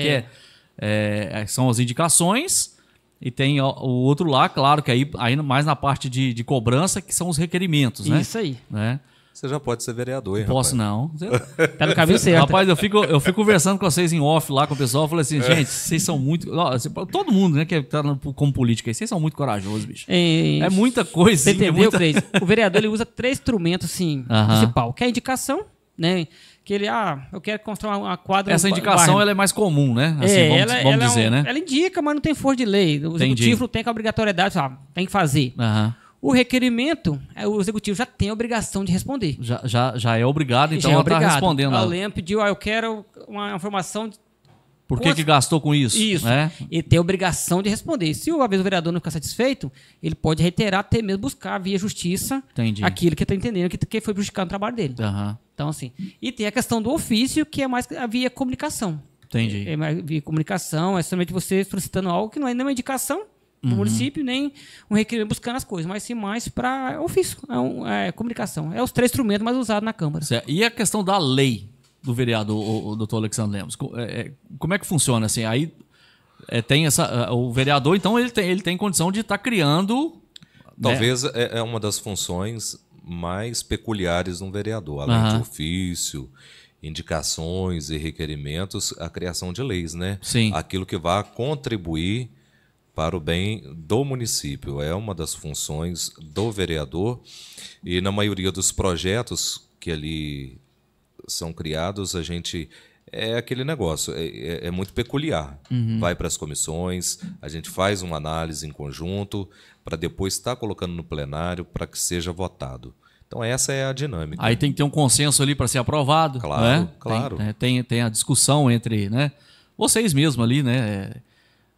São as indicações e tem o outro lá, claro, que aí ainda mais na parte de cobrança, que são os requerimentos, né? Isso aí. Né? Você já pode ser vereador, hein, rapaz? Posso não. Tá no caminho certo. Rapaz, eu fico conversando com vocês em off lá com o pessoal. Eu falei assim, gente, vocês são muito... Todo mundo, né, que tá como política aí, vocês são muito corajosos, bicho. É muita coisa. Você entendeu, Cris? O vereador, ele usa três instrumentos, assim, principal. Que é a indicação, né? Que ele, eu quero construir uma quadra... Essa indicação ela é mais comum, né? Assim, é, vamos dizer, né? Ela indica, mas não tem força de lei. O executivo tem a obrigatoriedade, sabe? Tem que fazer. Uhum. O requerimento, o executivo já tem a obrigação de responder. Já é obrigado, então já ela está respondendo. A Lenha pediu, eu quero uma informação... Por que gastou com isso? Isso. Né? Ele tem a obrigação de responder. Se o vereador não ficar satisfeito, ele pode reiterar, até mesmo buscar via justiça aquilo que está entendendo, que foi prejudicado no trabalho dele. Uhum. Então, assim. E tem a questão do ofício, que é mais via comunicação. Entendi. É mais via comunicação, é somente você solicitando algo que não é nem uma indicação do município, nem um requerimento buscando as coisas, mas sim mais para ofício, comunicação. É os três instrumentos mais usados na Câmara. Certo. E a questão da lei do vereador, o doutor Alexsandro Lemos, como é que funciona assim? Aí tem essa, o vereador, então ele tem condição de estar criando, talvez, né? É uma das funções mais peculiares de um vereador, além de ofício, indicações e requerimentos, a criação de leis, né? Sim. Aquilo que vai contribuir para o bem do município é uma das funções do vereador, e na maioria dos projetos que ele são criados, a gente... É aquele negócio, é muito peculiar. Uhum. Vai para as comissões, a gente faz uma análise em conjunto para depois estar colocando no plenário para que seja votado. Então essa é a dinâmica. Aí tem que ter um consenso ali para ser aprovado. Claro, né? Claro. Tem a discussão entre, né, vocês mesmos ali, né?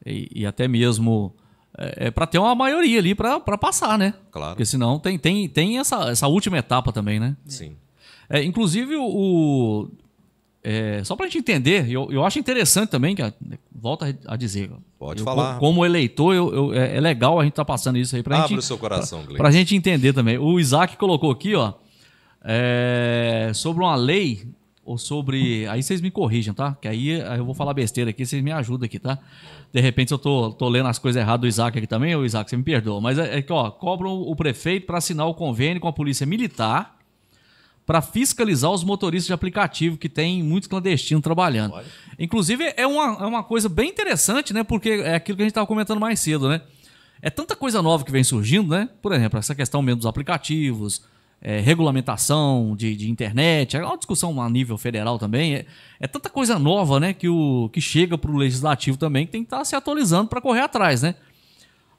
E até mesmo... É para ter uma maioria ali para passar, né? Claro. Porque senão tem essa última etapa também, né? Sim. Inclusive, só para a gente entender, eu acho interessante também, que volto a dizer. Pode falar. Como eleitor, é legal a gente estar passando isso aí para a gente. Abre o seu coração, Glenn. Para a gente entender também. O Isaac colocou aqui, sobre uma lei, ou sobre... Aí vocês me corrijam, tá? Que aí eu vou falar besteira aqui, vocês me ajudam aqui, tá? De repente eu tô lendo as coisas erradas do Isaac aqui também, o Isaac, você me perdoa. Mas é que, cobram o prefeito para assinar o convênio com a polícia militar para fiscalizar os motoristas de aplicativo, que tem muitos clandestinos trabalhando. Olha. Inclusive, é uma coisa bem interessante, né? Porque é aquilo que a gente estava comentando mais cedo, né? É tanta coisa nova que vem surgindo, né? Por exemplo, essa questão mesmo dos aplicativos, regulamentação de internet, é uma discussão a nível federal também. É tanta coisa nova, né? Que chega para o legislativo também, que tem que estar se atualizando para correr atrás, né?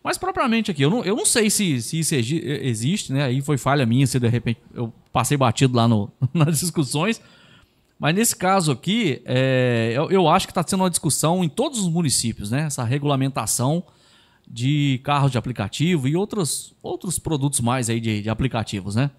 Mas propriamente aqui, eu não sei se isso existe, né? Aí foi falha minha, se de repente eu passei batido lá nas discussões. Mas nesse caso aqui, eu acho que está sendo uma discussão em todos os municípios, né? Essa regulamentação de carros de aplicativo e outros produtos mais aí de aplicativos, né?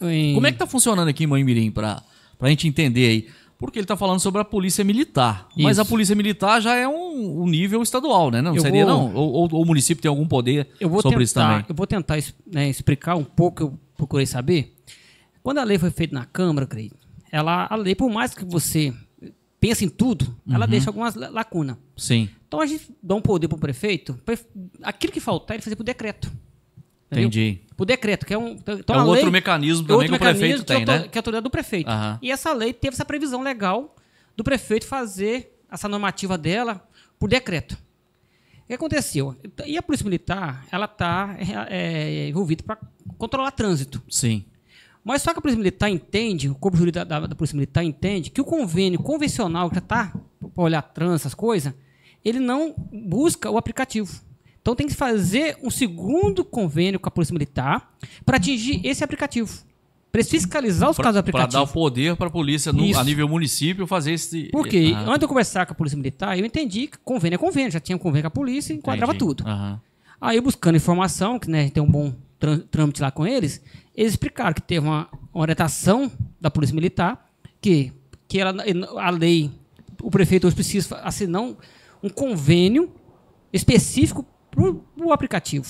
Oi. Como é que está funcionando aqui em Manhumirim, para a gente entender aí? Porque ele está falando sobre a polícia militar. Isso. Mas a polícia militar já é um nível estadual, né? Não seria, não? Ou o município tem algum poder sobre isso também? Eu vou tentar, né, explicar um pouco, eu procurei saber. Quando a lei foi feita na Câmara, creio, a lei, por mais que você pense em tudo, ela deixa algumas lacunas. Sim. Então a gente dá um poder para o prefeito, aquilo que faltar ele fazer por decreto. Entendi. Por decreto, que é um... Então, outro mecanismo também que o prefeito tem, né? Que é a autoridade do prefeito. Uhum. E essa lei teve essa previsão legal do prefeito fazer essa normativa dela por decreto. O que aconteceu? E a Polícia Militar, ela está envolvida para controlar trânsito. Sim. Mas só que a Polícia Militar entende, o corpo jurídico da Polícia Militar entende que o convênio convencional que já está para olhar trânsito, essas coisas, ele não busca o aplicativo. Então tem que fazer um segundo convênio com a Polícia Militar para atingir esse aplicativo. Para fiscalizar os casos do aplicativo. Para dar o poder para a polícia a nível município fazer esse... Porque antes de eu conversar com a Polícia Militar, eu entendi que convênio é convênio. Já tinha um convênio com a polícia e enquadrava tudo. Uhum. Aí buscando informação, que, né, tem um bom trâmite lá com eles, eles explicaram que teve uma orientação da Polícia Militar que a lei, o prefeito hoje precisa assinar um convênio específico pro aplicativo.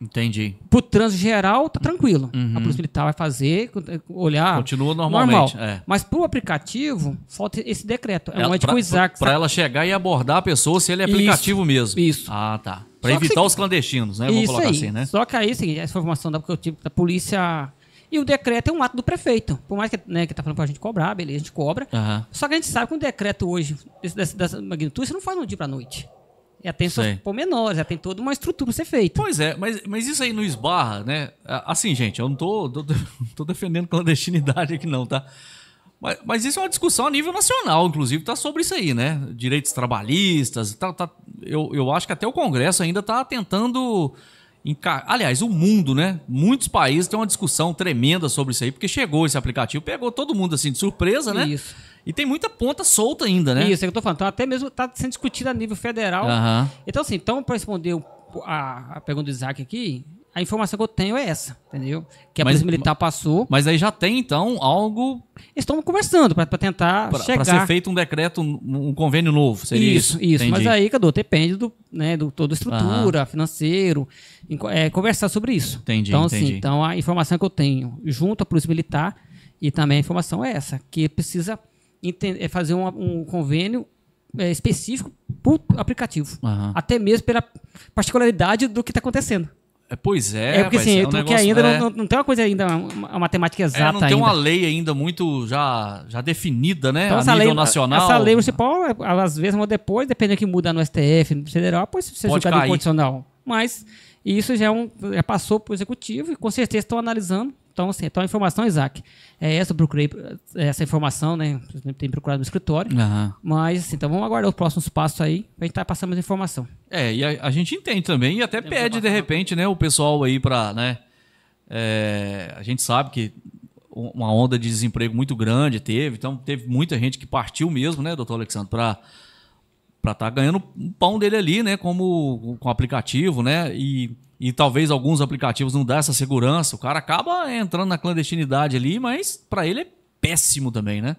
Entendi. Pro trânsito geral, tá tranquilo. Uhum. A Polícia Militar vai fazer, olhar... Continua normalmente. Normal. Mas pro aplicativo, falta esse decreto. É uma de coisa... Para ela chegar e abordar a pessoa se ele é aplicativo mesmo. Isso. Ah, tá. Para evitar os clandestinos, né? Vamos colocar assim, né? Só que aí, assim, essa informação que eu tive da polícia... E o decreto é um ato do prefeito. Por mais que, né, que tá falando pra gente cobrar, beleza, a gente cobra. Uhum. Só que a gente sabe que um decreto hoje, dessa magnitude, você não faz no dia pra noite. Já tem seus pormenores, já tem toda uma estrutura para ser feita. Pois é, mas isso aí não esbarra, né? Assim, gente, eu não tô defendendo clandestinidade aqui não, tá? Mas isso é uma discussão a nível nacional, inclusive, está sobre isso aí, né? Direitos trabalhistas e tal. Eu acho que até o Congresso ainda está tentando... Aliás, o mundo, né? Muitos países têm uma discussão tremenda sobre isso aí, porque chegou esse aplicativo, pegou todo mundo assim de surpresa, né? Isso. E tem muita ponta solta ainda, né? Isso é que eu tô falando. Então, até mesmo está sendo discutido a nível federal. Uhum. Então, assim, para responder a pergunta do Isaac aqui, a informação que eu tenho é essa, entendeu? Que a Polícia Militar passou. Mas aí já tem, então, algo... Eles estão conversando para tentar chegar... Para ser feito um decreto, um convênio novo, seria isso? Isso, entendi. Mas aí, Cadu, depende do, né, do toda a estrutura, financeiro, conversar sobre isso. Entendi, então, entendi. Assim, então, a informação que eu tenho junto à Polícia Militar, e também a informação é essa, que precisa fazer um convênio específico por aplicativo. Uhum. Até mesmo pela particularidade do que está acontecendo. Pois é, porque assim, porque ainda não tem uma coisa ainda, uma matemática exata ainda. Não tem uma lei ainda muito já definida, né? Então, a nível nacional. Essa lei municipal, às vezes, ou depois, dependendo do que mudar no STF, no federal, pode ser julgado incondicional. Mas isso já passou para o executivo e com certeza estão analisando. Então, assim, a informação, Isaac, é essa, eu procurei essa informação, né? Tem procurado no escritório. Uhum. Mas, assim, então vamos aguardar os próximos passos aí, pra gente estar passando mais informação. E a gente entende também e até pede, de repente, né, o pessoal aí pra, né? A gente sabe que uma onda de desemprego muito grande teve, então teve muita gente que partiu mesmo, né, doutor Alexsandro, pra estar ganhando um pão dele ali, né? Com aplicativo, né? E talvez alguns aplicativos não dão essa segurança. O cara acaba entrando na clandestinidade ali, mas para ele é péssimo também, né?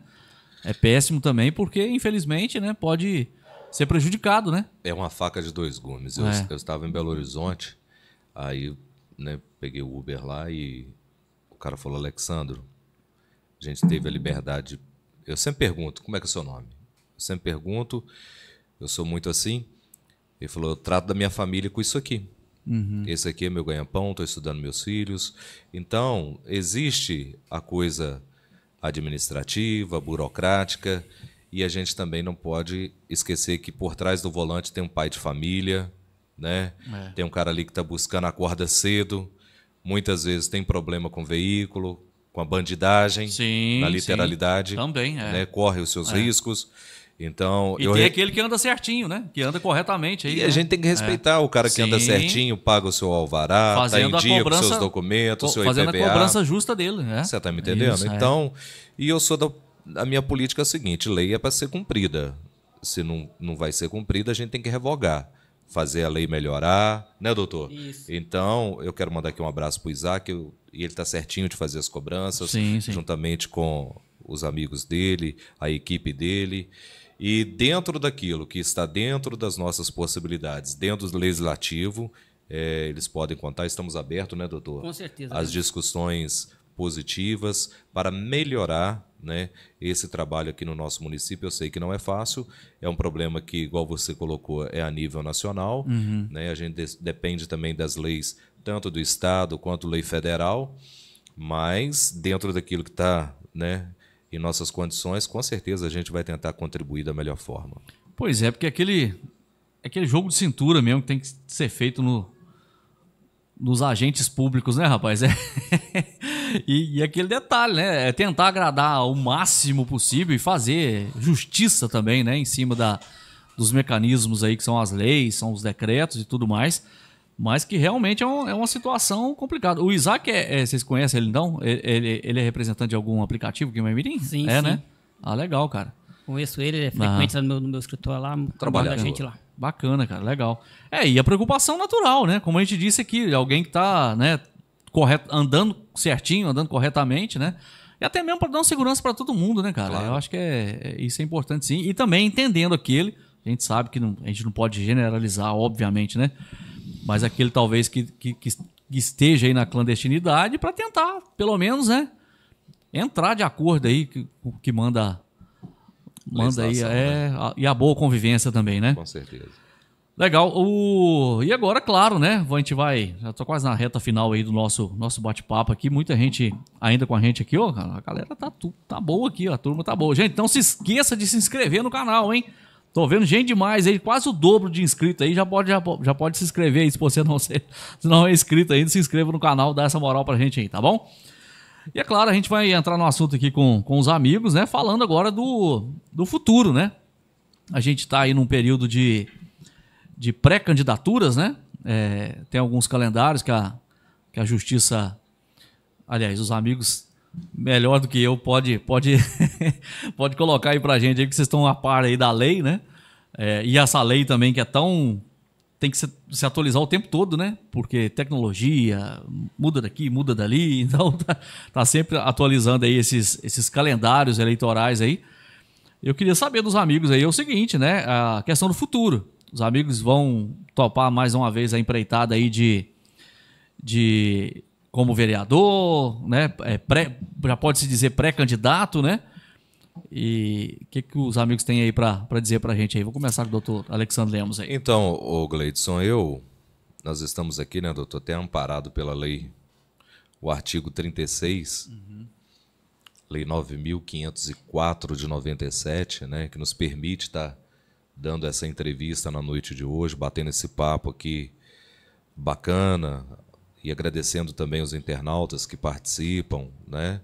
É péssimo também porque, infelizmente, né, pode ser prejudicado, né? É uma faca de dois gumes. Eu estava em Belo Horizonte, aí, né, peguei o Uber lá e o cara falou: Alexsandro, a gente teve a liberdade... Eu sempre pergunto, como é que é o seu nome? Eu sempre pergunto, eu sou muito assim. Ele falou: eu trato da minha família com isso aqui. Uhum. Esse aqui é meu ganha-pão, estou estudando meus filhos. Então, existe a coisa administrativa, burocrática, e a gente também não pode esquecer que por trás do volante tem um pai de família, né? Tem um cara ali que está buscando a corda cedo, muitas vezes tem problema com o veículo, com a bandidagem, na literalidade, também, né? Corre os seus riscos. Então, tem aquele que anda certinho, né? Que anda corretamente. Aí, e a gente tem que respeitar o cara que anda certinho, paga o seu alvará, está em dia com seus documentos, seu IPVA. Fazendo a cobrança justa dele, né? Você está me entendendo? Isso, então, e eu sou da minha política é a seguinte: lei é para ser cumprida. Se não vai ser cumprida, a gente tem que revogar. Fazer a lei melhorar, né, doutor? Isso. Então, eu quero mandar aqui um abraço para o Isaac, e ele está certinho de fazer as cobranças, juntamente com os amigos dele, a equipe dele. E dentro daquilo que está dentro das nossas possibilidades, dentro do legislativo, eles podem contar. Estamos abertos, né, doutor? Com certeza. As discussões positivas para melhorar, né, esse trabalho aqui no nosso município. Eu sei que não é fácil, é um problema que, igual você colocou, é a nível nacional. Uhum. Né, a gente depende também das leis, tanto do Estado quanto lei federal, mas dentro daquilo que está... né, em nossas condições, com certeza a gente vai tentar contribuir da melhor forma. Pois é, porque aquele jogo de cintura mesmo que tem que ser feito nos agentes públicos, né, rapaz? E aquele detalhe, né? É tentar agradar o máximo possível e fazer justiça também, né? Em cima dos mecanismos aí que são as leis, são os decretos e tudo mais. Mas que realmente é uma situação complicada. O Isaac, vocês conhecem ele, então? Ele é representante de algum aplicativo que é o Manhumirim? Sim, sim. Né? Ah, legal, cara. Conheço ele, ele é frequente lá no meu escritório lá, trabalhando a gente lá. Bacana, cara, legal. E a preocupação natural, né? Como a gente disse aqui, alguém que está, né, andando certinho, andando corretamente, né? E até mesmo para dar uma segurança para todo mundo, né, cara? Claro. Eu acho que isso é importante, sim. E também entendendo aquele, a gente sabe que a gente não pode generalizar, obviamente, né? Mas aquele talvez que esteja aí na clandestinidade para tentar, pelo menos, né, entrar de acordo aí que manda aí, né? E a boa convivência também, né? Com certeza. Legal. E agora, claro, né? A gente vai, já tô quase na reta final aí do nosso bate-papo aqui. Muita gente ainda com a gente aqui, ó. A galera tá boa aqui, ó. A turma tá boa. Gente, não se esqueça de se inscrever no canal, hein? Tô vendo gente demais aí, quase o dobro de inscrito aí, já pode se inscrever aí, se você não é inscrito ainda, se inscreva no canal, dá essa moral pra gente aí, tá bom? E é claro, a gente vai entrar no assunto aqui com os amigos, né? Falando agora do futuro, né? A gente está aí num período de pré-candidaturas, né? É, tem alguns calendários que a Justiça, aliás, os amigos melhor do que eu pode colocar aí pra gente aí, que vocês estão a par aí da lei, né? É, e essa lei também que é tão... tem que se atualizar o tempo todo, né? Porque tecnologia, muda daqui, muda dali, então tá sempre atualizando aí esses calendários eleitorais aí. Eu queria saber dos amigos aí, é o seguinte, né? A questão do futuro. Os amigos vão topar mais uma vez a empreitada aí de como vereador, né? Já pode-se dizer pré-candidato, né? E o que os amigos têm aí para dizer para a gente aí? Vou começar com o doutor Alexsandro Lemos aí. Então, o Gleidson, nós estamos aqui, né, doutor, até amparado pela lei, o artigo 36, lei 9.504 de 97, né, que nos permite estar dando essa entrevista na noite de hoje, batendo esse papo aqui bacana e agradecendo também os internautas que participam, né?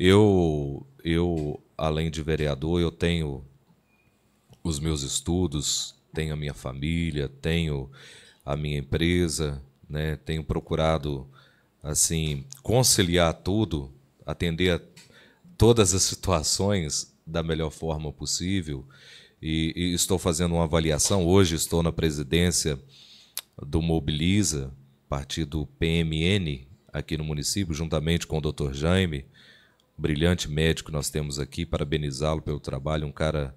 Eu, além de vereador, eu tenho os meus estudos, tenho a minha família, tenho a minha empresa, né? Tenho procurado assim conciliar tudo, atender a todas as situações da melhor forma possível e estou fazendo uma avaliação. Hoje estou na presidência do Mobiliza, partido PMN, aqui no município, juntamente com o Dr. Jaime, brilhante médico que nós temos aqui, parabenizá-lo pelo trabalho, um cara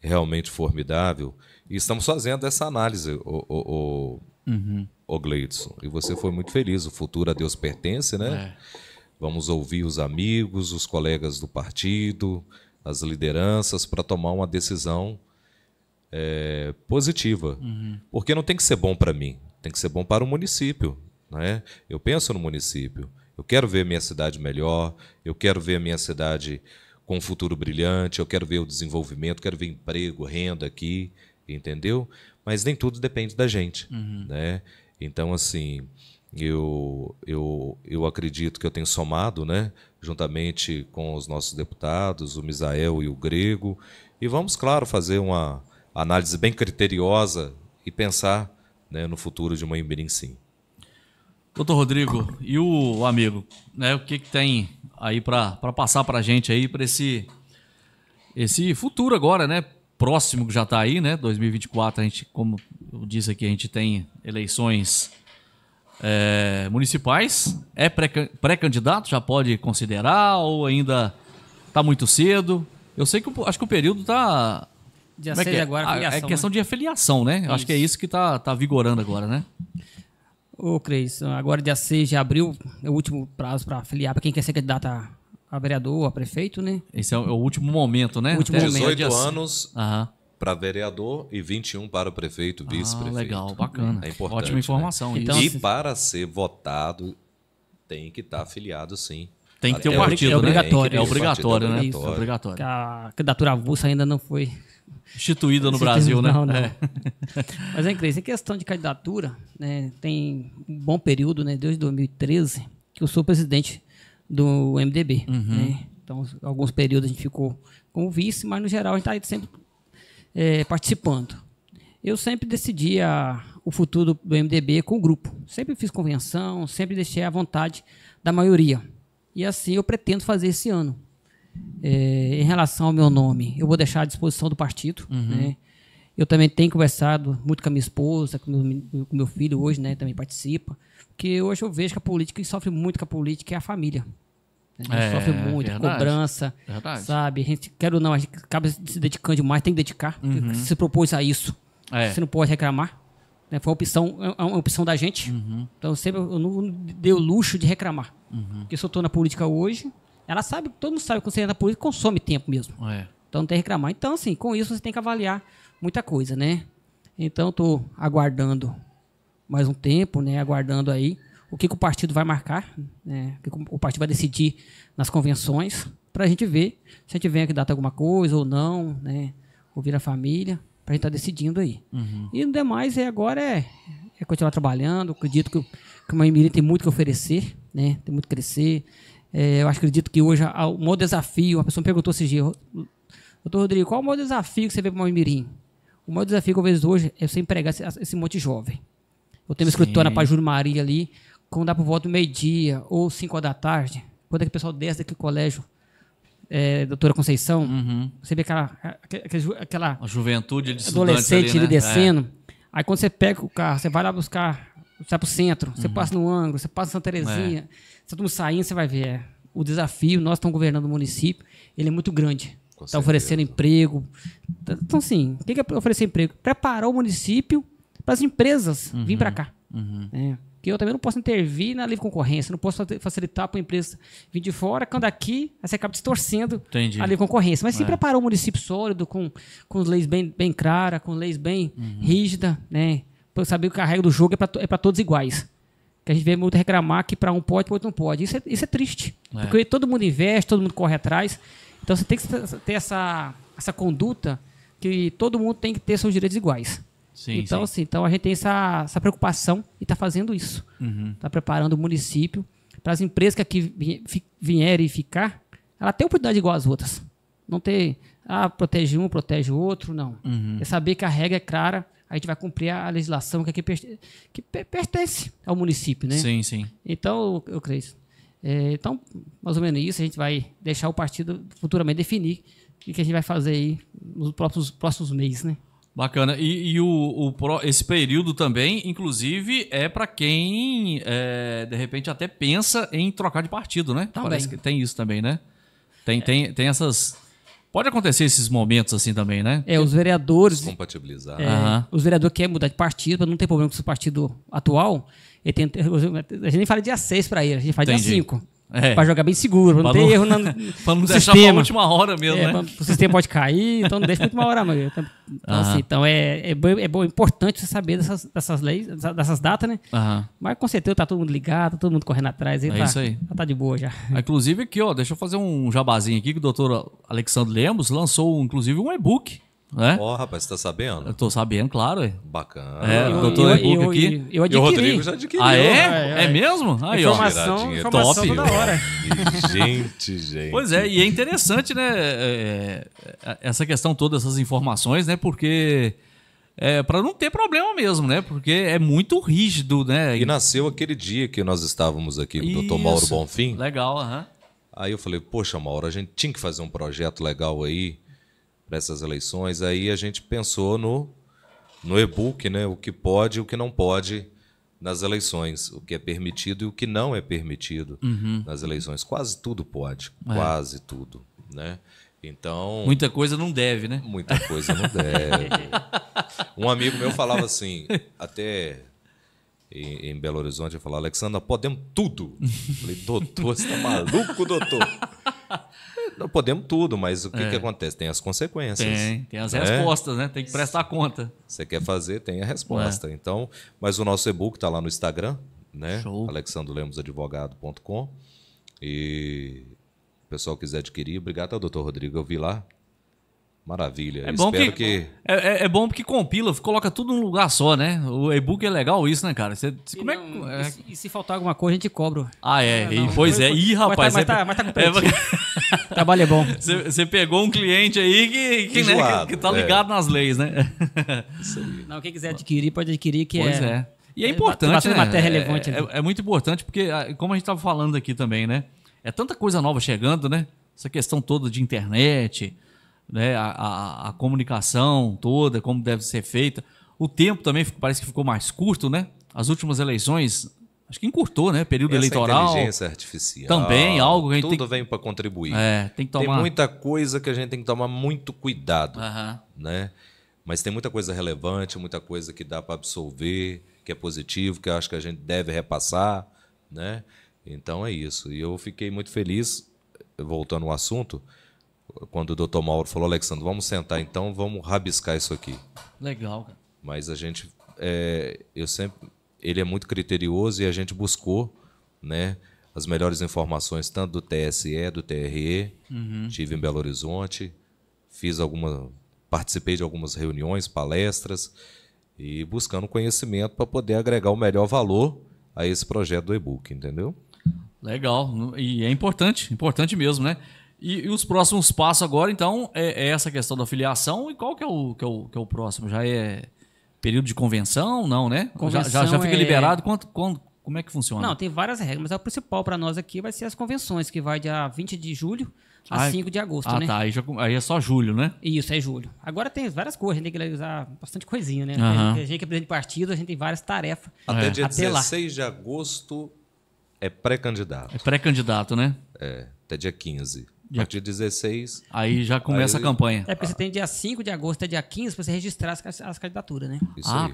realmente formidável. E estamos fazendo essa análise, o Gleidson. E você foi muito feliz, o futuro a Deus pertence, né? É. Vamos ouvir os amigos, os colegas do partido, as lideranças, para tomar uma decisão positiva. Porque não tem que ser bom para mim, tem que ser bom para o município, né? Eu penso no município. Eu quero ver minha cidade melhor, eu quero ver minha cidade com um futuro brilhante, eu quero ver o desenvolvimento, quero ver emprego, renda aqui, entendeu? Mas nem tudo depende da gente, né? Então, assim, eu acredito que eu tenho somado, né, juntamente com os nossos deputados, o Misael e o Grego, e vamos, claro, fazer uma análise bem criteriosa e pensar, né, no futuro de Manhumirim, sim. Doutor Rodrigo, e o amigo, né, o que tem aí para passar para a gente aí, para esse futuro agora, né, próximo que já está aí, né, 2024, a gente, como eu disse aqui, a gente tem eleições municipais, é pré-candidato, já pode considerar ou ainda está muito cedo? Eu sei que, acho que o período está... Dia 6 agora, afiliação. É questão, né, de afiliação, né? Acho que é isso que está vigorando agora, né? Ô, Cris, agora dia 6 de abril é o último prazo para afiliar, para quem quer ser candidato a vereador, a prefeito, né? Esse é o último momento, né? O último 18 momento. Anos para vereador e 21 para o prefeito, vice-prefeito. Legal, bacana. É importante. Ótima informação. Né? Então, e para ser votado, tem que estar afiliado, sim. Tem que ter o partido, é obrigatório. É obrigatório, né? É obrigatório. Porque a candidatura avulsa ainda não foi... instituída no Brasil, né? Não. É. Mas, hein, Cris, em questão de candidatura, né, tem um bom período, né, desde 2013, que eu sou presidente do MDB. Né? Então, alguns períodos a gente ficou como vice, mas, no geral, a gente está sempre participando. Eu sempre decidi o futuro do MDB com o grupo. Sempre fiz convenção, sempre deixei à vontade da maioria. E, assim, eu pretendo fazer esse ano. Em relação ao meu nome, eu vou deixar à disposição do partido, né? Eu também tenho conversado muito com a minha esposa, com meu filho hoje, né? Também participa, porque hoje eu vejo que a política, quem sofre muito com a política é a família, né? Sofre muito, verdade, cobrança, verdade. Sabe? A gente, quer ou não, a gente acaba se dedicando demais, tem que dedicar, porque se propôs a isso, você não pode reclamar, né? Foi uma opção da gente, então sempre eu não dei o luxo de reclamar, porque se eu estou na política hoje, ela sabe, todo mundo sabe que quando você entra na política, consome tempo mesmo. Então não tem que reclamar. Então, assim, com isso você tem que avaliar muita coisa, né? Então estou aguardando mais um tempo, né? Aguardando aí o que o partido vai marcar, né? O que o partido vai decidir nas convenções, para a gente ver se a gente vem aqui dar alguma coisa ou não, né? Ouvir a família, para a gente estar decidindo aí. E no demais, agora continuar trabalhando. Acredito que o Manhumirim tem muito que oferecer, né? Tem muito que crescer. Eu acredito que hoje o maior desafio, a pessoa me perguntou esse dia, doutor Rodrigo, qual é o maior desafio que você vê para o Manhumirim? O maior desafio que eu vejo hoje é você empregar esse monte de jovem. Eu tenho uma escritório na Padre Júlio Maria ali, quando dá por volta do meio-dia ou 5 horas da tarde, quando é que o pessoal desce daqui do colégio, doutora Conceição, você vê aquela a juventude de adolescente ali, né? Descendo. Aí quando você pega o carro, você vai lá buscar, você vai pro centro, você passa no Ângulo, você passa em Santa Terezinha, você toma saindo, você vai ver. O desafio, nós estamos governando o município, ele é muito grande. Está oferecendo emprego. Então, assim, o que é oferecer emprego? Preparar o município para as empresas virem para cá. Porque eu também não posso intervir na livre concorrência, não posso facilitar para a empresa vir de fora, quando aqui você acaba distorcendo a livre concorrência. Mas se preparar um município sólido, com leis bem claras, com leis bem rígidas, né? Para saber que a regra do jogo é para todos iguais. Que a gente vê muito reclamar que para um pode, para outro não pode. Isso é triste. Porque todo mundo investe, todo mundo corre atrás. Então você tem que ter essa conduta que todo mundo tem que ter seus direitos iguais. Sim, então, sim. Assim, então a gente tem essa preocupação e está fazendo isso. Está preparando o município para as empresas que aqui vierem e ficar, ela tem oportunidade igual às outras. Não ter, protege um, protege o outro, não. É saber que a regra é clara, a gente vai cumprir a legislação que aqui pertence ao município, né? Sim, sim. Então, eu creio isso. Então, mais ou menos isso, a gente vai deixar o partido futuramente definir o que a gente vai fazer aí nos próximos meses, né? Bacana. E esse período também, inclusive, é para quem, de repente, até pensa em trocar de partido, né? Também. Parece que tem isso também, né? Tem essas... Pode acontecer esses momentos assim também, né? Os vereadores... Descompatibilizar. Os vereadores querem mudar de partido, para não ter problema com o partido atual... A gente nem fala dia 6 para ele, a gente faz dia 5. Para jogar bem seguro, pra não ter erro no deixar para a última hora mesmo, né? O sistema pode cair, então não deixa para a última hora. Então é importante você saber dessas leis, dessas datas, né? Mas com certeza tá todo mundo ligado, todo mundo correndo atrás. Isso aí. Tá de boa já. Inclusive aqui, deixa eu fazer um jabazinho aqui, que o doutor Alexsandro Lemos lançou, inclusive, um e-book. Rapaz, você tá sabendo? Eu tô sabendo, claro. Bacana. Doutor e-book aqui. Eu adquiri. E o Rodrigo já adquiriu. É mesmo? Aí, informação toda hora. Gente. Pois é, e é interessante, né? Essa questão toda, essas informações, né? Porque... para não ter problema mesmo, né? Porque é muito rígido, né? E nasceu aquele dia que nós estávamos aqui com o doutor Mauro Bonfim. Legal, Aí eu falei, poxa, Mauro, a gente tinha que fazer um projeto legal aí para essas eleições. Aí a gente pensou no e-book, né? O que pode e o que não pode nas eleições, o que é permitido e o que não é permitido nas eleições. Quase tudo pode, quase tudo, né? Então, muita coisa não deve, né? Muita coisa não deve. Um amigo meu falava assim, até em Belo Horizonte, eu falava, Alexandra, podemos tudo. Eu falei, doutor, você tá maluco, doutor? Não podemos tudo, mas o que que acontece? Tem as consequências. Tem as respostas, né? Tem que prestar conta. Você quer fazer, tem a resposta. Então, mas o nosso e-book está lá no Instagram, né? alexsandrolemosadvogado.com. E o pessoal quiser adquirir, obrigado ao doutor Rodrigo, eu vi lá. Maravilha. É bom, espero que... É bom porque compila, coloca tudo num lugar só, né? O e-book é legal isso, né, cara? E se faltar alguma coisa, a gente cobra. Pois é. Ih, rapaz. Mas tá com o trabalho é bom. Você pegou um cliente aí que tá ligado nas leis, né? Isso aí. Não, quem quiser adquirir, pode adquirir que E é importante, né? Matéria relevante é muito importante porque, como a gente tava falando aqui também, né? É tanta coisa nova chegando, né? Essa questão toda de internet... Né? A comunicação toda, como deve ser feita. O tempo também parece que ficou mais curto, né? As últimas eleições, acho que encurtou, né? Período eleitoral. Inteligência artificial. Também, algo que a gente tudo vem para contribuir. Tem que tomar... Tem muita coisa que a gente tem que tomar muito cuidado, né? Mas tem muita coisa relevante, muita coisa que dá para absorver, que é positivo, que eu acho que a gente deve repassar, né? Então é isso. E eu fiquei muito feliz, voltando ao assunto, quando o doutor Mauro falou, Alexsandro, vamos sentar então, vamos rabiscar isso aqui. Legal, cara. Mas a gente, ele é muito criterioso e a gente buscou, né, as melhores informações, tanto do TSE, do TRE, estive em Belo Horizonte, participei de algumas reuniões, palestras, e buscando conhecimento para poder agregar o melhor valor a esse projeto do e-book, entendeu? Legal, e é importante, importante mesmo, né? E os próximos passos agora, então, é essa questão da filiação, e qual que é o próximo? Já é período de convenção? Não, né? Convenção já fica liberado? Como é que funciona? Não, tem várias regras, mas o principal para nós aqui vai ser as convenções, que vai dia 20 de julho a 5 de agosto, né? Ah, tá. Aí é só julho, né? Isso, é julho. Agora tem várias coisas, a gente tem que legalizar bastante coisinha, né? Uhum. A gente que é presidente de partido, a gente tem várias tarefas. Até dia 16 de agosto é pré-candidato. É pré-candidato, né? É, até dia 15. A partir de 16... Aí já começa a campanha. É, porque você tem dia 5 de agosto até dia 15 para você registrar as candidaturas, né?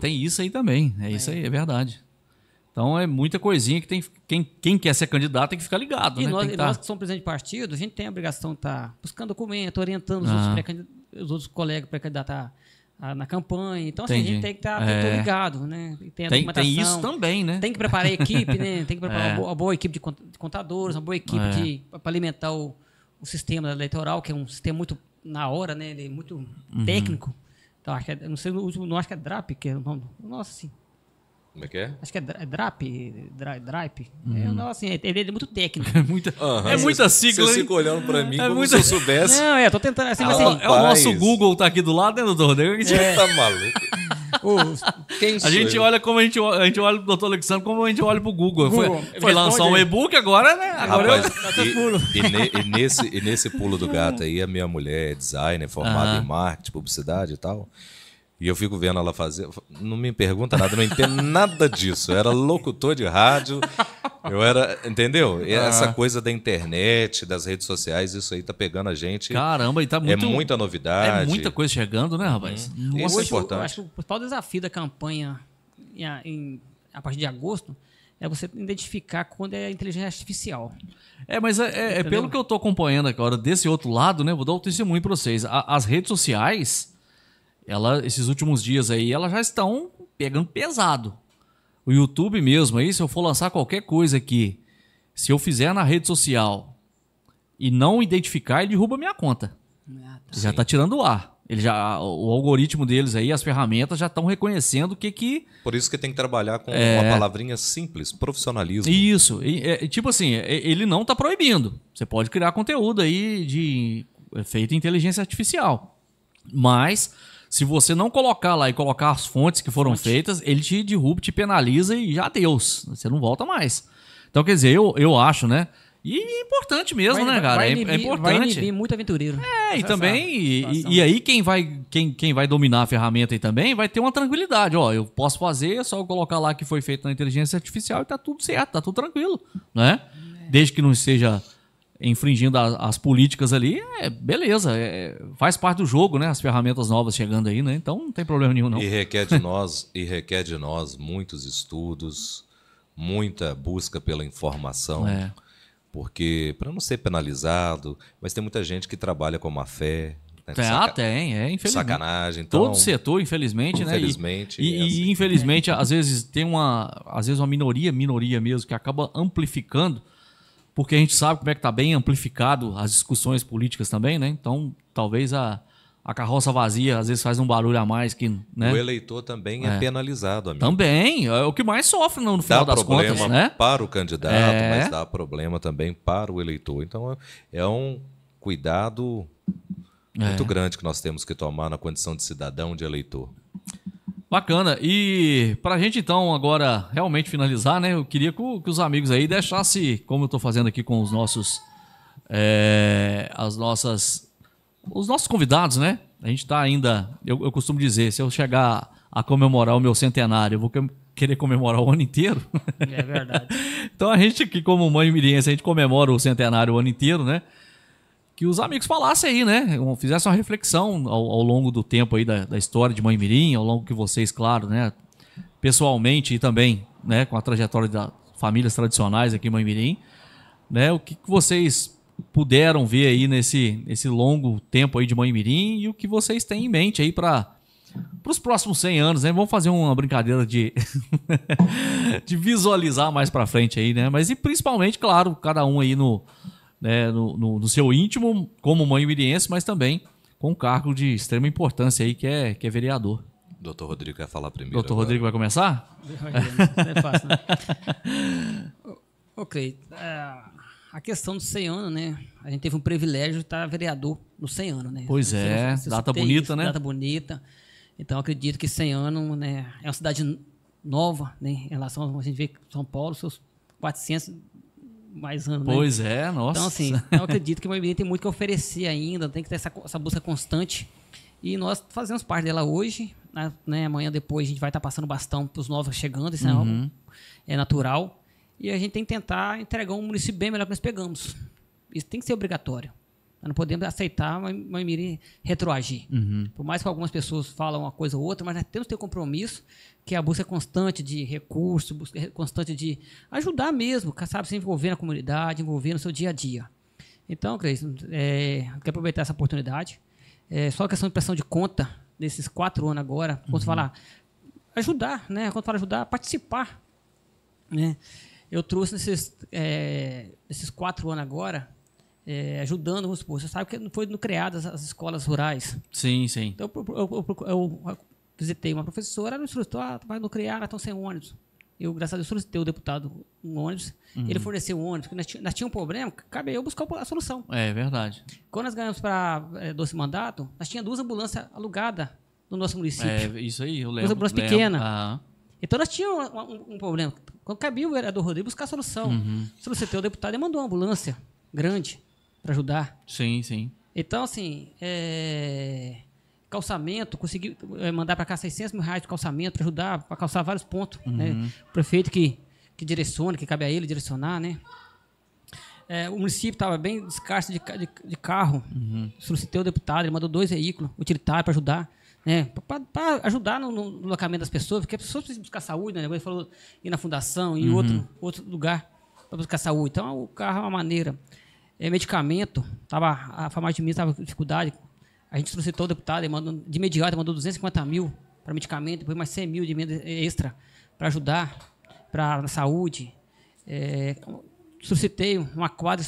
Tem isso aí também. Isso aí, é verdade. Então é muita coisinha que tem... Quem quer ser candidato tem que ficar ligado, né? Nós que somos presidente de partido, a gente tem a obrigação de estar buscando documento, orientando os outros colegas pré-candidatos na campanha. Então, assim, a gente tem que estar ligado, né? Tem isso também, né? Tem que preparar a equipe, né? Tem que preparar uma boa equipe de contadores, uma boa equipe para alimentar o sistema eleitoral, que é um sistema muito na hora, né? Ele é muito técnico. Então, acho que não sei o último, não acho que é DRAP, que é o nome. Nossa, sim. Como é que é? Acho que é DRAP. Ele é muito técnico. É muita sigla. Você fica olhando para mim como se eu soubesse. Não, tô tentando. Assim, o nosso Google tá aqui do lado, né, doutor? Você tá maluco. A gente olha como a gente olha pro doutor Alexsandro, como a gente olha pro Google. Foi lançar um e-book agora, né? Agora nesse pulo do gato aí, a minha mulher é designer, formada em marketing, publicidade e tal. E eu fico vendo ela fazer... Não me pergunta nada, não entendo nada disso. Eu era locutor de rádio, eu era... Entendeu? E essa coisa da internet, das redes sociais, isso aí tá pegando a gente. Caramba, e tá muito... É muita novidade. É muita coisa chegando, né, rapaz? Isso é importante. Eu acho que o principal desafio da campanha a partir de agosto é você identificar quando é inteligência artificial. Mas pelo que eu tô acompanhando agora, desse outro lado, né? Vou dar o testemunho para vocês. As redes sociais... esses últimos dias aí, elas já estão pegando pesado. O YouTube mesmo aí, se eu for lançar qualquer coisa aqui, se eu fizer na rede social e não identificar, ele derruba a minha conta. Ele já está tirando o ar. O algoritmo deles aí, as ferramentas já estão reconhecendo o que... Por isso que tem que trabalhar com uma palavrinha simples, profissionalismo. Isso. Tipo assim, ele não está proibindo. Você pode criar conteúdo aí feito em inteligência artificial. Mas... Se você não colocar lá e colocar as fontes que foram feitas, ele te derruba, te penaliza e já adeus. Você não volta mais. Então, quer dizer, eu acho, né? E é importante mesmo, né, cara? É importante. Vai inibir muito aventureiro. E também... E aí quem vai dominar a ferramenta aí também vai ter uma tranquilidade. Ó, eu posso fazer, é só colocar lá que foi feito na inteligência artificial e tá tudo certo, tá tudo tranquilo, né? Desde que não seja... infringindo as políticas ali, beleza, faz parte do jogo, né? As ferramentas novas chegando aí, né? Então não tem problema nenhum, não. E requer de nós muitos estudos, muita busca pela informação, porque para não ser penalizado, mas tem muita gente que trabalha com má fé. Infelizmente. Sacanagem. Então, todo setor, infelizmente, né? Infelizmente, às vezes tem uma minoria mesmo, que acaba amplificando. Porque a gente sabe como é que está bem amplificado as discussões políticas também, né? Então, talvez a carroça vazia às vezes faz um barulho a mais que... Né? O eleitor também é penalizado, amigo. Também, é o que mais sofre no final das contas, né? Dá problema para o candidato, mas dá problema também para o eleitor. Então, é um cuidado muito grande que nós temos que tomar na condição de cidadão, de eleitor. Bacana. E para a gente, então, agora realmente finalizar, né? Eu queria que os amigos aí deixassem, como eu estou fazendo aqui com os nossos os nossos convidados, né? A gente está ainda... Eu costumo dizer, se eu chegar a comemorar o meu centenário, eu vou querer comemorar o ano inteiro. É verdade. Então a gente aqui, como manhumiriense, a gente comemora o centenário o ano inteiro, né? Que os amigos falassem aí, né? Fizessem uma reflexão ao longo do tempo aí da história de Manhumirim, ao longo que vocês, claro, né? Pessoalmente e também, né? Com a trajetória das famílias tradicionais aqui em Manhumirim, né? O que vocês puderam ver aí nesse longo tempo aí de Manhumirim e o que vocês têm em mente aí para os próximos 100 anos, né? Vamos fazer uma brincadeira de visualizar mais para frente aí, né? Mas e principalmente, claro, cada um aí no seu íntimo, como manhumiriense, mas também com um cargo de extrema importância aí, que é vereador. Dr. Rodrigo vai falar primeiro. Dr. Rodrigo vai começar? Não é fácil, né? Ok. A questão dos 100 anos, né? A gente teve um privilégio de estar vereador nos 100 anos, né? Pois é, data bonita, né? Data bonita. Então, acredito que 100 anos, né? É uma cidade nova, né? Em relação a gente vê São Paulo, seus 400 mais anos. Pois né? é, nossa. Então, assim, eu acredito que o Manhumirim tem muito que oferecer ainda, tem que ter essa busca constante. E nós fazemos parte dela hoje, né? Amanhã depois a gente vai estar passando bastão para os novos chegando, isso é natural. E a gente tem que tentar entregar um município bem melhor que nós pegamos. Isso tem que ser obrigatório. Nós não podemos aceitar Manhumirim retroagir. Uhum. Por mais que algumas pessoas falam uma coisa ou outra, mas nós temos que ter um compromisso, que é a busca constante de recursos, busca constante de ajudar mesmo, sabe, se envolver na comunidade, envolver no seu dia a dia. Então, Cris, eu quero aproveitar essa oportunidade. Só a questão de prestação de conta, nesses 4 anos agora, quando fala ajudar, né? Quando fala ajudar, participar, né? Eu trouxe nesses 4 anos agora, ajudando, vamos supor, você sabe que foi criadas as escolas rurais. Sim, sim. Então, eu visitei uma professora, ela me solicitou, mas não criaram, estão sem ônibus. Eu, graças a Deus, solicitei o deputado um ônibus, ele forneceu um ônibus, porque nós tínhamos um problema, cabe eu buscar a solução. É verdade. Quando nós ganhamos para doce mandato, nós tínhamos 2 ambulâncias alugadas no nosso município. É, isso aí, eu lembro. 2 ambulâncias pequenas. Aham. Então, nós tínhamos um problema. Quando cabia o vereador Rodrigo buscar a solução. Solicitei o deputado e mandou uma ambulância grande para ajudar. Sim, sim. Então, assim, calçamento, consegui mandar para cá R$600 mil de calçamento para ajudar, para calçar vários pontos. Né? O prefeito que direciona, que cabe a ele direcionar, né? O município estava bem escasso de carro. Solicitei o deputado, ele mandou 2 veículos utilitários para ajudar. Para ajudar no locamento das pessoas, porque as pessoas precisam buscar saúde, né? Ele falou ir na fundação, ir em outro lugar para buscar saúde. Então, o carro é uma maneira. Medicamento, a farmácia de Minas estava com dificuldade. A gente solicitou o deputado, ele mandou, de imediato, mandou 250 mil para medicamento, depois mais 100 mil de emenda extra para ajudar, para a saúde. Solicitei uma quadra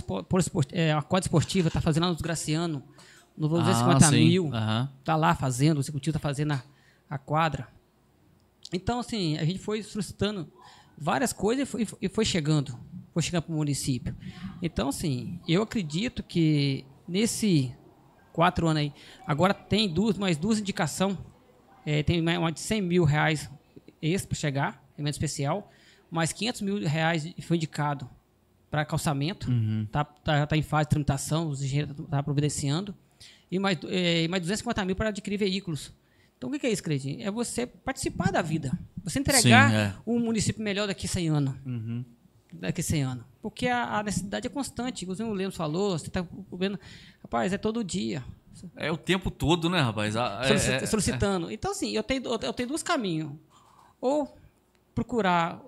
esportiva, está fazendo lá nos Graciano, no 250 mil, está lá fazendo, o executivo está fazendo a quadra. Então, assim, a gente foi solicitando várias coisas e foi chegando, para o município. Então, assim, eu acredito que nesse 4 anos aí, agora tem mais duas indicações, tem mais de R$100 mil esse para chegar, evento especial, mais R$500 mil foi indicado para calçamento, tá em fase de tramitação, os engenheiros estão providenciando. E mais 250 mil para adquirir veículos. Então, o que é isso, Cleitinho? É você participar da vida. Você entregar um município melhor daqui a 100 anos. Daqui a 100 anos. Porque a necessidade é constante. O João Lemos falou, você está vendo... Rapaz, é todo dia. É o tempo todo, né, rapaz? Solicitando. Então, assim, eu tenho 2 caminhos. Ou procurar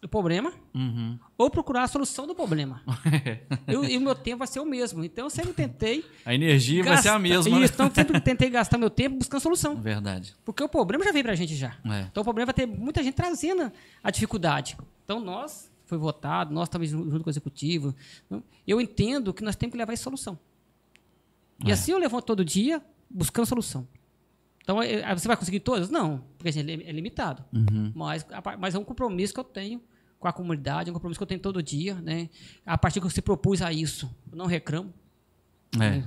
do problema, ou procurar a solução do problema. E o meu tempo vai ser o mesmo. Então, eu sempre tentei... A energia vai ser a mesma. Isso, então, eu sempre tentei gastar meu tempo buscando solução. Verdade. Porque o problema já veio pra gente já. Então, o problema vai ter muita gente trazendo a dificuldade. Então, nós, foi votado, nós estamos junto com o executivo. Eu entendo que nós temos que levar essa solução. E assim eu levanto todo dia buscando solução. Então, você vai conseguir todas? Não, porque a gente é limitado. Mas é um compromisso que eu tenho com a comunidade, é um compromisso que eu tenho todo dia, né? A partir que você propôs a isso, eu não reclamo.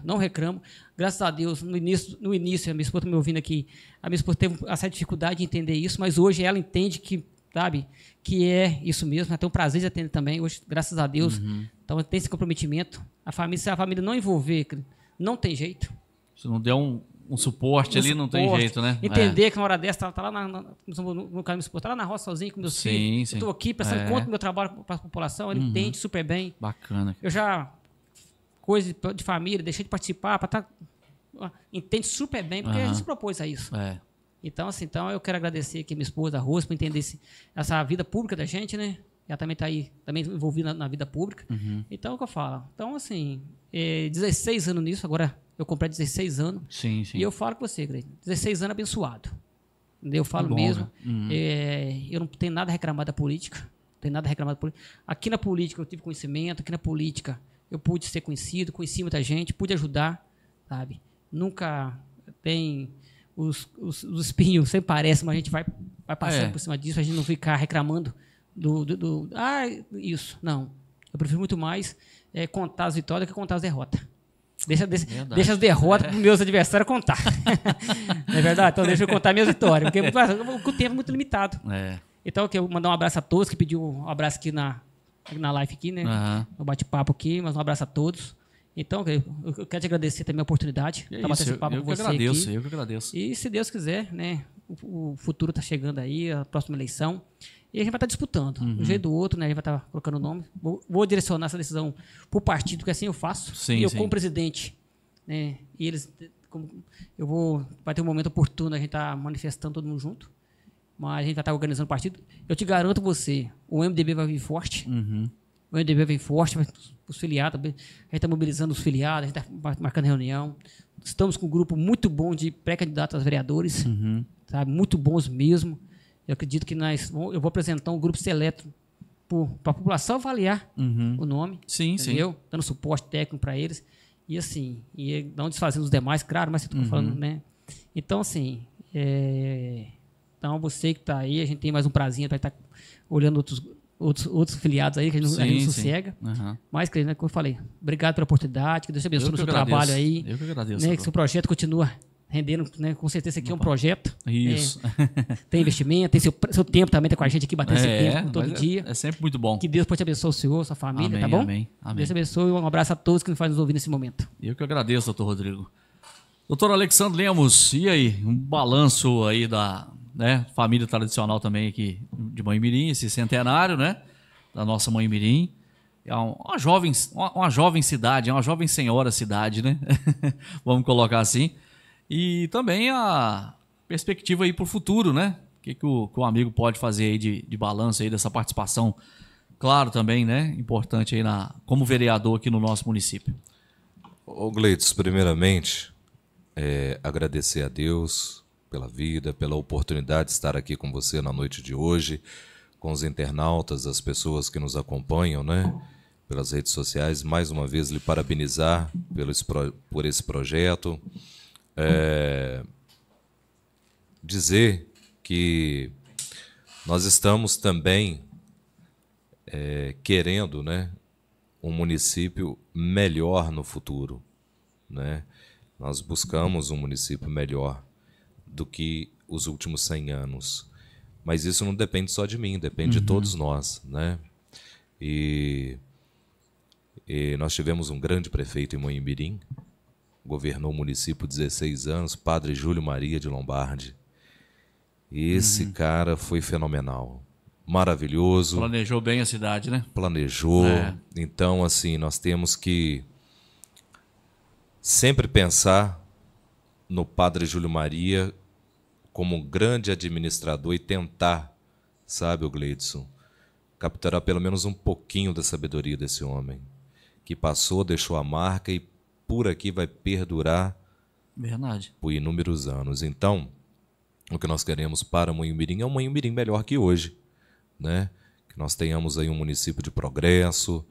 Não reclamo. Graças a Deus, no início, a minha esposa me ouvindo aqui, a minha esposa teve essa dificuldade de entender isso, mas hoje ela entende que, sabe, que é isso mesmo. Ela tem o prazer de atender também, hoje, graças a Deus. Então, tem esse comprometimento. Se a família não envolver, não tem jeito. Se não der um suporte ali, não tem jeito, né? Entender que na hora dessa, tá lá no caminho suporte, tá lá na roça sozinho com meus filhos. Eu tô aqui prestando conta do meu trabalho para a população, ele entende super bem. Bacana. Eu já, coisa de família, deixei de participar, entende super bem, porque a gente se propôs a isso. Então, assim, eu quero agradecer aqui minha esposa, a Rose, por entender essa vida pública da gente, né? Ela também está aí, também envolvida na vida pública. Então, é o que eu falo. Então, assim, 16 anos nisso, agora... Eu comprei 16 anos. Sim, sim. E eu falo com você, Greg, 16 anos abençoado. Eu falo mesmo. Eu não tenho nada a reclamar da política. Não tenho nada a reclamar da política. Aqui na política eu tive conhecimento. Aqui na política eu pude ser conhecido. Conheci muita gente. Pude ajudar, sabe? Nunca tem os espinhos. Sempre parece, mas a gente vai passando por cima disso. A gente não ficar reclamando Não. Eu prefiro muito mais contar as vitórias que contar as derrotas. Deixa as derrotas para os meus adversários contar. Não é verdade? Então deixa eu contar minhas vitórias, porque o tempo é muito limitado. É. Então eu quero mandar um abraço a todos que pediu um abraço aqui na live aqui, né? Uhum. No bate-papo aqui, mas um abraço a todos. Então, eu quero te agradecer também a oportunidade de bater esse papo com você aqui. Eu que agradeço. E se Deus quiser, né? O futuro está chegando aí, a próxima eleição. E a gente vai estar disputando. Uhum. Um jeito do outro, né? A gente vai estar colocando o nome. Vou direcionar essa decisão para o partido, que assim eu faço. Sim, e eu como presidente. Né? E eles... vai ter um momento oportuno, a gente tá manifestando todo mundo junto. Mas a gente vai estar organizando o partido. Eu te garanto você, o MDB vai vir forte. Uhum. O MDB vem forte, os filiados também. A gente está mobilizando os filiados, a gente está marcando reunião. Estamos com um grupo muito bom de pré-candidatos a vereadores. Uhum. Sabe? Muito bons mesmo. Eu acredito que eu vou apresentar um grupo seleto para a população avaliar o nome. Sim, entendeu? Sim. Dando suporte técnico para eles. E assim, não desfazendo os demais, claro, mas você está falando, né? Então, assim, então você que está aí, a gente tem mais um prazinho para estar olhando outros filiados aí, que a gente não sossega. Uhum. Mas, como eu falei, obrigado pela oportunidade, que Deus te abençoe no seu trabalho aí. Eu que agradeço. Né, que seu projeto continua rendendo, né? Com certeza aqui é um projeto. Isso. Tem investimento, tem seu tempo também, tá com a gente aqui batendo esse tempo todo dia. É sempre muito bom. Que Deus pode te abençoar o senhor, sua família, amém, tá bom? Amém. Deus te abençoe e um abraço a todos que nos fazem nos ouvir nesse momento. Eu que agradeço, doutor Rodrigo. Doutor Alexsandro Lemos, e aí? Um balanço aí da família tradicional também aqui de Manhumirim, esse centenário, né? Da nossa Manhumirim. É uma jovem cidade, é uma jovem senhora cidade, né? Vamos colocar assim. E também a perspectiva aí para o futuro, né? O que que o amigo pode fazer aí de balanço aí dessa participação, claro, também, né? Importante aí como vereador aqui no nosso município. Ô Gleitos, primeiramente, agradecer a Deus pela vida, pela oportunidade de estar aqui com você na noite de hoje, com os internautas, as pessoas que nos acompanham, né? Pelas redes sociais. Mais uma vez lhe parabenizar por esse projeto. Dizer que nós estamos também querendo, né, um município melhor no futuro, né? Nós buscamos um município melhor do que os últimos 100 anos. Mas isso não depende só de mim, depende de todos nós, né? E nós tivemos um grande prefeito em Manhumirim, governou o município 16 anos, Padre Júlio Maria de Lombardi. Esse cara foi fenomenal, maravilhoso. Planejou bem a cidade, né? Planejou. É. Então, assim, nós temos que sempre pensar no Padre Júlio Maria como um grande administrador e tentar, sabe, o Gleidson, capturar pelo menos um pouquinho da sabedoria desse homem, que passou, deixou a marca e por aqui vai perdurar. Verdade. Por inúmeros anos. Então, o que nós queremos para Manhumirim é um Manhumirim melhor que hoje, né? Que nós tenhamos aí um município de progresso,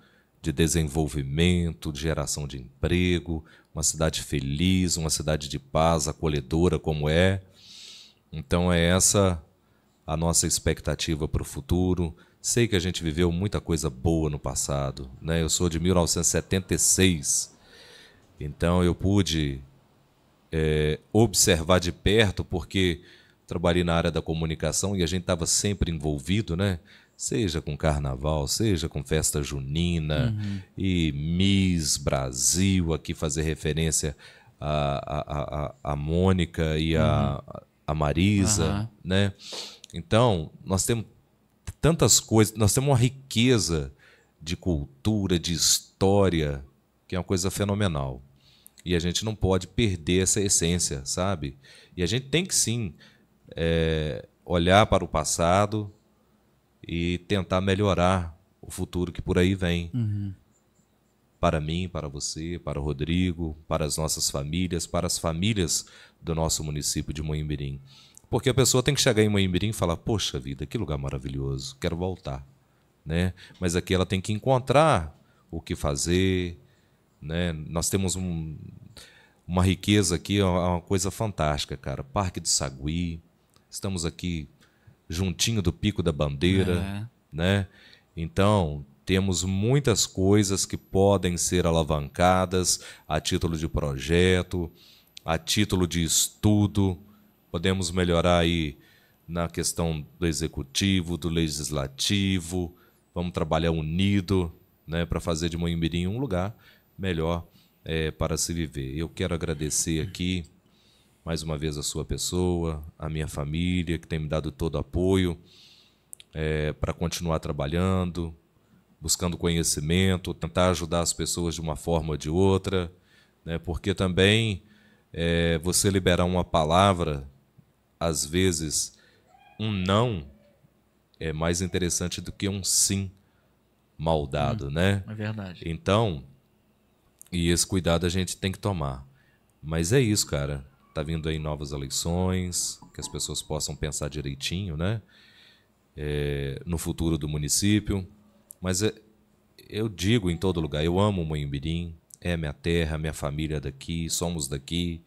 de desenvolvimento, de geração de emprego, uma cidade feliz, uma cidade de paz, acolhedora como é. Então é essa a nossa expectativa para o futuro. Sei que a gente viveu muita coisa boa no passado, né? Eu sou de 1976, então eu pude observar de perto, porque trabalhei na área da comunicação e a gente estava sempre envolvido, né? Seja com carnaval, seja com festa junina e Miss Brasil, aqui fazer referência a Mônica e a Marilza, né? Então, nós temos tantas coisas, nós temos uma riqueza de cultura, de história, que é uma coisa fenomenal. E a gente não pode perder essa essência, sabe? E a gente tem que, sim, olhar para o passado e tentar melhorar o futuro que por aí vem. Para mim, para você, para o Rodrigo, para as nossas famílias, para as famílias do nosso município de Manhumirim. Porque a pessoa tem que chegar em Manhumirim e falar, poxa vida, que lugar maravilhoso, quero voltar, né? Mas aqui ela tem que encontrar o que fazer, né? Nós temos uma riqueza aqui, uma coisa fantástica, cara. Parque do Sagui, estamos aqui juntinho do Pico da Bandeira, né? Então, temos muitas coisas que podem ser alavancadas a título de projeto, a título de estudo. Podemos melhorar aí na questão do executivo, do legislativo. Vamos trabalhar unido, né, para fazer de Manhumirim um lugar melhor para se viver. Eu quero agradecer aqui mais uma vez a sua pessoa, a minha família, que tem me dado todo apoio para continuar trabalhando, buscando conhecimento, tentar ajudar as pessoas de uma forma ou de outra, né, porque também você liberar uma palavra, às vezes um não é mais interessante do que um sim maldado, né? É verdade. Então, e esse cuidado a gente tem que tomar. Mas é isso, cara. Tá vindo aí novas eleições, que as pessoas possam pensar direitinho, né? No futuro do município. Mas eu digo em todo lugar, eu amo o Manhumirim, é minha terra, minha família daqui, somos daqui.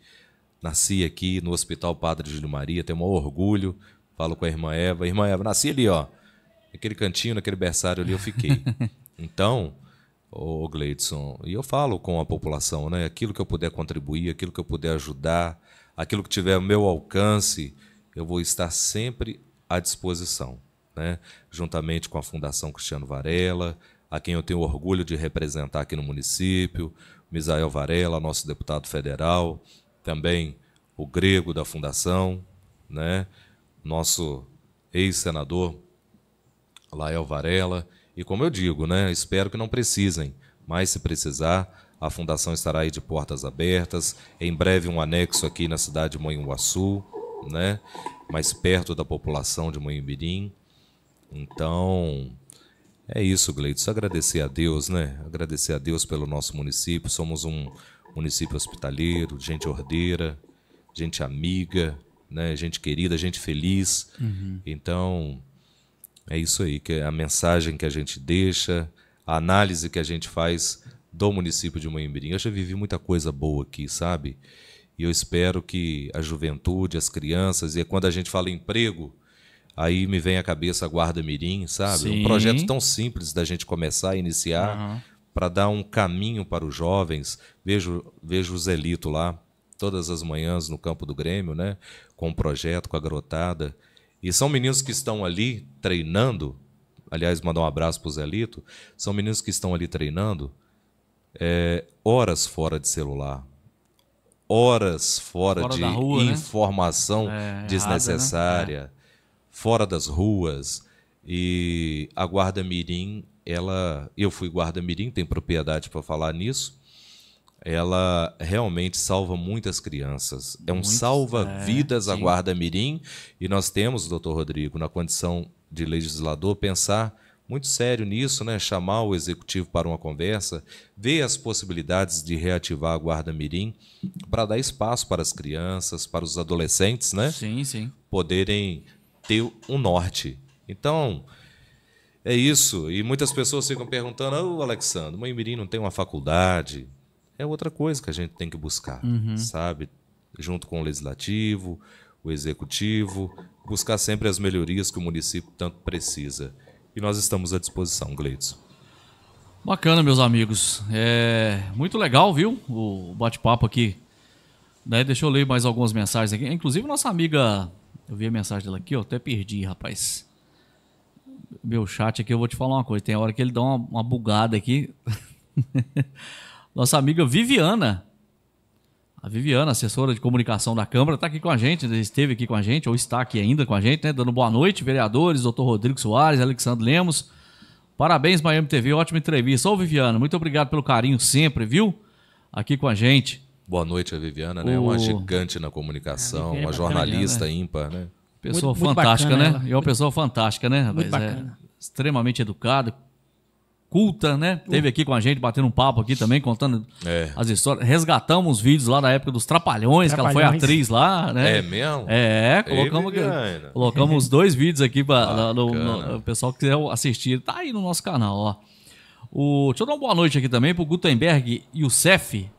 Nasci aqui no Hospital Padre Júlio Maria, tenho o maior orgulho. Falo com a irmã Eva, nasci ali, ó. Aquele cantinho, naquele berçário ali eu fiquei. Então, ô Gleidson, e eu falo com a população, né? Aquilo que eu puder contribuir, aquilo que eu puder ajudar, aquilo que tiver ao meu alcance, eu vou estar sempre à disposição, né? Juntamente com a Fundação Cristiano Varela, a quem eu tenho orgulho de representar aqui no município, Misael Varela, nosso deputado federal, também o Grego da Fundação, né? Nosso ex-senador Lael Varela. E como eu digo, né, espero que não precisem, mas se precisar, a Fundação estará aí de portas abertas. Em breve um anexo aqui na cidade de Manhuaçu, né, mais perto da população de Manhumirim. Então, é isso, Gleidson. Agradecer a Deus, né? Agradecer a Deus pelo nosso município. Somos um município hospitaleiro, gente ordeira, gente amiga, né? Gente querida, gente feliz. Uhum. Então, é isso aí, que é a mensagem que a gente deixa, a análise que a gente faz do município de Manhumirim. Eu já vivi muita coisa boa aqui, sabe? E eu espero que a juventude, as crianças, e quando a gente fala em emprego, aí me vem à cabeça a Guarda Mirim, sabe? Sim. Um projeto tão simples da gente começar, iniciar, uhum, para dar um caminho para os jovens. Vejo o Zelito lá todas as manhãs no campo do Grêmio, né? Com o projeto, com a garotada. E são meninos que estão ali treinando. Aliás, mandar um abraço para o Zelito. São meninos que estão ali treinando horas fora de celular, horas fora de rua, informação, né? Desnecessária, errado, né? Fora das ruas. E a Guarda Mirim, eu fui Guarda Mirim, tem propriedade para falar nisso. Ela realmente salva muitas crianças. É um salva-vidas a Guarda Mirim. E nós temos, doutor Rodrigo, na condição de legislador, pensar muito sério nisso, né? Chamar o executivo para uma conversa, ver as possibilidades de reativar a Guarda Mirim para dar espaço para as crianças, para os adolescentes, né? Sim, sim. Poderem ter um norte. Então, é isso. E muitas pessoas ficam perguntando, ô Alexsandro, Manhumirim não tem uma faculdade? É outra coisa que a gente tem que buscar, uhum, sabe? Junto com o legislativo, o executivo, buscar sempre as melhorias que o município tanto precisa. E nós estamos à disposição, Gleidson. Bacana, meus amigos. Muito legal, viu? O bate-papo aqui. Deixa eu ler mais algumas mensagens aqui. Inclusive, nossa amiga, eu vi a mensagem dela aqui, eu até perdi, rapaz. Meu chat aqui, eu vou te falar uma coisa. Tem hora que ele dá uma bugada aqui. Nossa amiga Viviana, assessora de comunicação da Câmara, está aqui com a gente, esteve aqui com a gente, ou está aqui ainda com a gente, né? Dando boa noite, vereadores, doutor Rodrigo Soares, Alexsandro Lemos. Parabéns, Miame TV, ótima entrevista. Ô Viviana, muito obrigado pelo carinho sempre, viu? Aqui com a gente. Boa noite a Viviana, né? Uma gigante na comunicação, uma jornalista ímpar, né? Pessoa muito, fantástica, muito bacana, né? É uma pessoa fantástica, né? Muito bacana. Extremamente educada, culta, né? Teve aqui com a gente, batendo um papo aqui também, contando as histórias. Resgatamos os vídeos lá da época dos Trapalhões, que ela foi atriz lá, né? É mesmo? Colocamos dois vídeos aqui para o pessoal que quiser assistir. Tá aí no nosso canal, ó. Deixa eu dar uma boa noite aqui também pro Gutenberg e o Cef.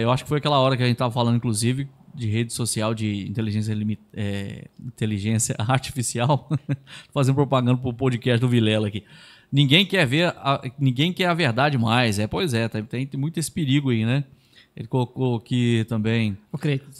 Eu acho que foi aquela hora que a gente tava falando, inclusive, de rede social de inteligência artificial, fazendo propaganda pro podcast do Vilela aqui. Ninguém quer ver, ninguém quer a verdade mais. É, pois é, tem muito esse perigo aí, né? Ele colocou que também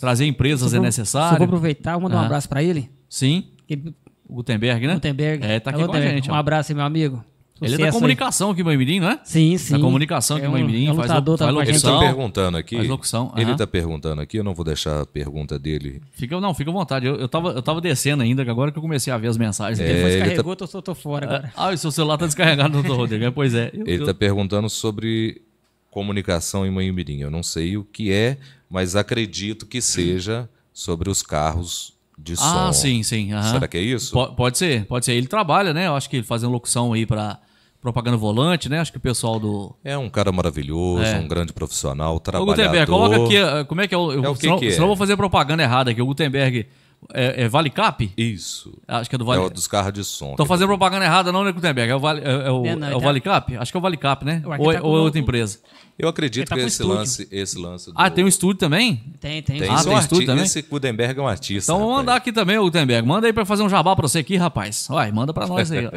trazer empresas é necessário. Só vou aproveitar, vou mandar um abraço para ele. Sim. Ele... Gutenberg, né? Gutenberg. É, tá aqui com a gente. Um abraço aí, meu amigo. Sucesso. Ele é da comunicação aí. Aqui em Manhumirim, não é? Sim, sim. Da comunicação aqui em Manhumirim. Faz locução. Ele tá perguntando aqui. Faz locução. Ele tá perguntando aqui, eu não vou deixar a pergunta dele. Fica à vontade. Eu tava descendo ainda, agora que eu comecei a ver as mensagens. Ele descarregou, tô fora agora. Ah, o seu celular tá descarregado, doutor Rodrigo. Pois é. Ele tá perguntando sobre comunicação em Manhumirim. Eu não sei o que é, mas acredito que seja sobre os carros de som. Ah, sim, sim. Será que é isso? Pode ser. Ele trabalha, né? Eu acho que ele faz uma locução aí para propaganda volante, né? Acho que o pessoal do... É um cara maravilhoso, um grande profissional, trabalhador. O Gutenberg, coloca aqui, como é que é o... Senão eu vou fazer propaganda errada aqui. O Gutenberg é Vale Cap? Isso. Acho que é do Vale... É dos carros de som. Tô fazendo propaganda errada não, né, Gutenberg? É o Vale Cap? Acho que é o Vale Cap, né? Ou é outra empresa. Eu acredito que esse lance... Ah, tem um estúdio também? Tem. Ah, tem estúdio também? Esse Gutenberg é um artista. Então vamos mandar aqui também, o Gutenberg. Manda aí para fazer um jabá para você aqui, rapaz. Olha, manda para nós aí.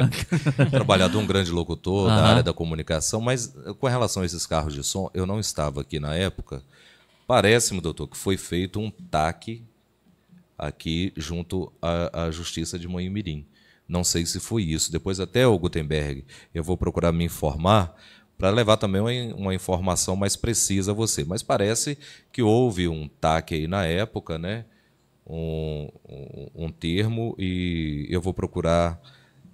Trabalhador, um grande locutor da área da comunicação, mas com relação a esses carros de som, eu não estava aqui na época. Parece-me, doutor, que foi feito um TAC aqui junto à Justiça de Manhumirim. Não sei se foi isso. Depois até o Gutenberg, eu vou procurar me informar, para levar também uma informação mais precisa a você. Mas parece que houve um TAC aí na época, né? Um termo, e eu vou procurar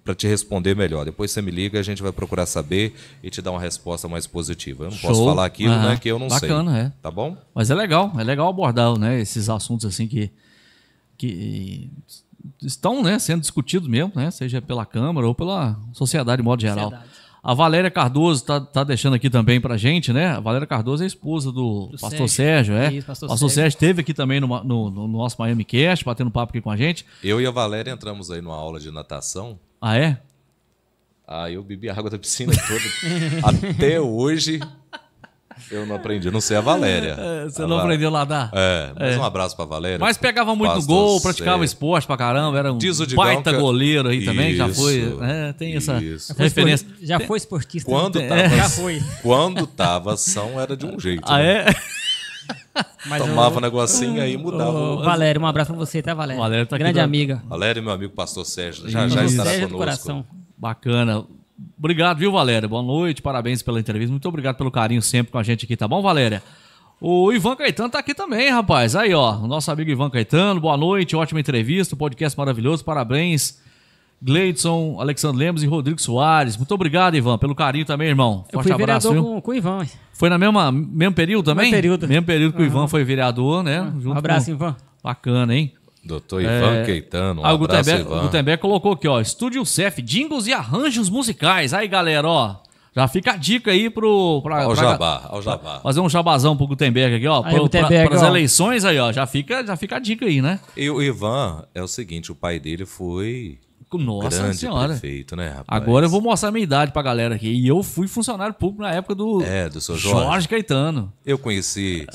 para te responder melhor. Depois você me liga, a gente vai procurar saber e te dar uma resposta mais positiva. Eu não posso falar aquilo, né, que eu não sei. Bacana, é. Tá bom? Mas é legal abordar, né, esses assuntos assim que estão, né, sendo discutidos mesmo, né, seja pela Câmara ou pela sociedade de modo geral. A Valéria Cardoso tá deixando aqui também pra gente, né? A Valéria Cardoso é esposa do pastor Sérgio, Isso, pastor Sérgio esteve aqui também no nosso Miame Cast, batendo papo aqui com a gente. Eu e a Valéria entramos aí numa aula de natação. Ah, é? Ah, eu bebi a água da piscina toda. Até hoje eu não aprendi. Não sei a Valéria. Você não aprendeu a nadar? É, mas um abraço pra Valéria. Mas pegava muito no gol, praticava esporte pra caramba, era um baita goleiro aí também, já foi, né? Tem essa referência. Já foi esportista. Quando tava ação era de um jeito. Ah, né? Mas tomava um negocinho aí e mudava. Valério, um abraço pra você, tá, Valério? Valério tá grande aqui, amiga. Valério, meu amigo, pastor Sérgio, já estará conosco. Do coração. Bacana. Obrigado, viu, Valéria? Boa noite, parabéns pela entrevista. Muito obrigado pelo carinho sempre com a gente aqui, tá bom, Valéria? O Ivan Caetano tá aqui também, rapaz. Aí, ó, o nosso amigo Ivan Caetano. Boa noite, ótima entrevista, podcast maravilhoso. Parabéns, Gleidson, Alexsandro Lemos e Rodrigo Soares. Muito obrigado, Ivan, pelo carinho também, irmão. Forte abraço. Com o Ivan. Foi no mesmo período também? Mesmo período que o Ivan foi vereador, né? Um abraço, Ivan. Bacana, hein? Doutor Ivan Caetano, um abraço, Ivan. O Gutenberg colocou aqui, ó, Estúdio Cef, jingles e arranjos musicais. Aí, galera, ó, já fica a dica aí ao jabá. Fazer um jabazão pro Gutenberg aqui, ó, para as eleições aí, ó, já fica a dica aí, né? E o Ivan é o seguinte, o pai dele foi... Nossa senhora. Prefeito, né, rapaz? Agora eu vou mostrar a minha idade pra galera aqui. E eu fui funcionário público na época do seu Jorge Caetano. Eu conheci...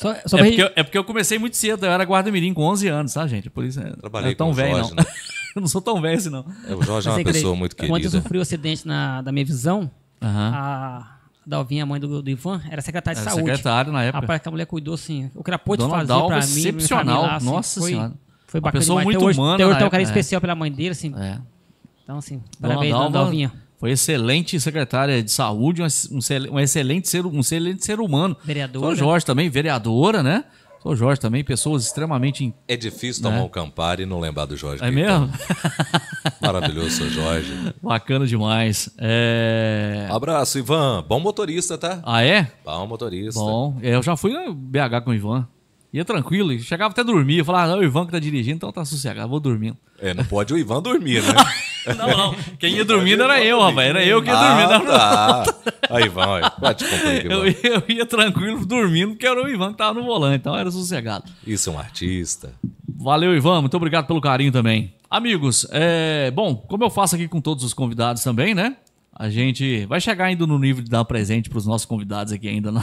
porque eu comecei muito cedo. Eu era guarda-mirim com 11 anos, tá, gente? Por isso trabalhei com o Jorge, não. Né? Eu não sou tão velho assim, não. O Jorge é uma pessoa muito querida. Quando eu sofri o acidente da minha visão, a Dalvinha, a mãe do Ivan, era secretária de saúde. Secretária na época. Rapaz, que a mulher cuidou, assim. O que ela pôde fazer pra mim, excepcional. Lá, assim, nossa senhora. Foi bacana. Pessoa muito humana. Até hoje tem um carinho especial pela mãe dele, assim. É. Então, assim, parabéns, Dona Dalvinha. Foi excelente secretária de saúde, um excelente ser humano. Vereadora. Sou Jorge também, vereadora, né? Sou Jorge também, pessoas extremamente... É difícil tomar um Campari e não lembrar do Jorge. É mesmo? Maravilhoso, seu Jorge. Bacana demais. Abraço, Ivan. Bom motorista, tá? Ah, é? Bom motorista. Bom, eu já fui no BH com o Ivan. Ia tranquilo, chegava até dormir. Eu falava, o Ivan que tá dirigindo, então tá sossegado, vou dormindo. É, não pode o Ivan dormir, né? não. Quem ia dormindo era eu, rapaz. Era eu que ia dormindo. Aí, Ivan, olha, pode compreender. Eu ia tranquilo dormindo, porque era o Ivan que tava no volante, então era sossegado. Isso é um artista. Valeu, Ivan, muito obrigado pelo carinho também. Amigos, bom, como eu faço aqui com todos os convidados também, né? A gente vai chegar ainda no nível de dar presente pros nossos convidados aqui ainda no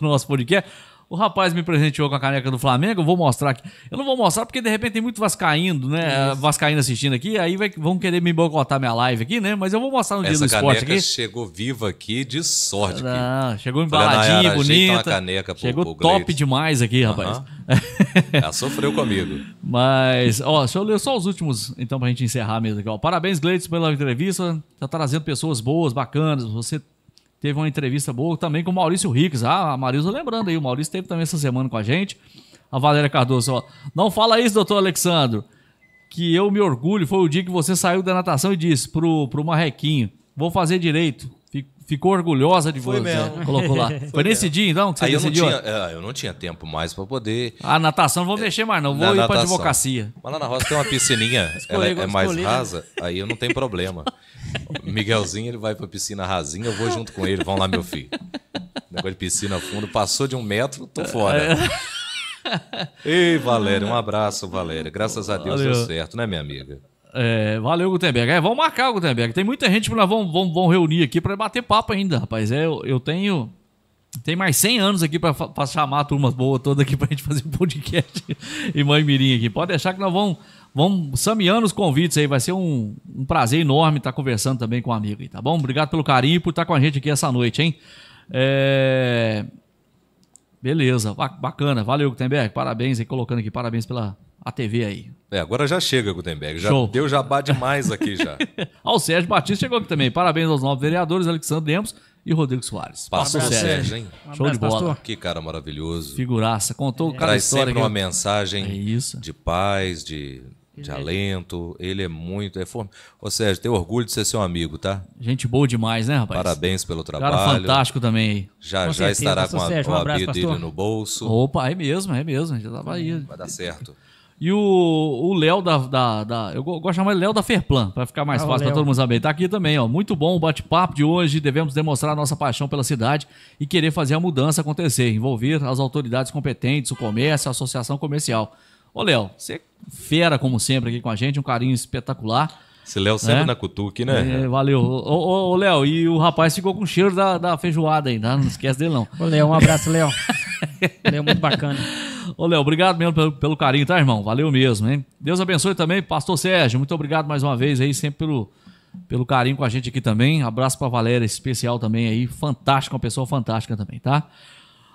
nosso podcast. O rapaz me presenteou com a caneca do Flamengo, eu vou mostrar aqui. Eu não vou mostrar porque, de repente, tem muito vascaíno, né? Vascaíno assistindo aqui, aí vão querer me boicotar minha live aqui, né? Mas eu vou mostrar no dia do esporte aqui. Essa caneca chegou viva aqui, de sorte. Não, chegou embaladinha, bonita. Caneca chegou top demais aqui, rapaz. Ela sofreu comigo. Mas, ó, deixa eu ler só os últimos, então, pra gente encerrar mesmo aqui. Ó. Parabéns, Gleitson, pela entrevista. Tá trazendo pessoas boas, bacanas. Você... Teve uma entrevista boa também com o Maurício Ricks. Ah, a Marilza lembrando aí. O Maurício teve também essa semana com a gente. A Valéria Cardoso, ó. Não fala isso, doutor Alexsandro. Que eu me orgulho. Foi o dia que você saiu da natação e disse pro Marrequinho: vou fazer direito. Ficou orgulhosa de você. Mesmo. Colocou lá. Foi nesse dia, então, que você decidiu? Eu não tinha tempo mais para poder... A natação não vou mexer mais, não. Vou ir para advocacia. Mas lá na roça tem uma piscininha. Ela é mais rasa, aí eu não tenho problema. O Miguelzinho, ele vai para piscina rasinha, eu vou junto com ele. Vão lá, meu filho. Negócio de piscina fundo. Passou de 1 metro, tô fora. Ei, Valéria, um abraço, Valéria. Graças a Deus deu certo, né, minha amiga? É, valeu, Gutenberg. É, vamos marcar, Gutenberg. Tem muita gente que nós vamos reunir aqui para bater papo ainda, rapaz. Eu tenho... Tem mais 100 anos aqui para chamar a turma boa toda aqui pra gente fazer um podcast e Manhumirim aqui. Pode deixar que nós vamos sameando os convites aí. Vai ser um prazer enorme estar conversando também com o amigo aí, tá bom? Obrigado pelo carinho e por estar com a gente aqui essa noite, hein? Beleza, bacana. Valeu, Gutenberg. Parabéns aí, colocando aqui. Parabéns pela... A TV aí. Agora já chega, Gutenberg. Já deu jabá demais aqui já. O Sérgio Batista chegou aqui também. Parabéns aos 9 vereadores, Alexsandro Lemos e Rodrigo Soares. Passou, Sérgio, hein? Show de bola. Que cara maravilhoso. Figuraça. Contou o cara traz sempre uma mensagem de paz, de alento. Ele é muito... Ô, Sérgio, tenho orgulho de ser seu amigo, tá? Gente boa demais, né, rapaz? Parabéns pelo trabalho. Cara fantástico também aí. Já estará com a Bíblia dele no bolso. Opa, é mesmo. Já tava aí. Vai dar certo. E o Léo eu gosto de chamar ele Léo da Ferplan, para ficar mais fácil para todo mundo saber. Tá aqui também, ó. Muito bom o bate-papo de hoje. Devemos demonstrar nossa paixão pela cidade e querer fazer a mudança acontecer, envolver as autoridades competentes, o comércio, a associação comercial. Ô, Léo, você fera como sempre aqui com a gente, um carinho espetacular. Esse Léo sempre na cutuque, né? É, valeu. Ô, Léo, e o rapaz ficou com o cheiro da feijoada ainda, não esquece dele não. Ô, Léo, um abraço, Léo. Léo, muito bacana. Ô, Léo, obrigado mesmo pelo carinho, tá, irmão? Valeu mesmo, hein? Deus abençoe também, pastor Sérgio, muito obrigado mais uma vez aí, sempre pelo carinho com a gente aqui também. Abraço pra Valéria, especial também aí, fantástica, uma pessoa fantástica também, tá?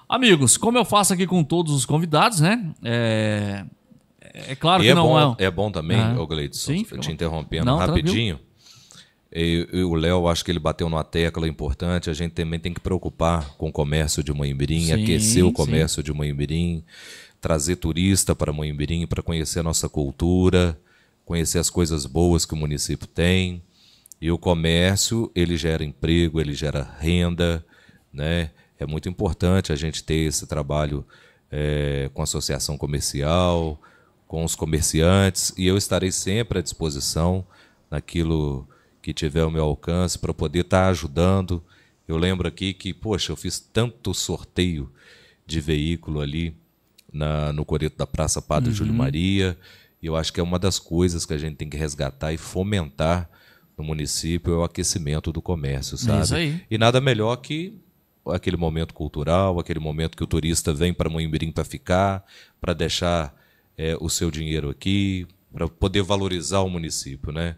Amigos, como eu faço aqui com todos os convidados, né? É claro que não é... É bom também, ô Gleitson, te interrompendo rapidinho. E o Léo, acho que ele bateu numa tecla importante. A gente também tem que preocupar com o comércio de Manhumirim, aquecer o comércio de Manhumirim, trazer turista para Manhumirim para conhecer a nossa cultura, conhecer as coisas boas que o município tem. E o comércio, ele gera emprego, ele gera renda, né? É muito importante a gente ter esse trabalho com a associação comercial, com os comerciantes. E eu estarei sempre à disposição naquilo que tiver ao meu alcance para poder estar ajudando. Eu lembro aqui que, poxa, eu fiz tanto sorteio de veículo ali no coreto da Praça Padre Júlio Maria, e eu acho que é uma das coisas que a gente tem que resgatar e fomentar no município, é o aquecimento do comércio, sabe? É isso aí. E nada melhor que aquele momento cultural, aquele momento que o turista vem para Manhumirim para ficar, para deixar o seu dinheiro aqui, para poder valorizar o município, né?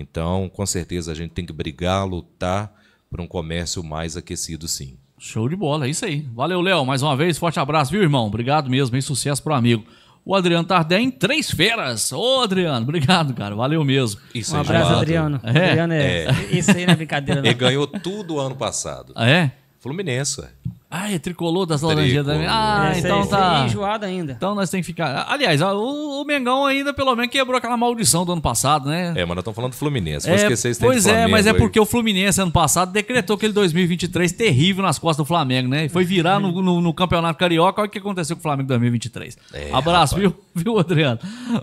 Então, com certeza, a gente tem que brigar, lutar por um comércio mais aquecido, sim. Show de bola, é isso aí. Valeu, Léo, mais uma vez, forte abraço, viu, irmão? Obrigado mesmo, e sucesso pro amigo. O Adriano Tardem, 3 feras. Ô, Adriano, obrigado, cara, valeu mesmo. Isso um abraço, chamado. Adriano. Adriano isso aí não é brincadeira, não. Ele ganhou tudo o ano passado. Fluminense, Ah, é tricolor das laranjeiras da minha. Ah, então tá. Enjoado ainda. Então nós temos que ficar. Aliás, o Mengão ainda pelo menos quebrou aquela maldição do ano passado, né? Mas nós estamos falando do Fluminense. Vou esquecer esse tempo do Flamengo. Mas é porque o Fluminense ano passado decretou aquele 2023 terrível nas costas do Flamengo, né? E foi virar no Campeonato Carioca. Olha o que aconteceu com o Flamengo em 2023. Abraço, rapaz. Viu, Adriano?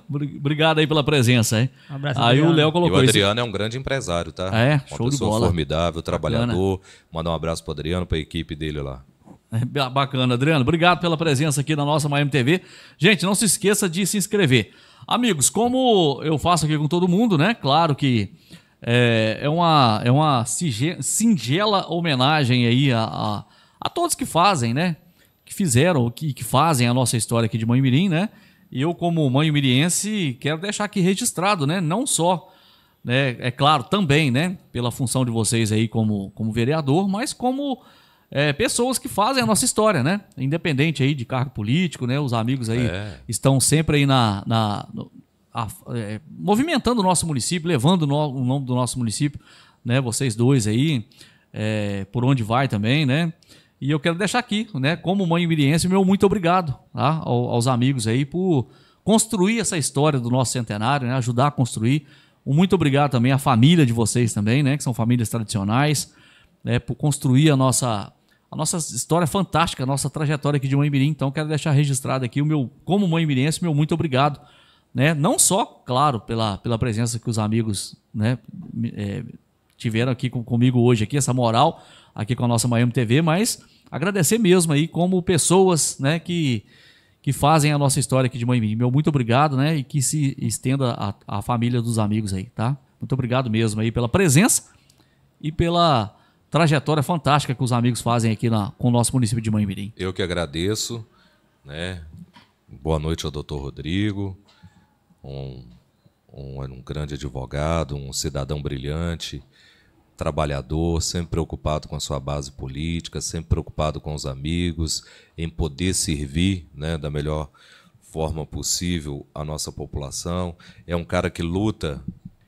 Obrigado aí pela presença, hein? Um abraço, aí Adriano. O Léo colocou isso. O Adriano é um grande empresário, tá? Uma show de bola. Uma pessoa formidável, trabalhador. Mandar um abraço pro Adriano, pra equipe dele lá. Bacana, Adriano. Obrigado pela presença aqui na nossa Miame TV. Gente, não se esqueça de se inscrever. Amigos, como eu faço aqui com todo mundo, né? Claro que é uma singela homenagem aí a todos que fazem, né? que fizeram, que fazem a nossa história aqui de Manhumirim, né? E eu, como manhumiriense, quero deixar aqui registrado, né? Não só, né? É claro, também, né? Pela função de vocês aí como vereador, mas como pessoas que fazem a nossa história, né? Independente aí de cargo político, né? Os amigos aí estão sempre aí movimentando o nosso município, levando o nome do nosso município, né? Vocês dois aí, por onde vai também, né? E eu quero deixar aqui, né, como manhumiriense, meu muito obrigado, tá, aos amigos aí por construir essa história do nosso centenário, né, ajudar a construir. Um muito obrigado também à família de vocês também, né, que são famílias tradicionais, né, por construir a nossa história fantástica, a nossa trajetória aqui de Manhumirim. Então quero deixar registrado aqui o meu, como manhumiriense, meu muito obrigado, né, não só, claro, pela presença que os amigos, né, tiveram aqui comigo hoje aqui, essa moral aqui com a nossa Miame TV, mas agradecer mesmo aí como pessoas, né, que fazem a nossa história aqui de Manhumirim. Meu muito obrigado, né, e que se estenda a família dos amigos aí, tá? Muito obrigado mesmo aí pela presença e pela trajetória fantástica que os amigos fazem aqui com o nosso município de Manhumirim. Eu que agradeço, né? Boa noite ao doutor Rodrigo, um grande advogado, um cidadão brilhante, trabalhador, sempre preocupado com a sua base política, sempre preocupado com os amigos, em poder servir, né, da melhor forma possível a nossa população. É um cara que luta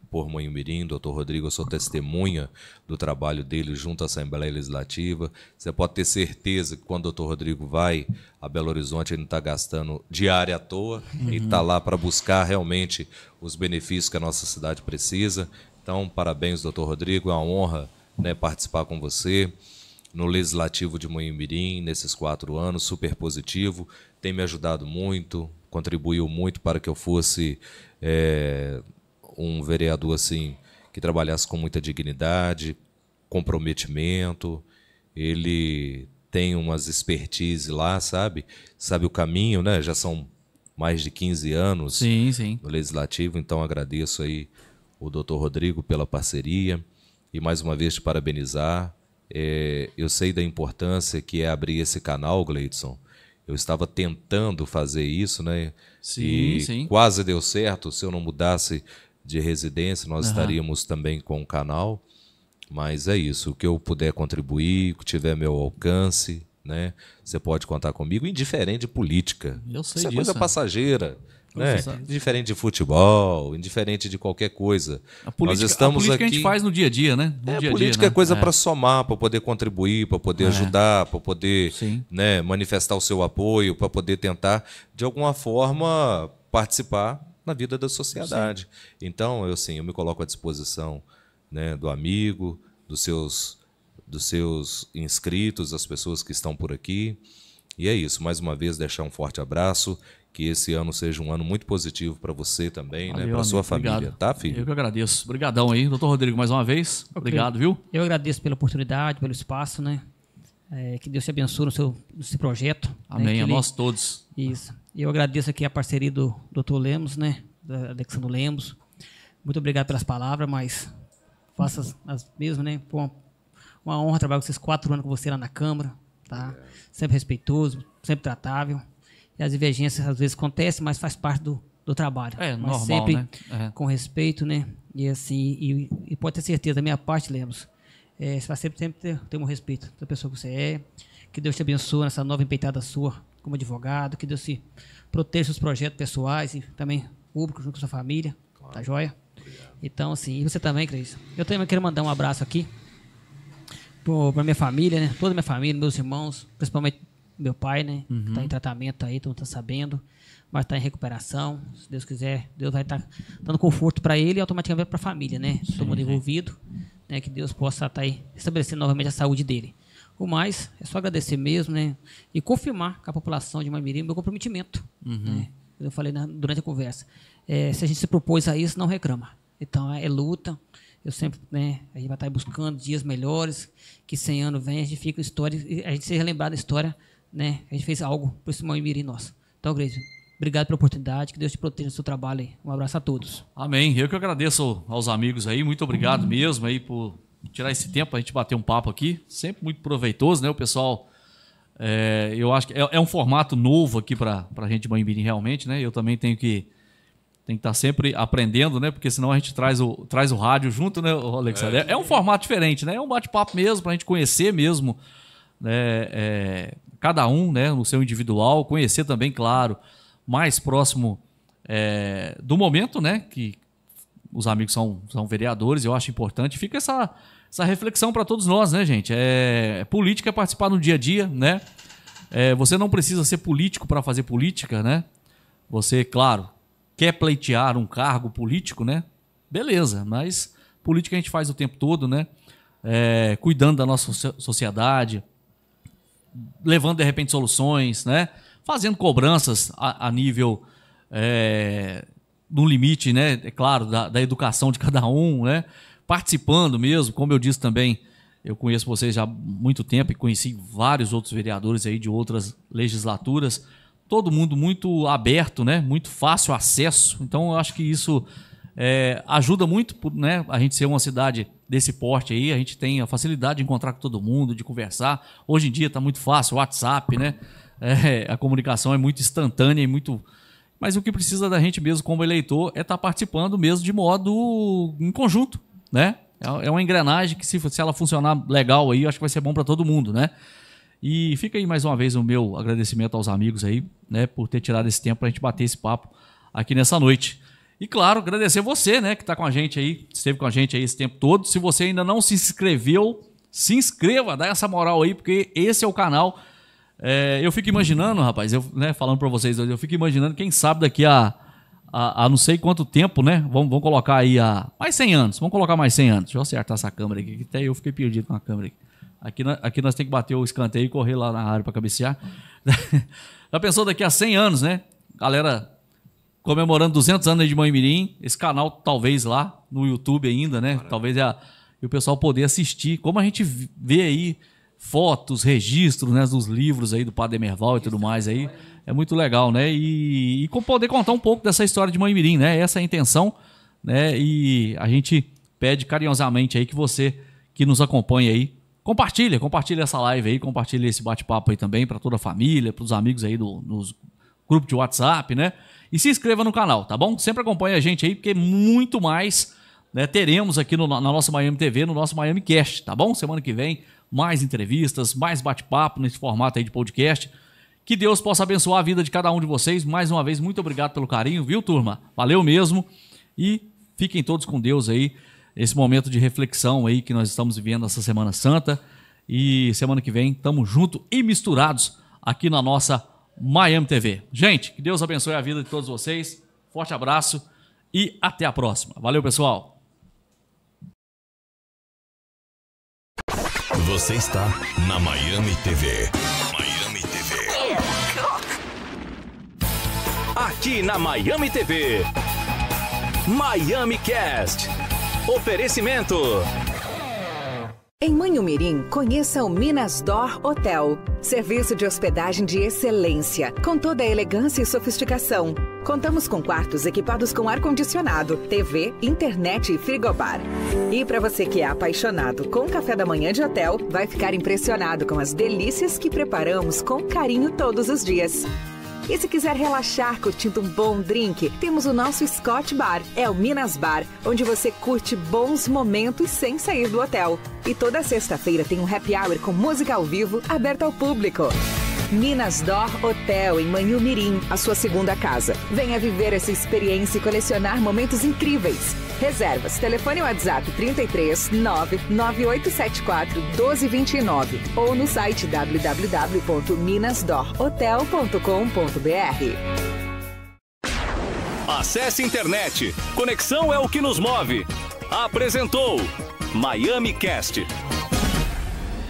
por Manhumirim, doutor Rodrigo, eu sou testemunha do trabalho dele junto à Assembleia Legislativa. Você pode ter certeza que quando o doutor Rodrigo vai a Belo Horizonte, ele não está gastando diária à toa, ele está lá para buscar realmente os benefícios que a nossa cidade precisa. Então, parabéns, doutor Rodrigo, é uma honra, né, participar com você no Legislativo de Manhumirim nesses 4 anos, super positivo, tem me ajudado muito, contribuiu muito para que eu fosse um vereador assim que trabalhasse com muita dignidade, comprometimento, ele tem umas expertise lá, sabe o caminho, né? Já são mais de 15 anos sim. No Legislativo, então agradeço aí o doutor Rodrigo pela parceria e mais uma vez te parabenizar. Eu sei da importância que é abrir esse canal, Gleidson. Eu estava tentando fazer isso, né? Sim. Quase deu certo. Se eu não mudasse de residência, nós estaríamos também com o canal. Mas é isso. O que eu puder contribuir, o que tiver meu alcance, né? Você pode contar comigo, indiferente de política. Eu sei disso. Isso é coisa passageira. Né? Indiferente de futebol, indiferente de qualquer coisa. A política a gente faz no dia a dia, né? A política é coisa para somar, para poder contribuir, para poder ajudar, para poder, né, manifestar o seu apoio, para poder tentar, de alguma forma, participar na vida da sociedade. Sim. Então, eu me coloco à disposição, né, do amigo, dos seus inscritos, das pessoas que estão por aqui. E é isso. Mais uma vez, deixar um forte abraço. Que esse ano seja um ano muito positivo para você também, né? Para sua família, obrigado. Tá, filho? Eu que agradeço. Obrigadão aí, doutor Rodrigo, mais uma vez. Okay. Obrigado, viu? Eu agradeço pela oportunidade, pelo espaço, né? Que Deus te abençoe no seu projeto. Amém, né? Nós todos. Isso. Eu agradeço aqui a parceria do doutor Lemos, né? Da Alexsandro Lemos. Muito obrigado pelas palavras, mas faça as mesmas, né? Foi uma honra trabalhar com vocês 4 anos com você lá na Câmara, tá? Sempre respeitoso, sempre tratável. E as divergências às vezes acontecem, mas faz parte do trabalho. Mas normal, sempre, né? Com respeito, né? E assim, e pode ter certeza, da minha parte, Lemos, você vai sempre ter um respeito da pessoa que você é. Que Deus te abençoe nessa nova empreitada sua como advogado. Que Deus te proteja seus projetos pessoais e também públicos junto com sua família. Claro. Tá joia? Obrigado. Então, assim, e você também, Cris. Eu também quero mandar um abraço aqui para minha família, né? Toda a minha família, meus irmãos, principalmente meu pai, né? Que tá em tratamento aí, todo mundo tá sabendo, mas tá em recuperação. Se Deus quiser, Deus vai estar dando conforto para ele e automaticamente para a família, né? Sim, todo mundo envolvido, né? Que Deus possa estar aí estabelecendo novamente a saúde dele. O mais, é só agradecer mesmo, né? E confirmar com a população de Manhumirim o meu comprometimento, né? Eu falei durante a conversa. Se a gente se propôs a isso, não reclama. Então, é luta. Eu sempre, né, a gente vai estar buscando dias melhores, que 100 anos vem, a gente fica a gente seja lembrado da história, né? A gente fez algo para esse Manhumirim nosso. Então, Grace, obrigado pela oportunidade. Que Deus te proteja no seu trabalho aí. Um abraço a todos. Amém. Eu que agradeço aos amigos aí. Muito obrigado mesmo aí por tirar esse tempo para a gente bater um papo aqui. Sempre muito proveitoso, né? O pessoal Eu acho que é um formato novo aqui para a gente de Manhumirim, realmente, né? Eu também tenho que estar sempre aprendendo, né? Porque senão a gente traz o rádio junto, né, Alexsandro? É um formato diferente, né? É um bate-papo mesmo, para a gente conhecer mesmo, né? Cada um, né, no seu individual, conhecer também, claro, mais próximo do momento, né? Que os amigos são vereadores, eu acho importante. Fica essa reflexão para todos nós, né, gente? Política é participar no dia a dia, né? Você não precisa ser político para fazer política, né? Você, claro, quer pleitear um cargo político, né? Beleza, mas política a gente faz o tempo todo, né? Cuidando da nossa sociedade, levando, de repente, soluções, né? Fazendo cobranças a nível... no limite, né? É claro, da educação de cada um, né? Participando mesmo, como eu disse também, eu conheço vocês já há muito tempo e conheci vários outros vereadores aí de outras legislaturas, todo mundo muito aberto, né? Muito fácil acesso, então eu acho que isso ajuda muito, né? A gente ser uma cidade desse porte aí, a gente tem a facilidade de encontrar com todo mundo, de conversar, hoje em dia está muito fácil, o WhatsApp, né? A comunicação é muito instantânea e muito... Mas o que precisa da gente mesmo como eleitor é estar participando mesmo de modo em conjunto, né? É uma engrenagem que, se ela funcionar legal aí, eu acho que vai ser bom para todo mundo, né? E fica aí mais uma vez o meu agradecimento aos amigos aí, né? Por ter tirado esse tempo para a gente bater esse papo aqui nessa noite. E claro, agradecer você, né? Que está com a gente aí, esteve com a gente aí esse tempo todo. Se você ainda não se inscreveu, se inscreva, dá essa moral aí, porque esse é o canal... eu fico imaginando, rapaz, falando para vocês, eu fico imaginando, quem sabe daqui a não sei quanto tempo, né? Vamos colocar aí mais 100 anos, vamos colocar mais 100 anos. Deixa eu acertar essa câmera aqui, que até eu fiquei perdido com a câmera aqui. Aqui nós temos que bater o escanteio e correr lá na área para cabecear. Já pensou daqui a 100 anos, né? Galera comemorando 200 anos aí de Manhumirim, esse canal talvez lá no YouTube ainda, né? Maravilha. Talvez o pessoal poder assistir, como a gente vê aí, fotos, registros, né, dos livros aí do Padre Merval e tudo mais aí, é muito legal, né, e poder contar um pouco dessa história de Manhumirim, né, essa é a intenção, né, e a gente pede carinhosamente aí que você que nos acompanha aí, compartilha essa live aí, compartilha esse bate-papo aí também para toda a família, para os amigos aí nos grupos de WhatsApp, né, e se inscreva no canal, tá bom? Sempre acompanha a gente aí, porque muito mais, né, teremos aqui na nossa Miame TV, no nosso Miame Cast, tá bom? Semana que vem, mais entrevistas, mais bate-papo nesse formato aí de podcast. Que Deus possa abençoar a vida de cada um de vocês. Mais uma vez, muito obrigado pelo carinho, viu, turma? Valeu mesmo. E fiquem todos com Deus aí, esse momento de reflexão aí que nós estamos vivendo essa Semana Santa. E semana que vem, tamo junto e misturados aqui na nossa Miame TV. Gente, que Deus abençoe a vida de todos vocês. Forte abraço e até a próxima. Valeu, pessoal. Você está na Miame TV. Miame TV. Aqui na Miame TV. Miame Cast. Oferecimento. Em Manhumirim, conheça o Minas D'Or Hotel. Serviço de hospedagem de excelência, com toda a elegância e sofisticação. Contamos com quartos equipados com ar-condicionado, TV, internet e frigobar. E para você que é apaixonado com café da manhã de hotel, vai ficar impressionado com as delícias que preparamos com carinho todos os dias. E se quiser relaxar curtindo um bom drink, temos o nosso Scoth Bar. É o Minas Bar, onde você curte bons momentos sem sair do hotel. E toda sexta-feira tem um happy hour com música ao vivo aberta ao público. Minas D'Or Hotel, em Manhumirim, a sua segunda casa. Venha viver essa experiência e colecionar momentos incríveis. Reservas, telefone WhatsApp 33 99874 1229 ou no site www.minasdorhotel.com.br. Acesse internet. Conexão é o que nos move. Apresentou Miame Cast.